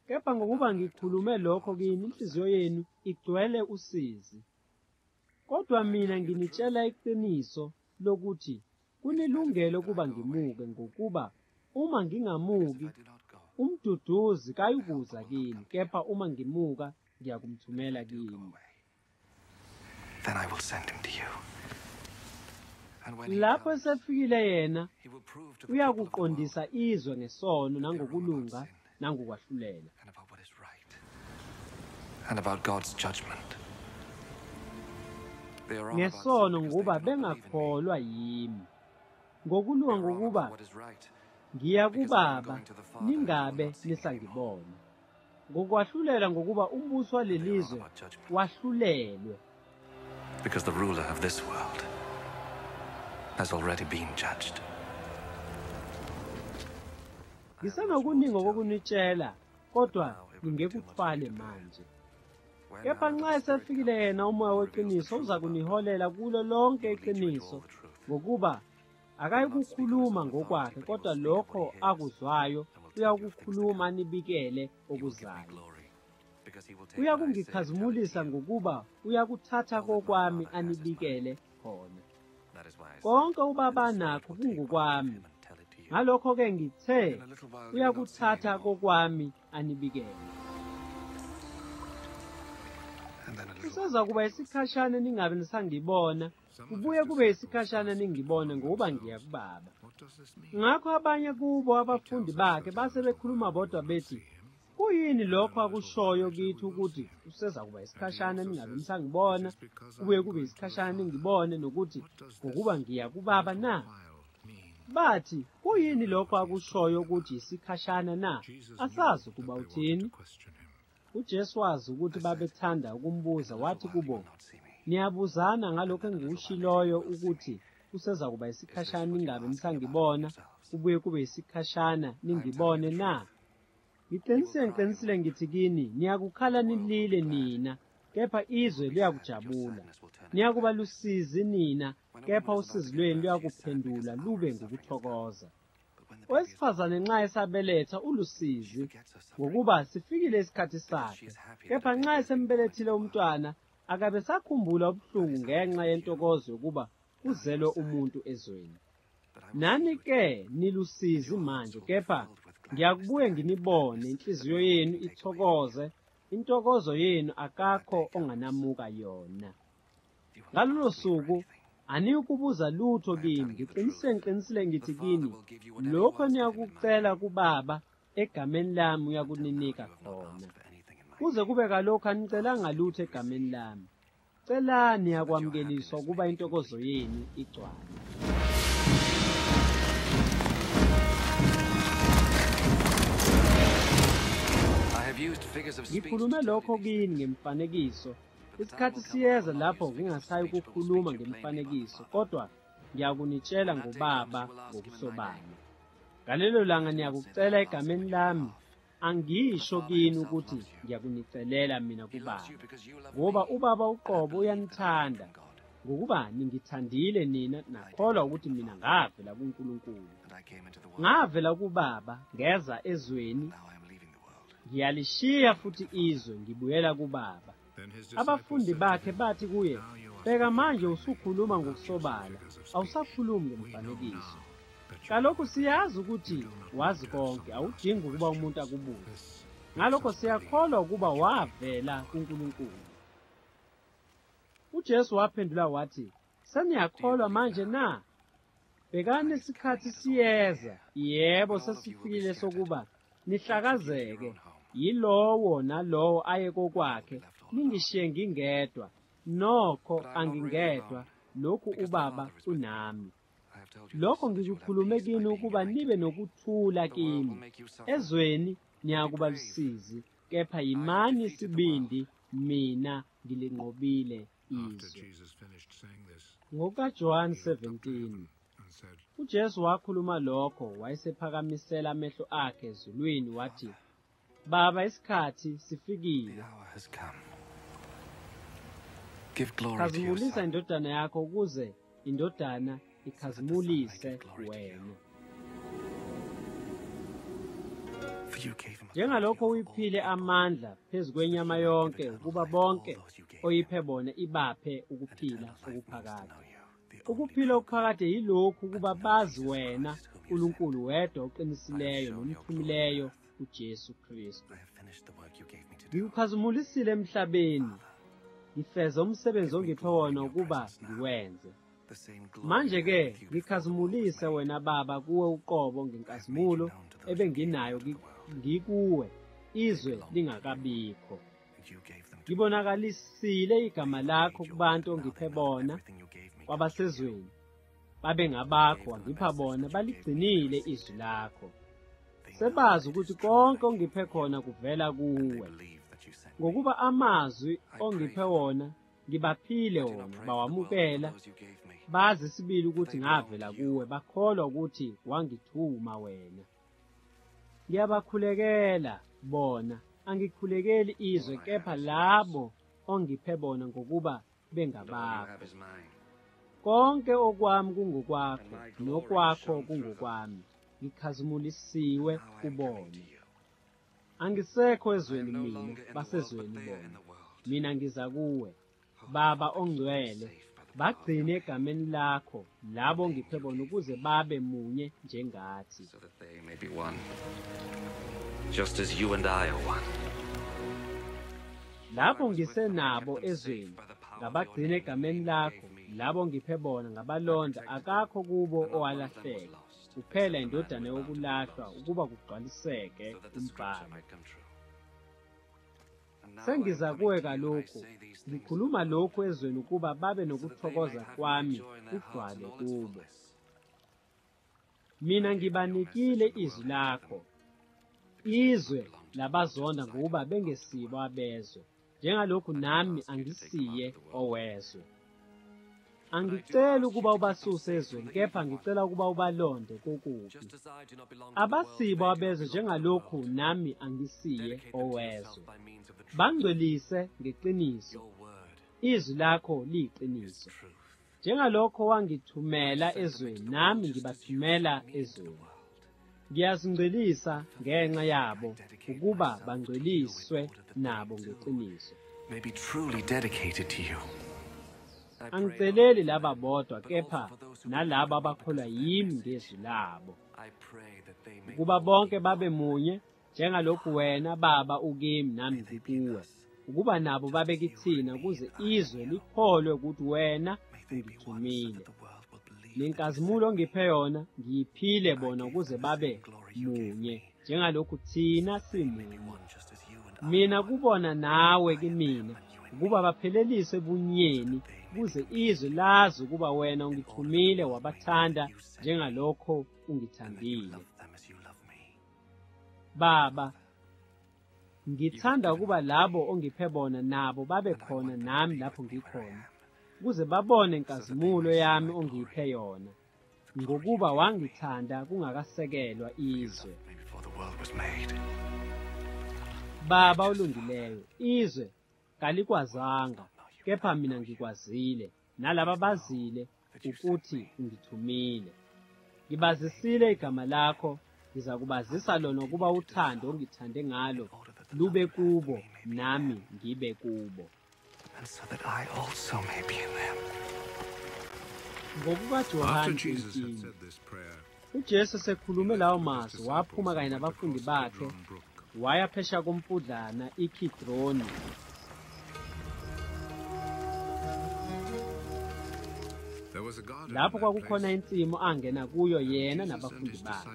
Kepha ngokuba ngikhulume lokho kini, inhliziyo yenu igcwele usizi. Kodwa mina nginitshela iqiniso lokuthi kunelungelo ukuba ngimuke, ngokuba uma ngingamuki umduduzi kayikuza kini, kepha uma ngimuka ngiyakumthumela kini. Then I will send him to you. Lapho esefikile yena, uyakuqondisa izwe ngesono nangokulunga nangokwahlulela. And about God's judgment. ngesono ngoba bengakholwa yimi. Ngokulunga ngokuba ngiya kuBaba ningabe nisangibona. Ngokwahlulela ngokuba umbuso walelizwe wahlulelwe. Because the ruler of this world has already been judged. Ngisanokuningi kokunitshela kodwa ngingekuthwale manje. Kepha nxa esefikile yena uMoya weqiniso uza kuniholela kulo lonke iqiniso ngokuba akayikukhuluma ngokwakhe kodwa lokho akuzwayo uyakukhuluma nibikele okuzayo. Uyakungikhazimulisa ngokuba uyakuthatha kokwami anibikele khona. Konke uBaba nakho kungokwami. Ngalokho ke ngithe uyakuthatha kokwami anibikele. Kusaza kuba isikhashana ningabe nisangibona, kubuye kube isikhashana ningibone ngoba ngiya kuBaba. Ngakho abanye kubo abafundi bakhe base bekhuluma bodwa bethi kuyini lokho akushoyo kithi ukuthi useza kuba isikhashana ningabe nisangibona, kubuye kube isikhashana ningibone nokuthi ngokuba ngiya kuBaba na. Bathi kuyini lokho akushoyo ukuthi isikhashana na? Asazi ukuba uthini. UJesu wazi ukuthi babethanda ukumbuza wathi kubo niyabuzana ngalokho engikushiloyo ukuthi useza kuba isikhashana ningabe nisangibona ubuye kube isikhashana ningibone na. Ngiqinisile ngithi kini niyakukhala nilile nina kepha izwe liyakujabula. Niyakuba lusizi nina kepha usizi lwenu liyakuphendula lube ngokuthokoza. Wesifazane nxa esabeletha ulusizi ngokuba sifikile isikhathi sakhe. Kepha nxa esembelethile umntwana akabe sakhumbula ubuhlungu ngenxa yentokozo yokuba uzelwe umuntu ezweni. Nani ke nilusizi manje kepha ngiyakubuye nginibone inhliziyo yenu ithokoze, intokozo yenu akakho onganamuka yona. Ngalolu suku aniyukubuza lutho kimi. Ngiqinisile ngithi kini lokho niyakucela kuBaba egameni lami uyakuninika khona. Kuze kube kalokho anicelanga lutho egameni lami. Celani yakwamukeliswa kuba intokozo yenu igcwale. Ngikhulume lokho kini ngemifanekiso. Isikhathi siyeza lapho ngingasayi ukukhuluma ngemifanekiso kodwa ngiyakunitshela ngoBaba ngokusobala. Ngalelo langa niyakucela egameni lami. Angisho kini ukuthi ngiyakunicelela mina kuBaba ngoba uBaba uqobo uyanithanda ngokuba ningithandile nina nakholwa ukuthi mina ngavela kuNkulunkulu. Ngavela kuBaba ngeza ezweni. Ngiyalishiya futhi izwe ngibuyela kuBaba. Abafundi bakhe bathi kuye beka manje usukhuluma ngokusobala awusakhulumi ngemifanekiso. Kalokho siyazi ukuthi wazi konke awudingi ukuba umuntu akubuze. Ngalokho siyakholwa ukuba wavela kuNkulunkulu. UJesu waphendula wathi seniyakholwa manje na? Bekani isikhathi siyeza yebo sesifikile sokuba nihlakazeke yilowo nalowo aye kokwakhe. Ningishiye ngingedwa, nokho angingedwa, lokhu uBaba unami. Lokho ngikukhulume kini ukuba nibe nokuthula kini. Ezweni niyakuba lusizi, kepha yimani isibindi mina ngilinqobile izwe. NgokukaJohane 17. UJesu wakhuluma lokho wayesephakamisela amehlo akhe ezulwini wathi Baba isikhathi sifikile. Khazimulisa indodana yakho ukuze indodana ikhazimulise wena. Njengalokho uyiphile amandla phezu kwenyama yonke kuba bonke oyiphe bona ibaphe ukuphila okuphakade. Ukuphila okuphakade yilokhu kuba bazi wena uNkulunkulu wedwa oqinisileyo nomthumileyo uJesu Kristu. Ngikukhazimulisile emhlabeni ngifeze umsebenzi ongiphe wona ukuba ngiwenze. Manje ke ngikhazimulise wena Baba kuwe uqobo ngenkazimulo ebenginayo ngikuwe izwe lingakabikho. ngibonakalisile igama lakho kubantu ongiphe bona kwabasezweni. Babe ngabakho wangipha bona baligcinile izwi lakho. Sebazi ukuthi konke ongiphe khona kuvela kuwe. Ngokuba amazwi ongiphe wona ngibaphile wona bawamukela. Bazi sibili ukuthi ngavela kuwe bakholwa ukuthi wangithuma wena. Ngiyabakhulekela bona. Angikhulekeli izwe kepha labo ongiphe bona ngokuba bengabakho. Konke okwami kungokwakho nokwakho kungokwami. Ngikhazimulisiwe kubona. Angisekho ezweni mina basezweni bona. Mina ngiza kuwe Baba ongcwele bagcine egameni lakho labo ongiphe bona ukuze babe munye njengathi. Just as you and I are one. Lapho ngisenabo ezweni ngabagcina egameni lakho labo ngiphe bona ngabalonda akakho kubo owalahleka kuphela indodana yokulahlwa ukuba kugcwaliseke umbhalo. Sengiza kuwe kalokho ngikhuluma lokho ezweni ukuba babe nokuthokoza kwami kugcwale kubo. Mina ngibanikile izwi lakho. Izwe labazonda ngoba bengesibo abezwe njengalokhu nami angisiye owezwe. Angicela ukuba ubasuse ezweni kepha ngicela ukuba ubalonde kokuphi. Abasibo abezwe njengalokhu nami angisiye owezwe. Bangcwelise ngeqiniso. Izwi lakho liyiqiniso. Njengalokho wangithumela ezweni nami ngibathumela ezweni. Ngiyazingcwelisa ngenxa yabo ukuba bangcweliswe nabo ngeqiniso. Angiceleli laba bodwa kepha nalabo abakholwa yimi ngezwi labo. Ukuba bonke babe munye njengalokhu wena Baba ukimi nami ngikuwe. Ukuba nabo babe kithina ukuze izwe likholwe ukuthi wena ungithumile. Lenkazimulo ngiphe yona ngiphile bona ukuze babe munye njengalokhu thina simunye. Mina kubona nawe kimina ukuba baphelelise ebunyeni ukuze izwi lazi ukuba wena ungithumile wabathanda njengalokho ungithandile. Baba, ngithanda ukuba labo ongiphe bona nabo babe khona nami lapho ngikhona. Ukuze babone inkazimulo yami ongiphe yona ngokuba wangithanda kungakasekelwa izwe. Baba olungileyo, izwe kalikwazanga kepha mina ngikwazile nalabo bazile ukuthi ungithumile. Ngibazisile igama lakho, ngizakubazisa lona ukuba uthando ongithande ngalo lube kubo nami ngibe kubo. And so that I also may be in them. After Jesus had said this prayer, uJesu sekhulume lawo mazwi waphuma kanye nabafundi bakhe waya phesha komfudlana iKidroni. Lapho kwakukhona insimo angena kuyo yena nabafundi bakhe.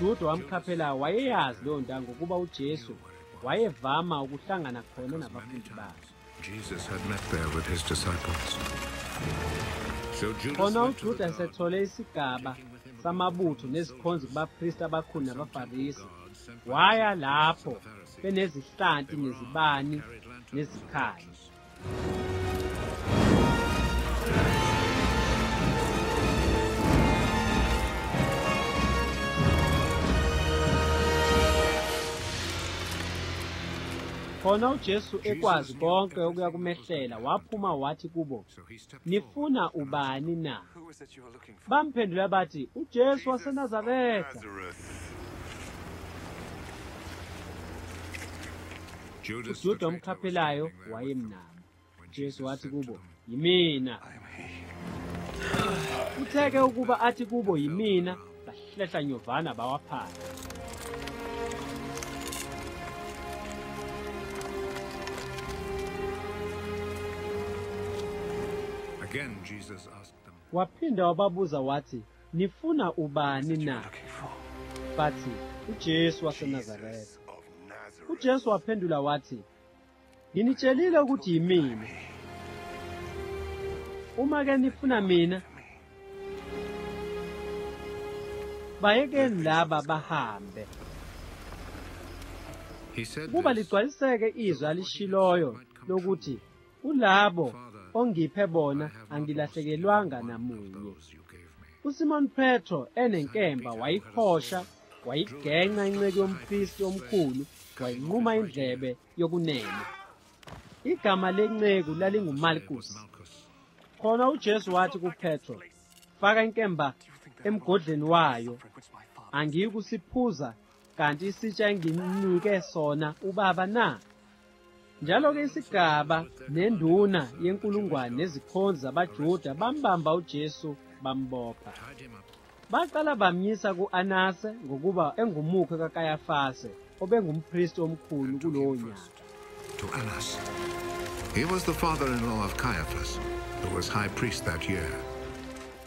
Jude wamkhaphela wayeyazi lo ndango kuba uJesu wayevama ukuhlangana khona nabafundi bakhe. Jesus had met there with his disciples. So Jude asethole isigaba samabutho nezikhonzi kubaPristi abakhulu nabaFarisi. Waya lapho benezihlanti nezibani nezikhali. Khona uJesu ekwazi konke okuya kumehlela waphuma wathi kubo, nifuna ubani na? Bamphendula bathi uJesu waseNazareta. Jude omkhaphelayo wayemnabo. Jesu wathi kubo, yimina. Utheke ukuba athi kubo yimina bahlehla nyovana bawaphatha. Again, Jesus asked them, waphinda wababuza wathi, nifuna ubani na? Bathi, uJesu waseNazareth. UJesu waphendula wathi, ninitshelile ukuthi yimina. Uma ke nifuna mina, bayekeni laba bahambe. Kuba ligcwaliseke izwi alishiloyo lokuthi ulabo ongiphe bona angilahlekelwanga namunye. USimon Petro enenkemba wayiphosha, wayigenqa inqeke yompristi omkhulu, wayinquma indlebe yokunene. Igama lenqeku lalinguMalkus. Khona uJesu wathi kuPetro, faka inkemba emgodleni wayo, angiyikusiphuza kanti isitsha enginike sona ubaba na. Njalo ke isigaba nenduna yenkulungwane nezikhonzi zabaJuda bambamba uJesu bambopha. Baqala bamyisa kuAnase ngokuba engumukhi kaKayafase obengumpristi omkhulu kulowo nyaka. To Annas. He was the father-in-law of Caiaphas, who was high priest that year.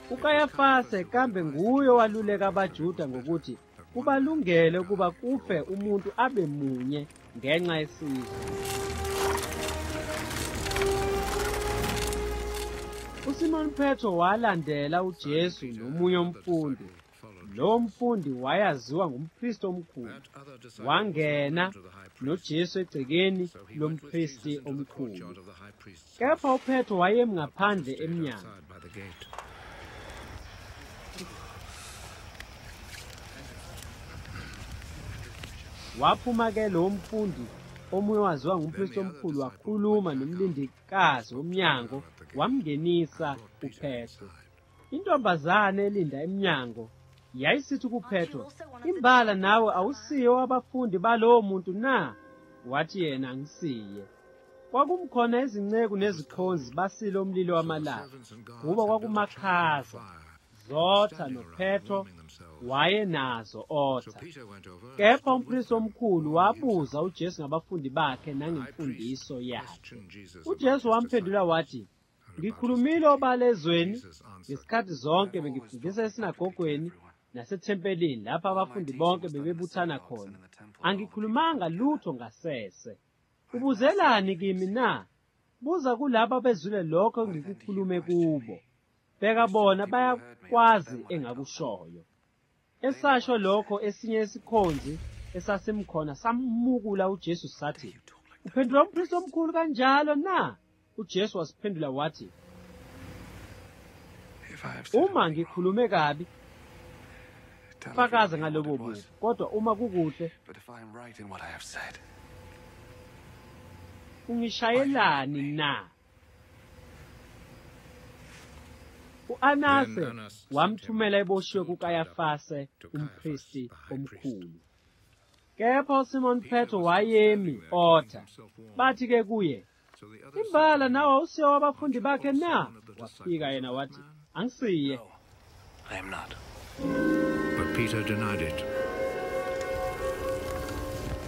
UKayafase kambe nguye waluleka abaJuda ngokuthi kubalungele ukuba kufe umuntu abe munye ngenxa yesizwe. USimon Petro walandela uJesu nomunye umfundi. Lo mfundi wayaziwa ngumpristi omkhulu. Wangena noJesu egcekeni lompristi omkhulu. Kepha uPetro wayemi ngaphandle emnyango. Waphuma ke lo mfundi omunye waziwa ngumpristi omkhulu wakhuluma nomlindikazi womnyango wamngenisa uPetro. Intombazane elinda emnyango yayisithi kuPetro, imbala nawe awusiye wabafundi balowo muntu na? Wathi yena ngisiye. Kwakumkhona izinceku nezikhonzi basile umlilo wamalanga, kuba kwakumakhaza. Zotha noPetro wayenazo otha. Kepha umpristi omkhulu wabuza uJesu ngabafundi bakhe nangemfundiso yakhe. UJesu wamphendula wathi, ngikhulumile obalezweni ngesikhathi zonke bengifundisa esinagogweni nasethempelini lapha abafundi bonke bebebuthana khona. Angikhulumanga lutho ngasese. Ubuzelani kimi na? Buza kulabo bezule lokho ngikukhulume kubo. Beka bona bayakwazi engakushoyo. Esasho lokho esinye isikhonzi esasimkhona samukula uJesu sathi, uphendula umpristi omkhulu kanjalo na? UJesu wasiphendula wathi, uma ngikhulume kabi, fakaza ngalobo bubi, kodwa uma kukuhle, ungishayelani na? UAnase wamthumela eboshiwe kuKayafase umpristi omkhulu. Kepha uSimon Petro wayemi otha. Bathi ke kuye, imbala nawe awusiye wabafundi bakhe na? Wafika yena wathi, angisiye. I am not. But Peter denied it.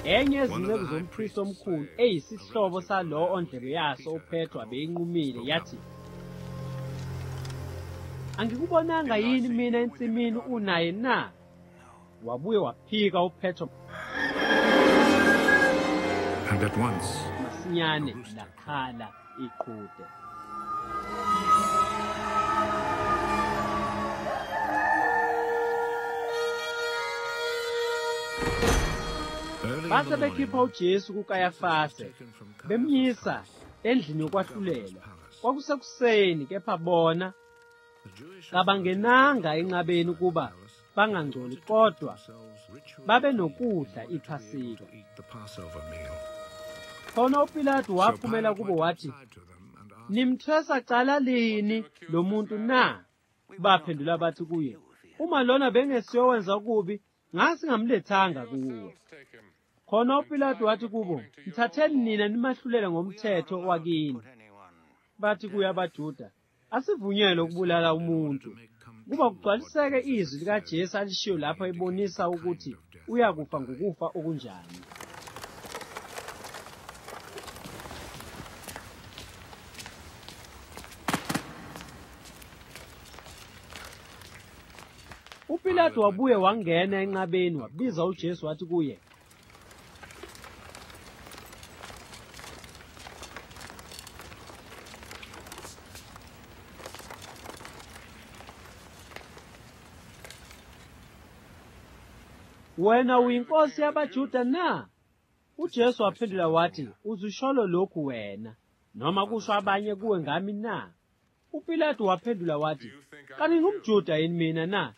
Enye yezinceku zompristi omkhulu eyisihlobo salo ondlebe yaso uPetro abeyinqumile yathi, angikubonanga yini mina ensimini unaye na? Wabuye waphika uPetro. And at once masinyane lakhala iqhude. Base bekhipha uJesu kuKayafase bemyisa endlini yokwahlulela. Kwakusekuseni kepha bona kabangenanga enqabeni kuba bangangcoli, kodwa babe nokudla iphasika. Khona uPilato waphumela kubo wathi, nimthwesa cala lini lo muntu na? Baphendula bathi kuye, uma lona bengesiyowenza kubi ngasingamlethanga kuwe. Khona uPilato wathi kubo, mthatheni nina nimahlulele ngomthetho wakini. Bathi kuye abaJuda, asivunyelwe ukubulala umuntu. Kuba kugcwaliseke izwi likaJesu alishiwo lapho ebonisa ukuthi uyakufa ngokufa okunjani. uPilato wabuye wangena enqabeni wabiza uJesu wathi kuye, wena uyinkosi yabaJuda na? UJesu waphendula wathi, uzisholo lokhu wena, noma kusho abanye kuwe ngami na? UPilato waphendula wathi, kanti ngumJuda yini mina na?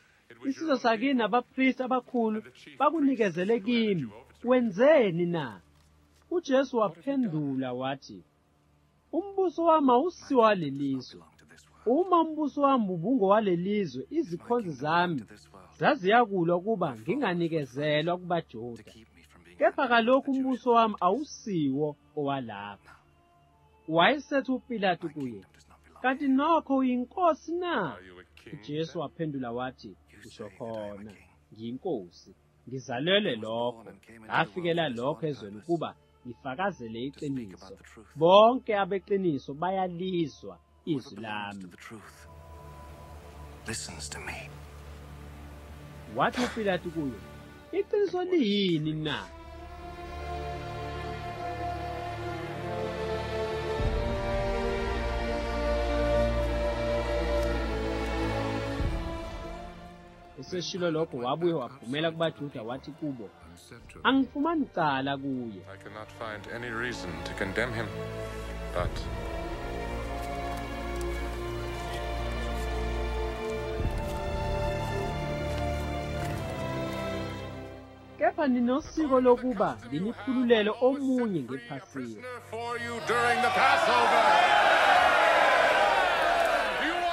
Isizo sakini abapriest abakhulu bakunikezele kimi, wenzeni na? UJesu waphendula wathi, umbuso wami awusi walelizwe. Uma umbuso wami ubungowalelizwe, izikhonzi zami zaziyakulwa kuba nginganikezelwa kubaJuda. Kepha kalokhu umbuso wami awusiwo owalapha. Wayesethi uPilato kuye, kanti nokho uyinkosi na? UJesu waphendula wathi, usho khona, ngiyinkosi, ngizalelwe lokho, ngafikela lokho ezweni kuba ngifakazele iqiniso. Bonke abeqiniso bayalizwa izwi lami. Wathi uPilato kuye, iqiniso liyini na? Seshilo lokho wabuye waphumela kubaJuda wathi kubo, angifumani cala kuye. I cannot find any reason to condemn him, but kepha ninosiko lokuba linikhululelo omunye ngephasika.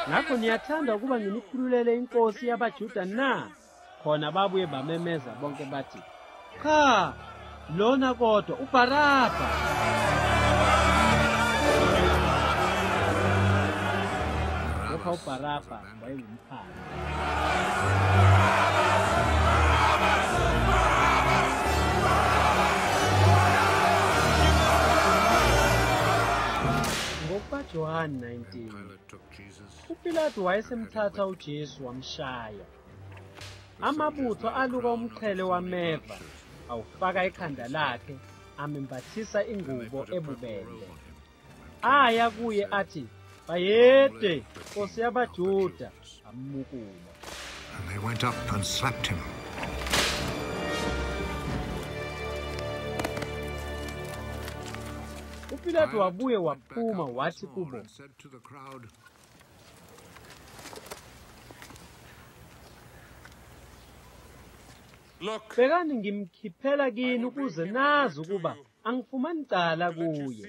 Ngakho niyathanda ukuba nginikhululele inkosi yabaJuda na? Khona babuye bamemeza bonke bathi, cha, lona kodwa uBarabha. Lokho uBarabha wayengumphandi. KaJohane 19. uPilato wayesemthatha uJesu wamshaya. Amabutho aluka umqhele wameva, awufaka ekhanda lakhe, amembathisa ingubo ebubende. Aya kuye athi, "Bayede, Nkosi yabaJuda," amukuma. And they went up and slapped him. UPilato wabuye waphuma wathi kubo, bekani ngimkhiphela kini ukuze nazi ukuba angifumani cala kuye.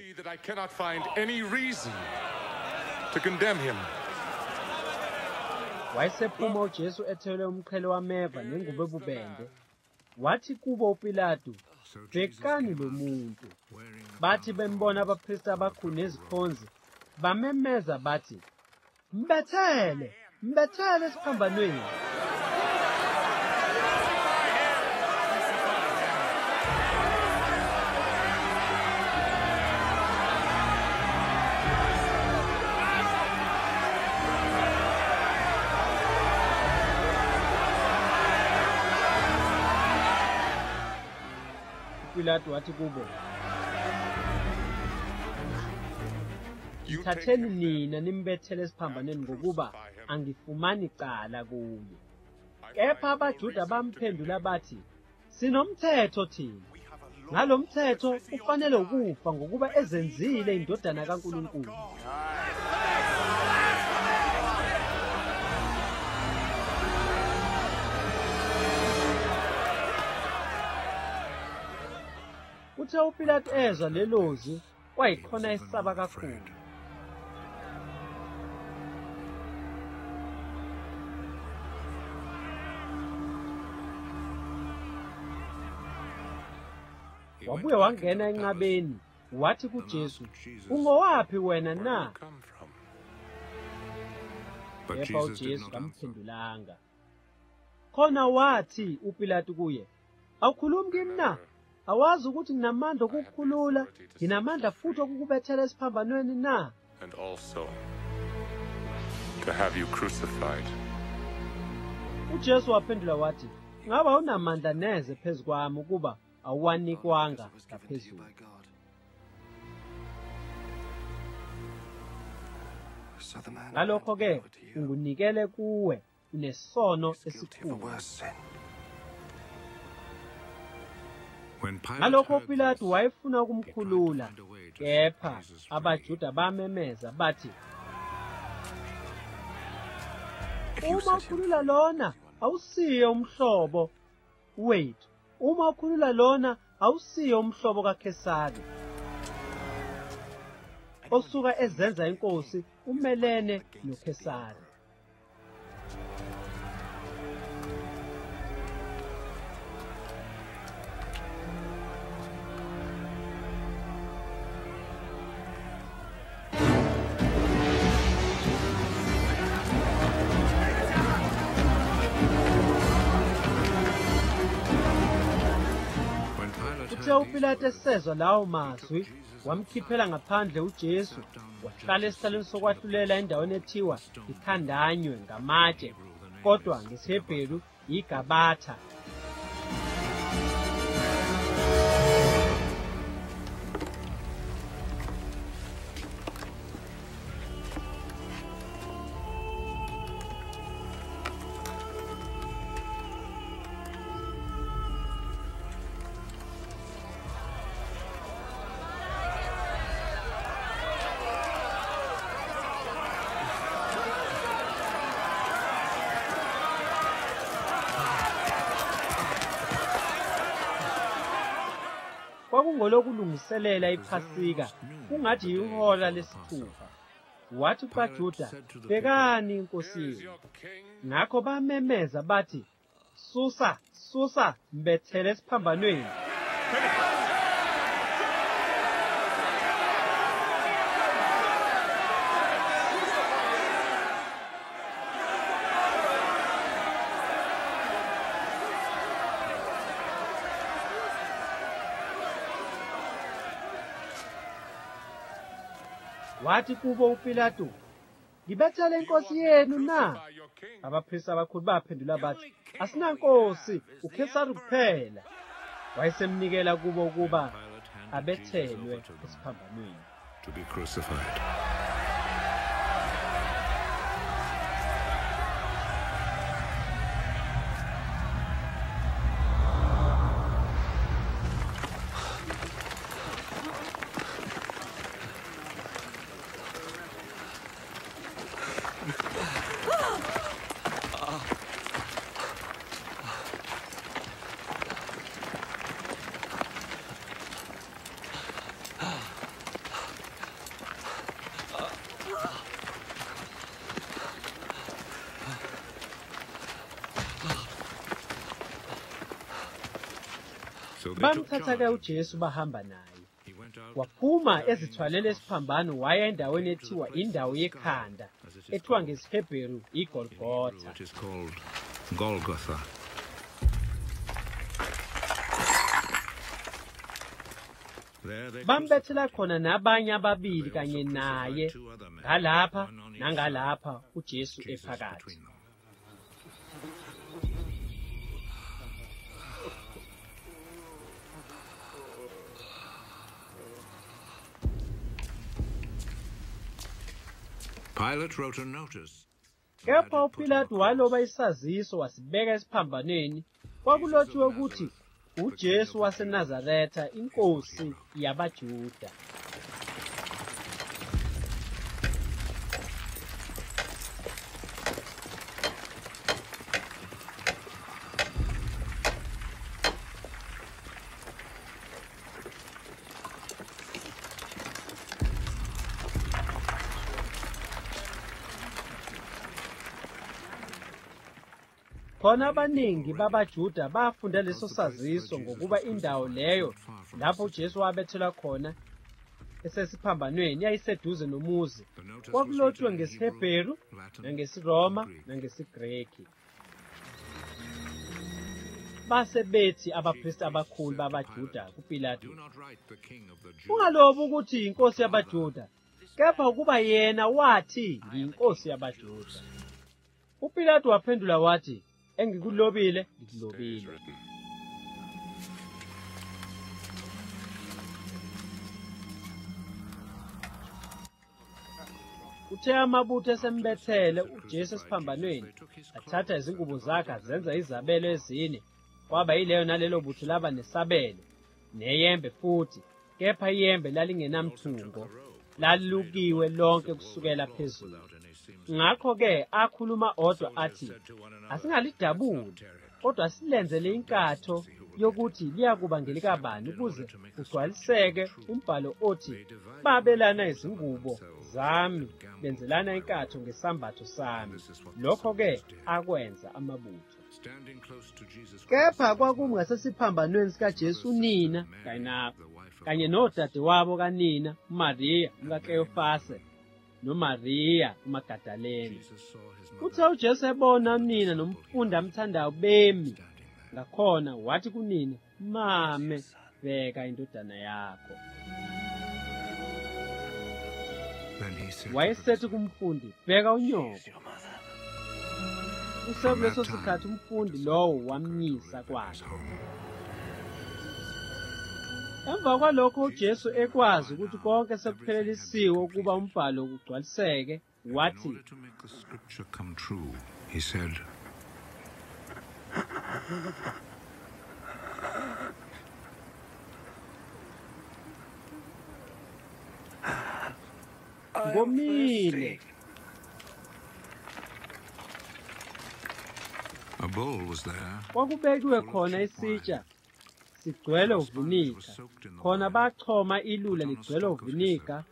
Wayesephuma uJesu ethwele umqhele wameva nengubo ebubende. Wathi kubo uPilato, bekani lo muntu. Bathi bembona abapristi abakhulu nezikhonzi, bamemeza bathi, mbethele, mbethele esiphambanweni. UPilato wathi kubo, thatheni nina nimbethele esiphambanweni ngokuba angifumani cala kuye. Kepha abaJuda bamphendula bathi, sinomthetho thina. Ngalo mthetho ufanele ukufa ngokuba ezenzile indodana kaNkulunkulu. Uthe uPilato ezwa lelozwi, wayikhona isaba kakhulu. Wabuye wangena enqabeni wathi kuJesu, "Ungowapi wena na?" Kepha uJesu kamphendulanga. Khona wathi uPilato kuye, "Awukhulumi kimi na? Awazi ukuthi nginamandla okukukhulula, nginamandla futhi okukubethela esiphambanweni na?" And also to have you crucified. uJesu waphendula wathi, "Ngaba unamandla neze phezukwami ukuba awanikwanga ngaphezulu." Ngalokho-ke ungunikele kuwe unesono esikhulu. Ngalokho uPilato wayefuna ukumkhulula, kepha abaJuda bamemeza bathi, "Uma ukhulula lona awusiye umhlobo wethu. Uma ukhulula lona awusiye umhlobo kaKhesari osuka ezenza inkosi umelene noKhesari." UPilato esezwa lawo mazwi wamkhiphela ngaphandle uJesu, wahlala esihlalweni sokwahlulela endaweni ethiwa ikhandanywe ngamatshe, kodwa ngesiHebheru yigabatha. Kwakungelokulungiselela iPhasika, kungathi ihola lesithupha. Wathi kwaJuda, "Bekani inkosini." Ngakho bamemeza bathi, "Susa, susa, mbethele esiphambanweni." Wathi kubo uPilato, "Ngibethele inkosi yenu na?" Abaphristi abakhulu baphendula bathi, "Asina nkosi, uKhesari kuphela." Wayesemnikela kubo ukuba abethelwe esiphambanweni. To be crucified. Bamthatha uJesu bahamba naye. Waphuma ezithwalela isiphambano waya endaweni ethiwa indawo yekhanda, ethiwa ngesiHebheru iGolgotha. It is called Golgotha. Bambethela khona nabanye ababili kanye naye, ngalapha nangalapha uJesu ephakathi. Pilate wrote a notice. Kepha uPilato waloba isaziso wasibeka esiphambanweni, kwakulotshiwe ukuthi uJesu waseNazareta inkosi yabaJuda. Khona abaningi babaJuda bafunda leso saziso ngokuba indawo leyo lapho uJesu wabethelwa khona esesiphambanweni yayiseduze nomuzi. Kwakulotshwe ngesiHebheru, ngesiRoma, ngesiGreki. Basebethi abaphristi abakhulu babaJuda kuPilato, "Ungalobi ukuthi inkosi yabaJuda, kepha ukuba yena wathi inkosi yabaJuda." UPilato waphendula wathi, engikulobile ngikulobile. Uthe amabutho esembethele uJesu esiphambanweni athatha izingubo zakhe zenza izabelo ezine, kwaba yileyo nalelo butho laba nesabelo neyembe futhi, kepha iyembe lalingenamthungo, lalukiwe lonke kusukela phezulu. Ngakho-ke akhuluma odwa athi, asingalidabuli kodwa silenzele inkatho yokuthi liyakuba ngelikabani ukuze kugcwaliseke umbhalo othi, babelana izingubo zami benzelana inkatho ngesambatho sami. Lokho-ke akwenza amabutho. Kepha kwakungasesiphambanweni sikaJesu nina kayinabo kanye nodade wabo kanina uMariya kaKayafase noMariya uMagadaleni. Uthe uJesu ebona nina nomfundi amthandayo bemi ngakhona wathi kunina, mame beka indodana yakho. Wayesethi kumfundi, beka unyoko. Usebeleso sikhathi umfundi lowo wamnyisa kwakhe. Emva kwalokho uJesu ekwazi ukuthi konke sekuphelelisiwe ukuba umbhalo ugcwaliseke, wathi, he said, ngomile. A bowl was there. Kwakubekiwe khona isitsha sigcwele uvinika, khona bachoma ilula ligcwele uvinika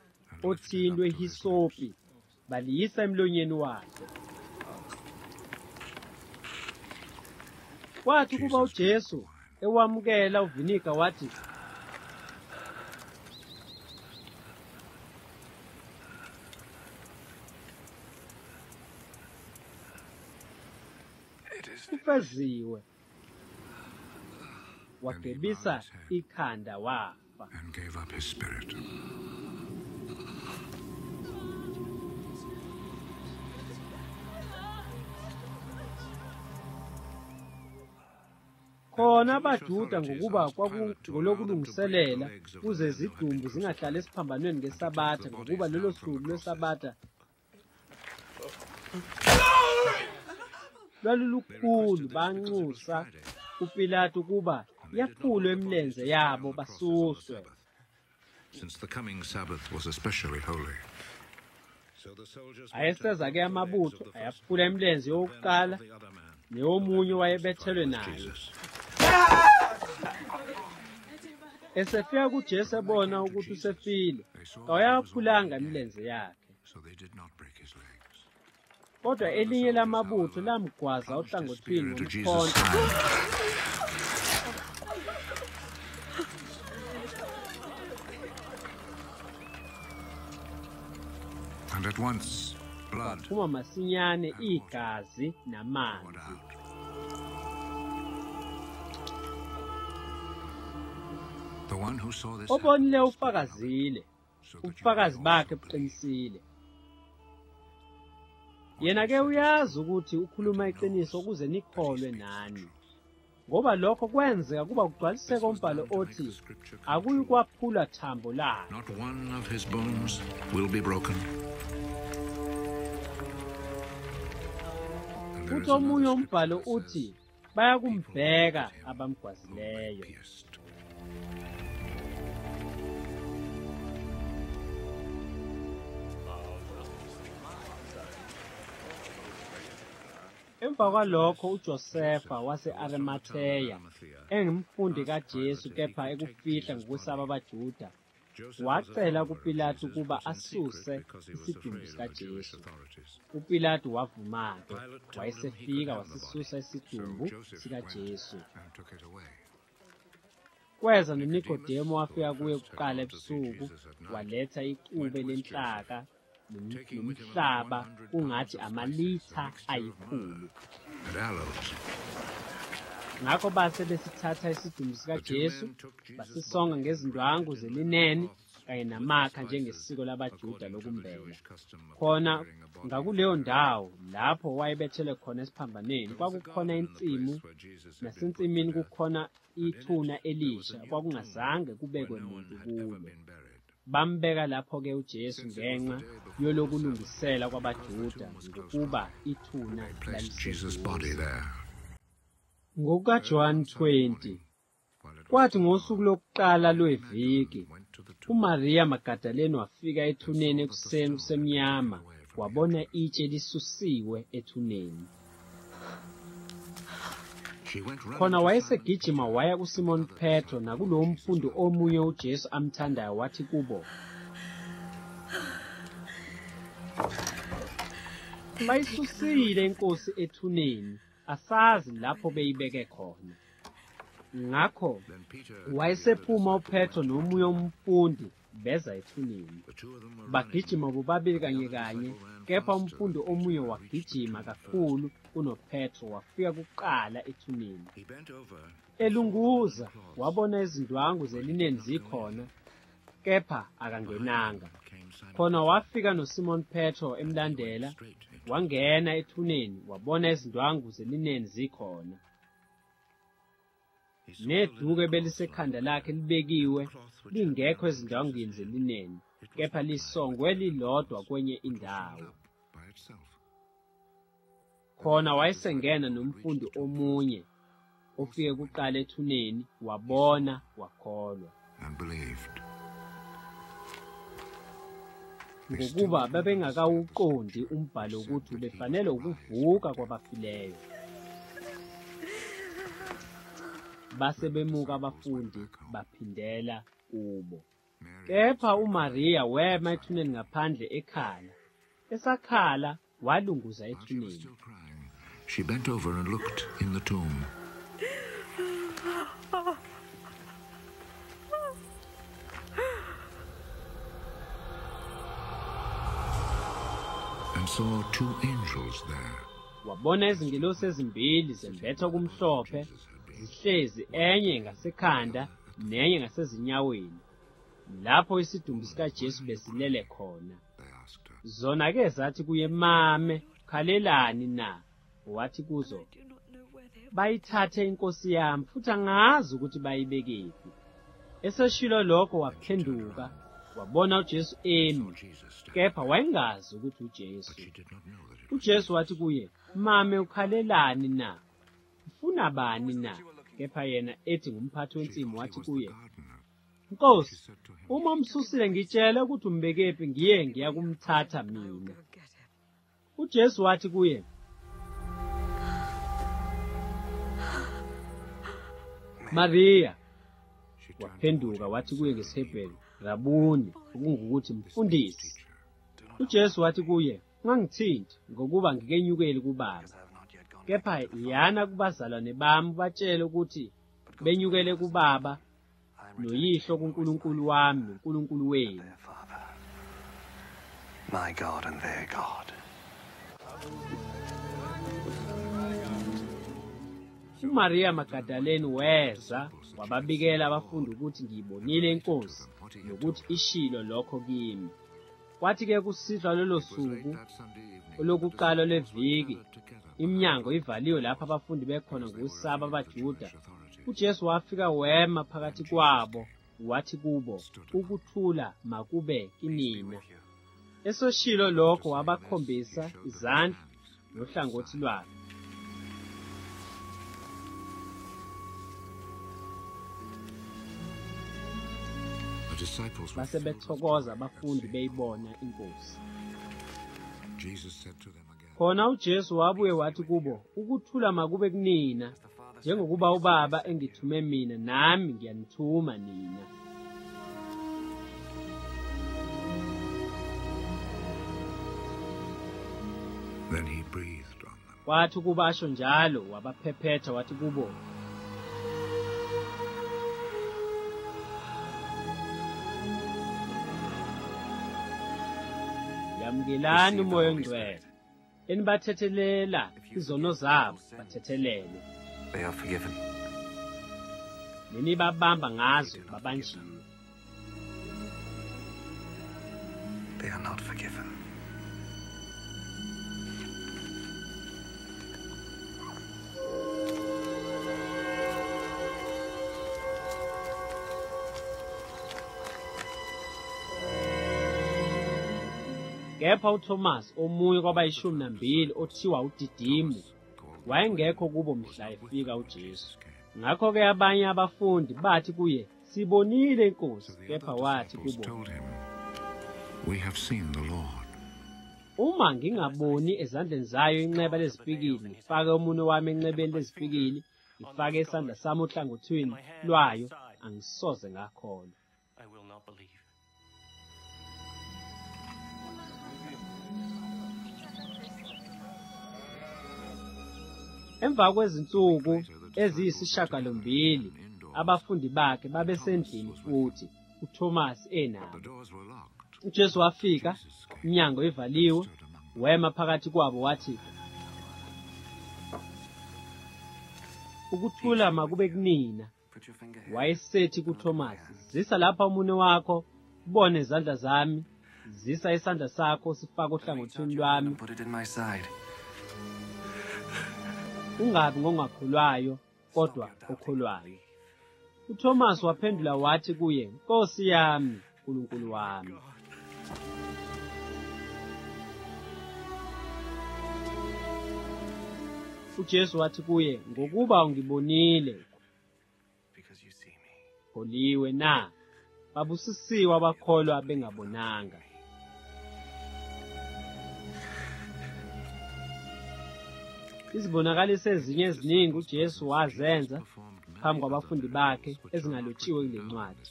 othindwe hisopi baliyisa emlonyeni wakhe. Kwathi kuba uJesu ewamukela uvinika wathi, ufeziwe. Wagebisa ikhanda wafa. Khona bajuda ngokuba kwakulungiselela kuze izidumbu zingahlali esiphambanweni ngeSabatha ngokuba lelo suku lweSabatha lwalulukhulu, banxusa uPilato kuba yaphulwe imilenze yabo basuswe. Ayeseza-ke amabutho ayaphula imilenze yokuqala neyomunye wayebethelwe nayo. Esefika kuJesu ebona ukuthi usefile, kawayaphulanga imilenze yakhe. Kodwa elinye lamabutho lamgwaza ohlangothini ngomkhonto. And at once blood, uma masinyane igazi namanzi. The one who saw this obonile ufakazile, ufakazi bakhe buqinisile. Yena ke uyazi ukuthi ukhuluma iqiniso ukuze nikholwe nani, ngoba lokho kwenzeka kuba kugcwaliseke umbhalo othi, akuyi kwaphula thambo lakhe. Not one of his bones will be broken. Utomunye umbhalo uthi, bayakumbheka abamgwazileyo. Emva kwalokho uJosefa wase-Arimathea, engumfundi kaJesu kepha ekufihla ngokwesaba abaJuda, wacela kuPilato ukuba asuse isidumbu sikaJesu. UPilato wavuma-ke, wayesefika wasisusa isidumbu sikaJesu. Kweza noNikodemu wafika kuye kuqala ebusuku, waletha iqube lenhlaka nomhlaba ungathi amalitha ayikhulu. Ngakho base besithatha isidumbu sikaJesu basisonga ngezindwangu zelineni kanye namakha njengesiko labaJuda lokumbela. Khona ngakuleyo ndawo lapho wayebethele khona esiphambaneni kwakukhona insimu, nasensimini kukhona ithuna elisha kwakungazange kubekwe umuntu kulo. Bambeka lapho ke uJesu ngenxa yolokulungisela kwabaJuda ngokuba ithuna lalisele. NgokukaJohane 20, kwathi ngosuku lokuqala lweviki, uMariya Magadaleni wafika ethuneni ekuseni kusemnyama, wabona itshe lisusiwe ethuneni. Khona wayesegijima waya kuSimon Petro nakulowo mfundi omunye uJesu amthandayo wathi kubo, "Bayisusile iNkosi ethuneni, asazi lapho beyibeke khona." Ngakho wayesephuma uPetro nomunye umfundi beza ethuneni. Bagijima bobabili kanye, kepha umfundi omunye wagijima kakhulu unoPetro wafika kuqala ethuneni. Elunguza wabona izindwangu zelineni zikhona, kepha akangenanga. Khona wafika noSimon Petro emlandela, wangena ethuneni wabona izindwangu zelineni zikhona, neduke belisekhanda lakhe libekiwe lingekho ezindwangini zelineni, kepha lisongwe lilodwa kwenye indawo. Khona wayesengena nomfundi omunye ofike kuqala ethuneni, wabona wakholwa. Ngokuba babengakawuqondi umbhalo ukuthi ubefanele ukuvuka kwabafileyo. Base bemuka abafundi baphindela kubo. Kepha uMariya wema ethuneni ngaphandle ekhala. Esakhala walunguza ethuneni. She bent over and looked in the tomb. And saw two angels there. Wabona izingilosi ezimbili zembethe kumhlophe, zihlezi enye ngasekhanda nenye ngasezinyaweni, lapho isidumbu sikaJesu besilele khona. Zona ke zathi kuye, "Mame, khalelani na?" Wathi kuzo, "Bayithathe inkosi yami, futhi angazi ukuthi bayibekephi." Eseshilo lokho waphenduka wabona uJesu emi, kepha wayengazi ukuthi uJesu. UJesu wathi kuye, "Mame, ukhalelani na? Ufuna bani na?" Kepha yena ethi ngumphathi wensimu wathi kuye, "Nkosi, uma umsusile ngitshela ukuthi umbekephi ngiye ngiyakumthatha mina." UJesu wathi kuye, "Mariya." Waphenduka wathi kuye ngesiHebheru, "Rabuni," okungukuthi mfundisi. UJesu wathi kuye, "Ungangithinti ngokuba ngikenyukeli kuBaba. Kepha yana kubazalwane bami batshele ukuthi benyukele kuBaba noYihlo kuNkulunkulu wami noNkulunkulu wenu." My God and their God. uMariya Magadaleni weza wababikela abafundi ukuthi, "Ngiyibonile iNkosi nokuthi ishilo lokho kimi." Wathi ke kusihlwa lolo suku olokuqala leviki, iminyango ivaliwe lapha abafundi bekhona ngokusaba abaJuda, uJesu wafika wema phakathi kwabo wathi kubo, "Ukuthula makube kinina." Esoshilo lokho wabakhombisa izandla nohlangothi lwakhe. Base bethokoza abafundi beyibona iNkosi. Khona uJesu wabuye wathi kubo, "Ukuthula makube kunina, njengokuba uBaba engithume mina nami ngiyanithuma nina." Then he breathed on them. Wathi kuba asho njalo wabaphephetha wathi kubo, "Yamkelani uMoya oNgcwele. Enibathethelela izono zabo bathethelele. They are forgiven. Nini babamba ngazo babanjiwe." they are not forgiven. Kepha uThomas omunye kwabayishumi nambili othiwa uDidimu wayengekho kubo mhla efika uJesu. Ngakho ke abanye abafundi bathi kuye sibonile inkosi, kepha wathi kubo we have seen the Lord. Uma ngingaboni ezandleni zayo inxeba lezipikili, ngifake umunwe wami enxebeni lezipikili, ngifake isandla sami ohlangothini lwayo, angisoze ngakholwa. I will not believe. Emva kwezinsuku eziyisishiyagalombili abafundi bakhe babesendlini futhi uThomas enabo. UJesu wafika, iminyango ivaliwe, wema phakathi kwabo wathi ukuthula makube kunina. Wayesethi kuThomas, zisa lapha umunwe wakho, ubone izandla zami, zisa isandla sakho sifake ohlangothini lwami. Ungabi ngongakholwayo kodwa okholwayo. UThomas waphendula wathi kuye, Nkosi yami, uNkulunkulu wami. UJesu wathi kuye, ngokuba ungibonile kholiwe na. Babusisiwe abakholwa bengabonanga. Izibonakaliso ezinye eziningi uJesu wazenza phambi kwabafundi bakhe ezingalotshiwe kule ncwadi.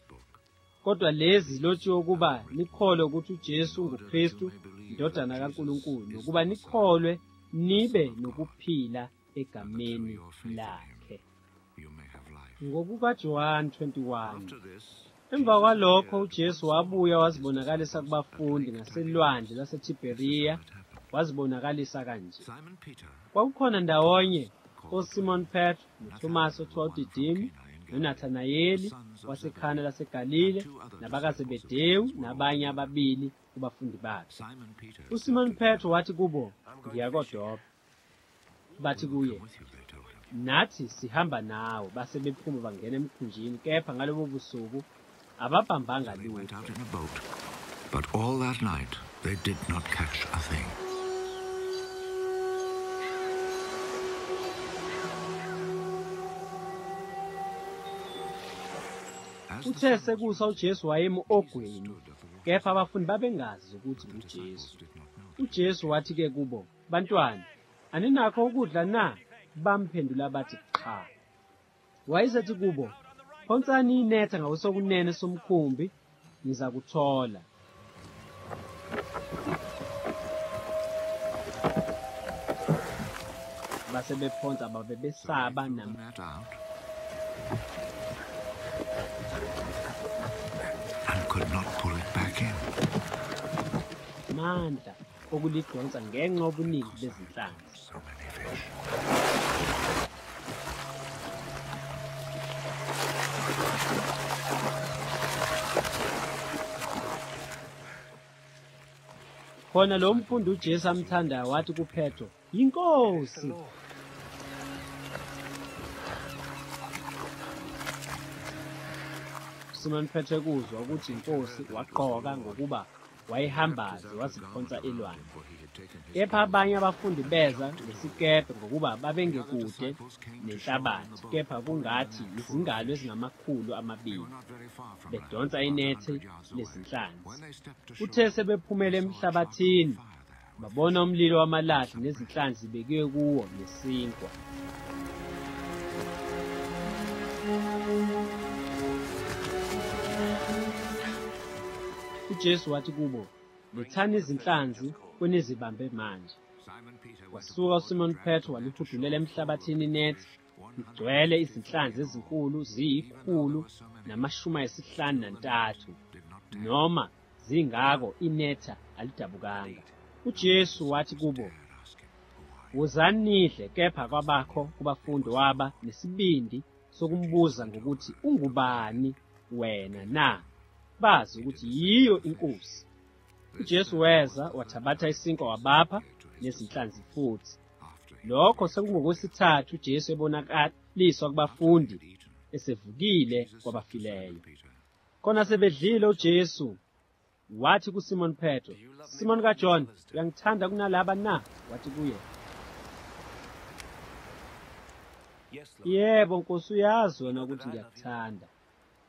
Kodwa lezi lotshiwe ukuba nikhole ukuthi uJesu nguKristu, indodana kaNkulunkulu, ukuba nikholwe nibe nokuphila egameni lakhe. NgokukaJohane 21. Emva kwalokho uJesu wabuya wazibonakalisa kubafundi ngaselwandle laseTiberiya. Wazibonakalisa kanje. Kwakukhona ndawonye oSimon Petro, noThomas othiwa uDidimu, noNathayeli wasekhana laseGalile, nabakaZebedewu nabanye ababili kubafundi bakhe. USimon Petro wathi kubo, "Ngiyakodobha." Bathi kuye, "Nathi sihamba nawe." Base bephuma bangena emkhunjini, kepha ngalobo busuku ababambanga lutho. But all that night they did not catch a thing. Uthe sekusa uJesu wayemu ogwini, kepha abafundi babengazi ukuthi uJesu. UJesu wathi ke kubo, "Bantwana, aninakho ukudla na?" Bamphendula bathi cha. Wayesethi kubo, "Phonsani inetha ngawosokunene somkhumbi, niza kuthola." Base bephonsa babebesaba namhlanje. Could not pull it back in. Manda okulidonsa ngenxa obuningi bezinhlanzi. Khona lo mfundi uJesu amthandayo wathi kuPetro, "Inkosi." Simon Petro kuzwa ukuthi inkosi waqoka ngokuba wayehambaza waziphonsa elwane. Kepha abanye abafundi beza ngesikepe ngokuba babengekude nenhlabathi, kepha kungathi izingalo ezingamakhulu 200 bedonsa inethe lezinhlanzi. Uthe sebephumela emhlabathini babona umlilo wamalahle nezinhlanzi bekiwe kuwo nesinkwa. UJesu wathi kubo, "Lethani izinhlanzi kunizibambe manje." Wasuka uSimon Petro walithudlulela emhlabathini nethi, igcwele izinhlanzi ezinkulu zi-153, noma zingako inetha alidabukanga. UJesu wathi kubo, "Wozani nidle," kepha kwabakho kubafundi waba nesibindi sokumbuza ngokuthi ungubani wena na. Bazi ukuthi yiyo inkosi. uJesu weza wathabatha isinkwa wabapha nezinhlanzi futhi. Lokho sekungokwesithathu uJesu ebonakaliswa kubafundi esevukile kwabafileyo. Khona sebedlile uJesu wathi kuSimon Petro, "Simon kaJohn, uyangithanda kunalaba na?" Wathi kuye, "Yebo Nkosi, uyazi wena ukuthi ngiyakuthanda."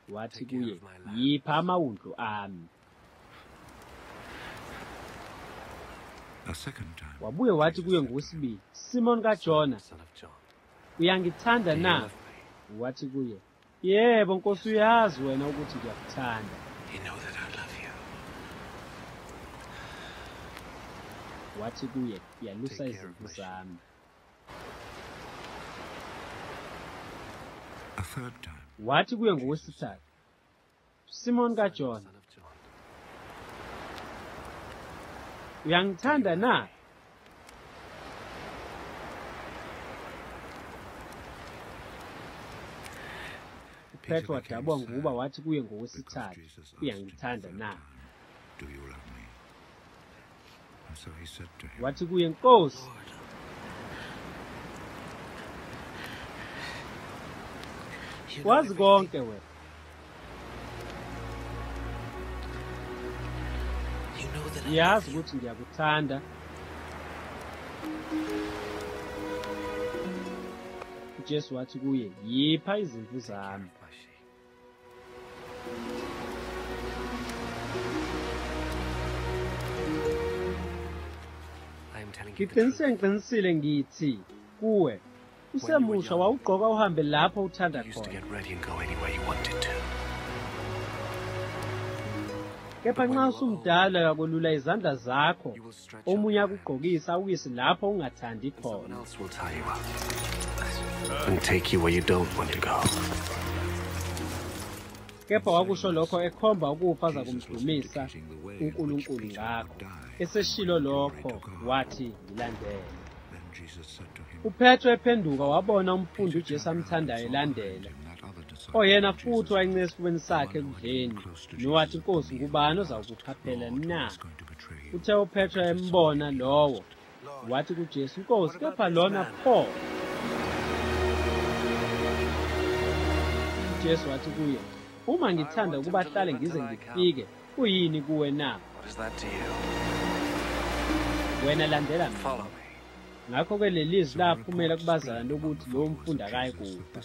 Wathi kuye, "Yipha amawundlu ami." Wabuye wathi kuye ngosibili, "Simon kaJona, uyangithanda na?" Wathi kuye, "Yebo Nkosi, uyazi wena ukuthi ngiyakuthanda." Wathi kuye, "Yalusa izimvu zami." Wathi kuye ngosithathu, "Simon kaJona, uyangithanda na?" Petro wadabwa ngoba wathi kuye ngosithathu, "Uyangithanda na?" Wathi kuye, "Nkosi." Wazi konke wena. Yazi ukuthi ngiyakuthanda. Jesu wathi kuye, "Yipha izimvu zami." Ngiqinisile ngithi kuwe, usemusha wawugqoka uhambe lapho uthanda khona. Kepha nxa usumdala uyakolula izandla zakho, omunye akugqokisa awuyise lapho ungathandi khona. Kepha wakusho lokho ekhomba ukufa azakumdumisa uNkulunkulu ngakho. Eseshilo lokho wathi, "Ngilandela." UPetro ephenduka wabona umfundi uJesu amthandayo elandela. Oyena futhi wayencela esifubeni sakhe ekudleni, nowathi, "Nkosi, ngubani ozawukukhaphela na?" Uthe uPetro embona lowo, wathi kuJesu, "Nkosi, kepha lona pho." UJesu wathi kuye, "Uma ngithanda ukuba hlale ngize ngifike, kuyini kuwe na?" Wena landela mina. Ngakho ke lelizwi laphumela kubazalwane ukuthi lo mfundi akayi kufa.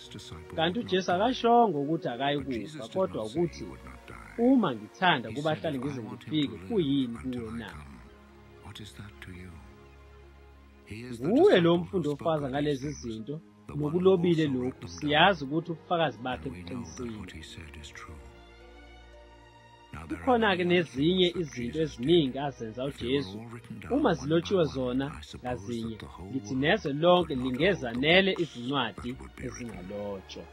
Kanti uJesu akashongo ukuthi akayi kufa, kodwa ukuthi uma ngithanda kubahlale ngize ngifike, kuyini kuwe na? Nguwe lo mfundi ofaza ngalezi zinto, nokulobile lokhu, siyazi ukuthi ubufakazi bakhe buqinisile. Kukhona-ke nezinye izinto eziningi azenza uJesu, uma zilotshiwe zona ngazinye, ngithi nezwe lonke lingezanele izincwadi ezingalotshwa.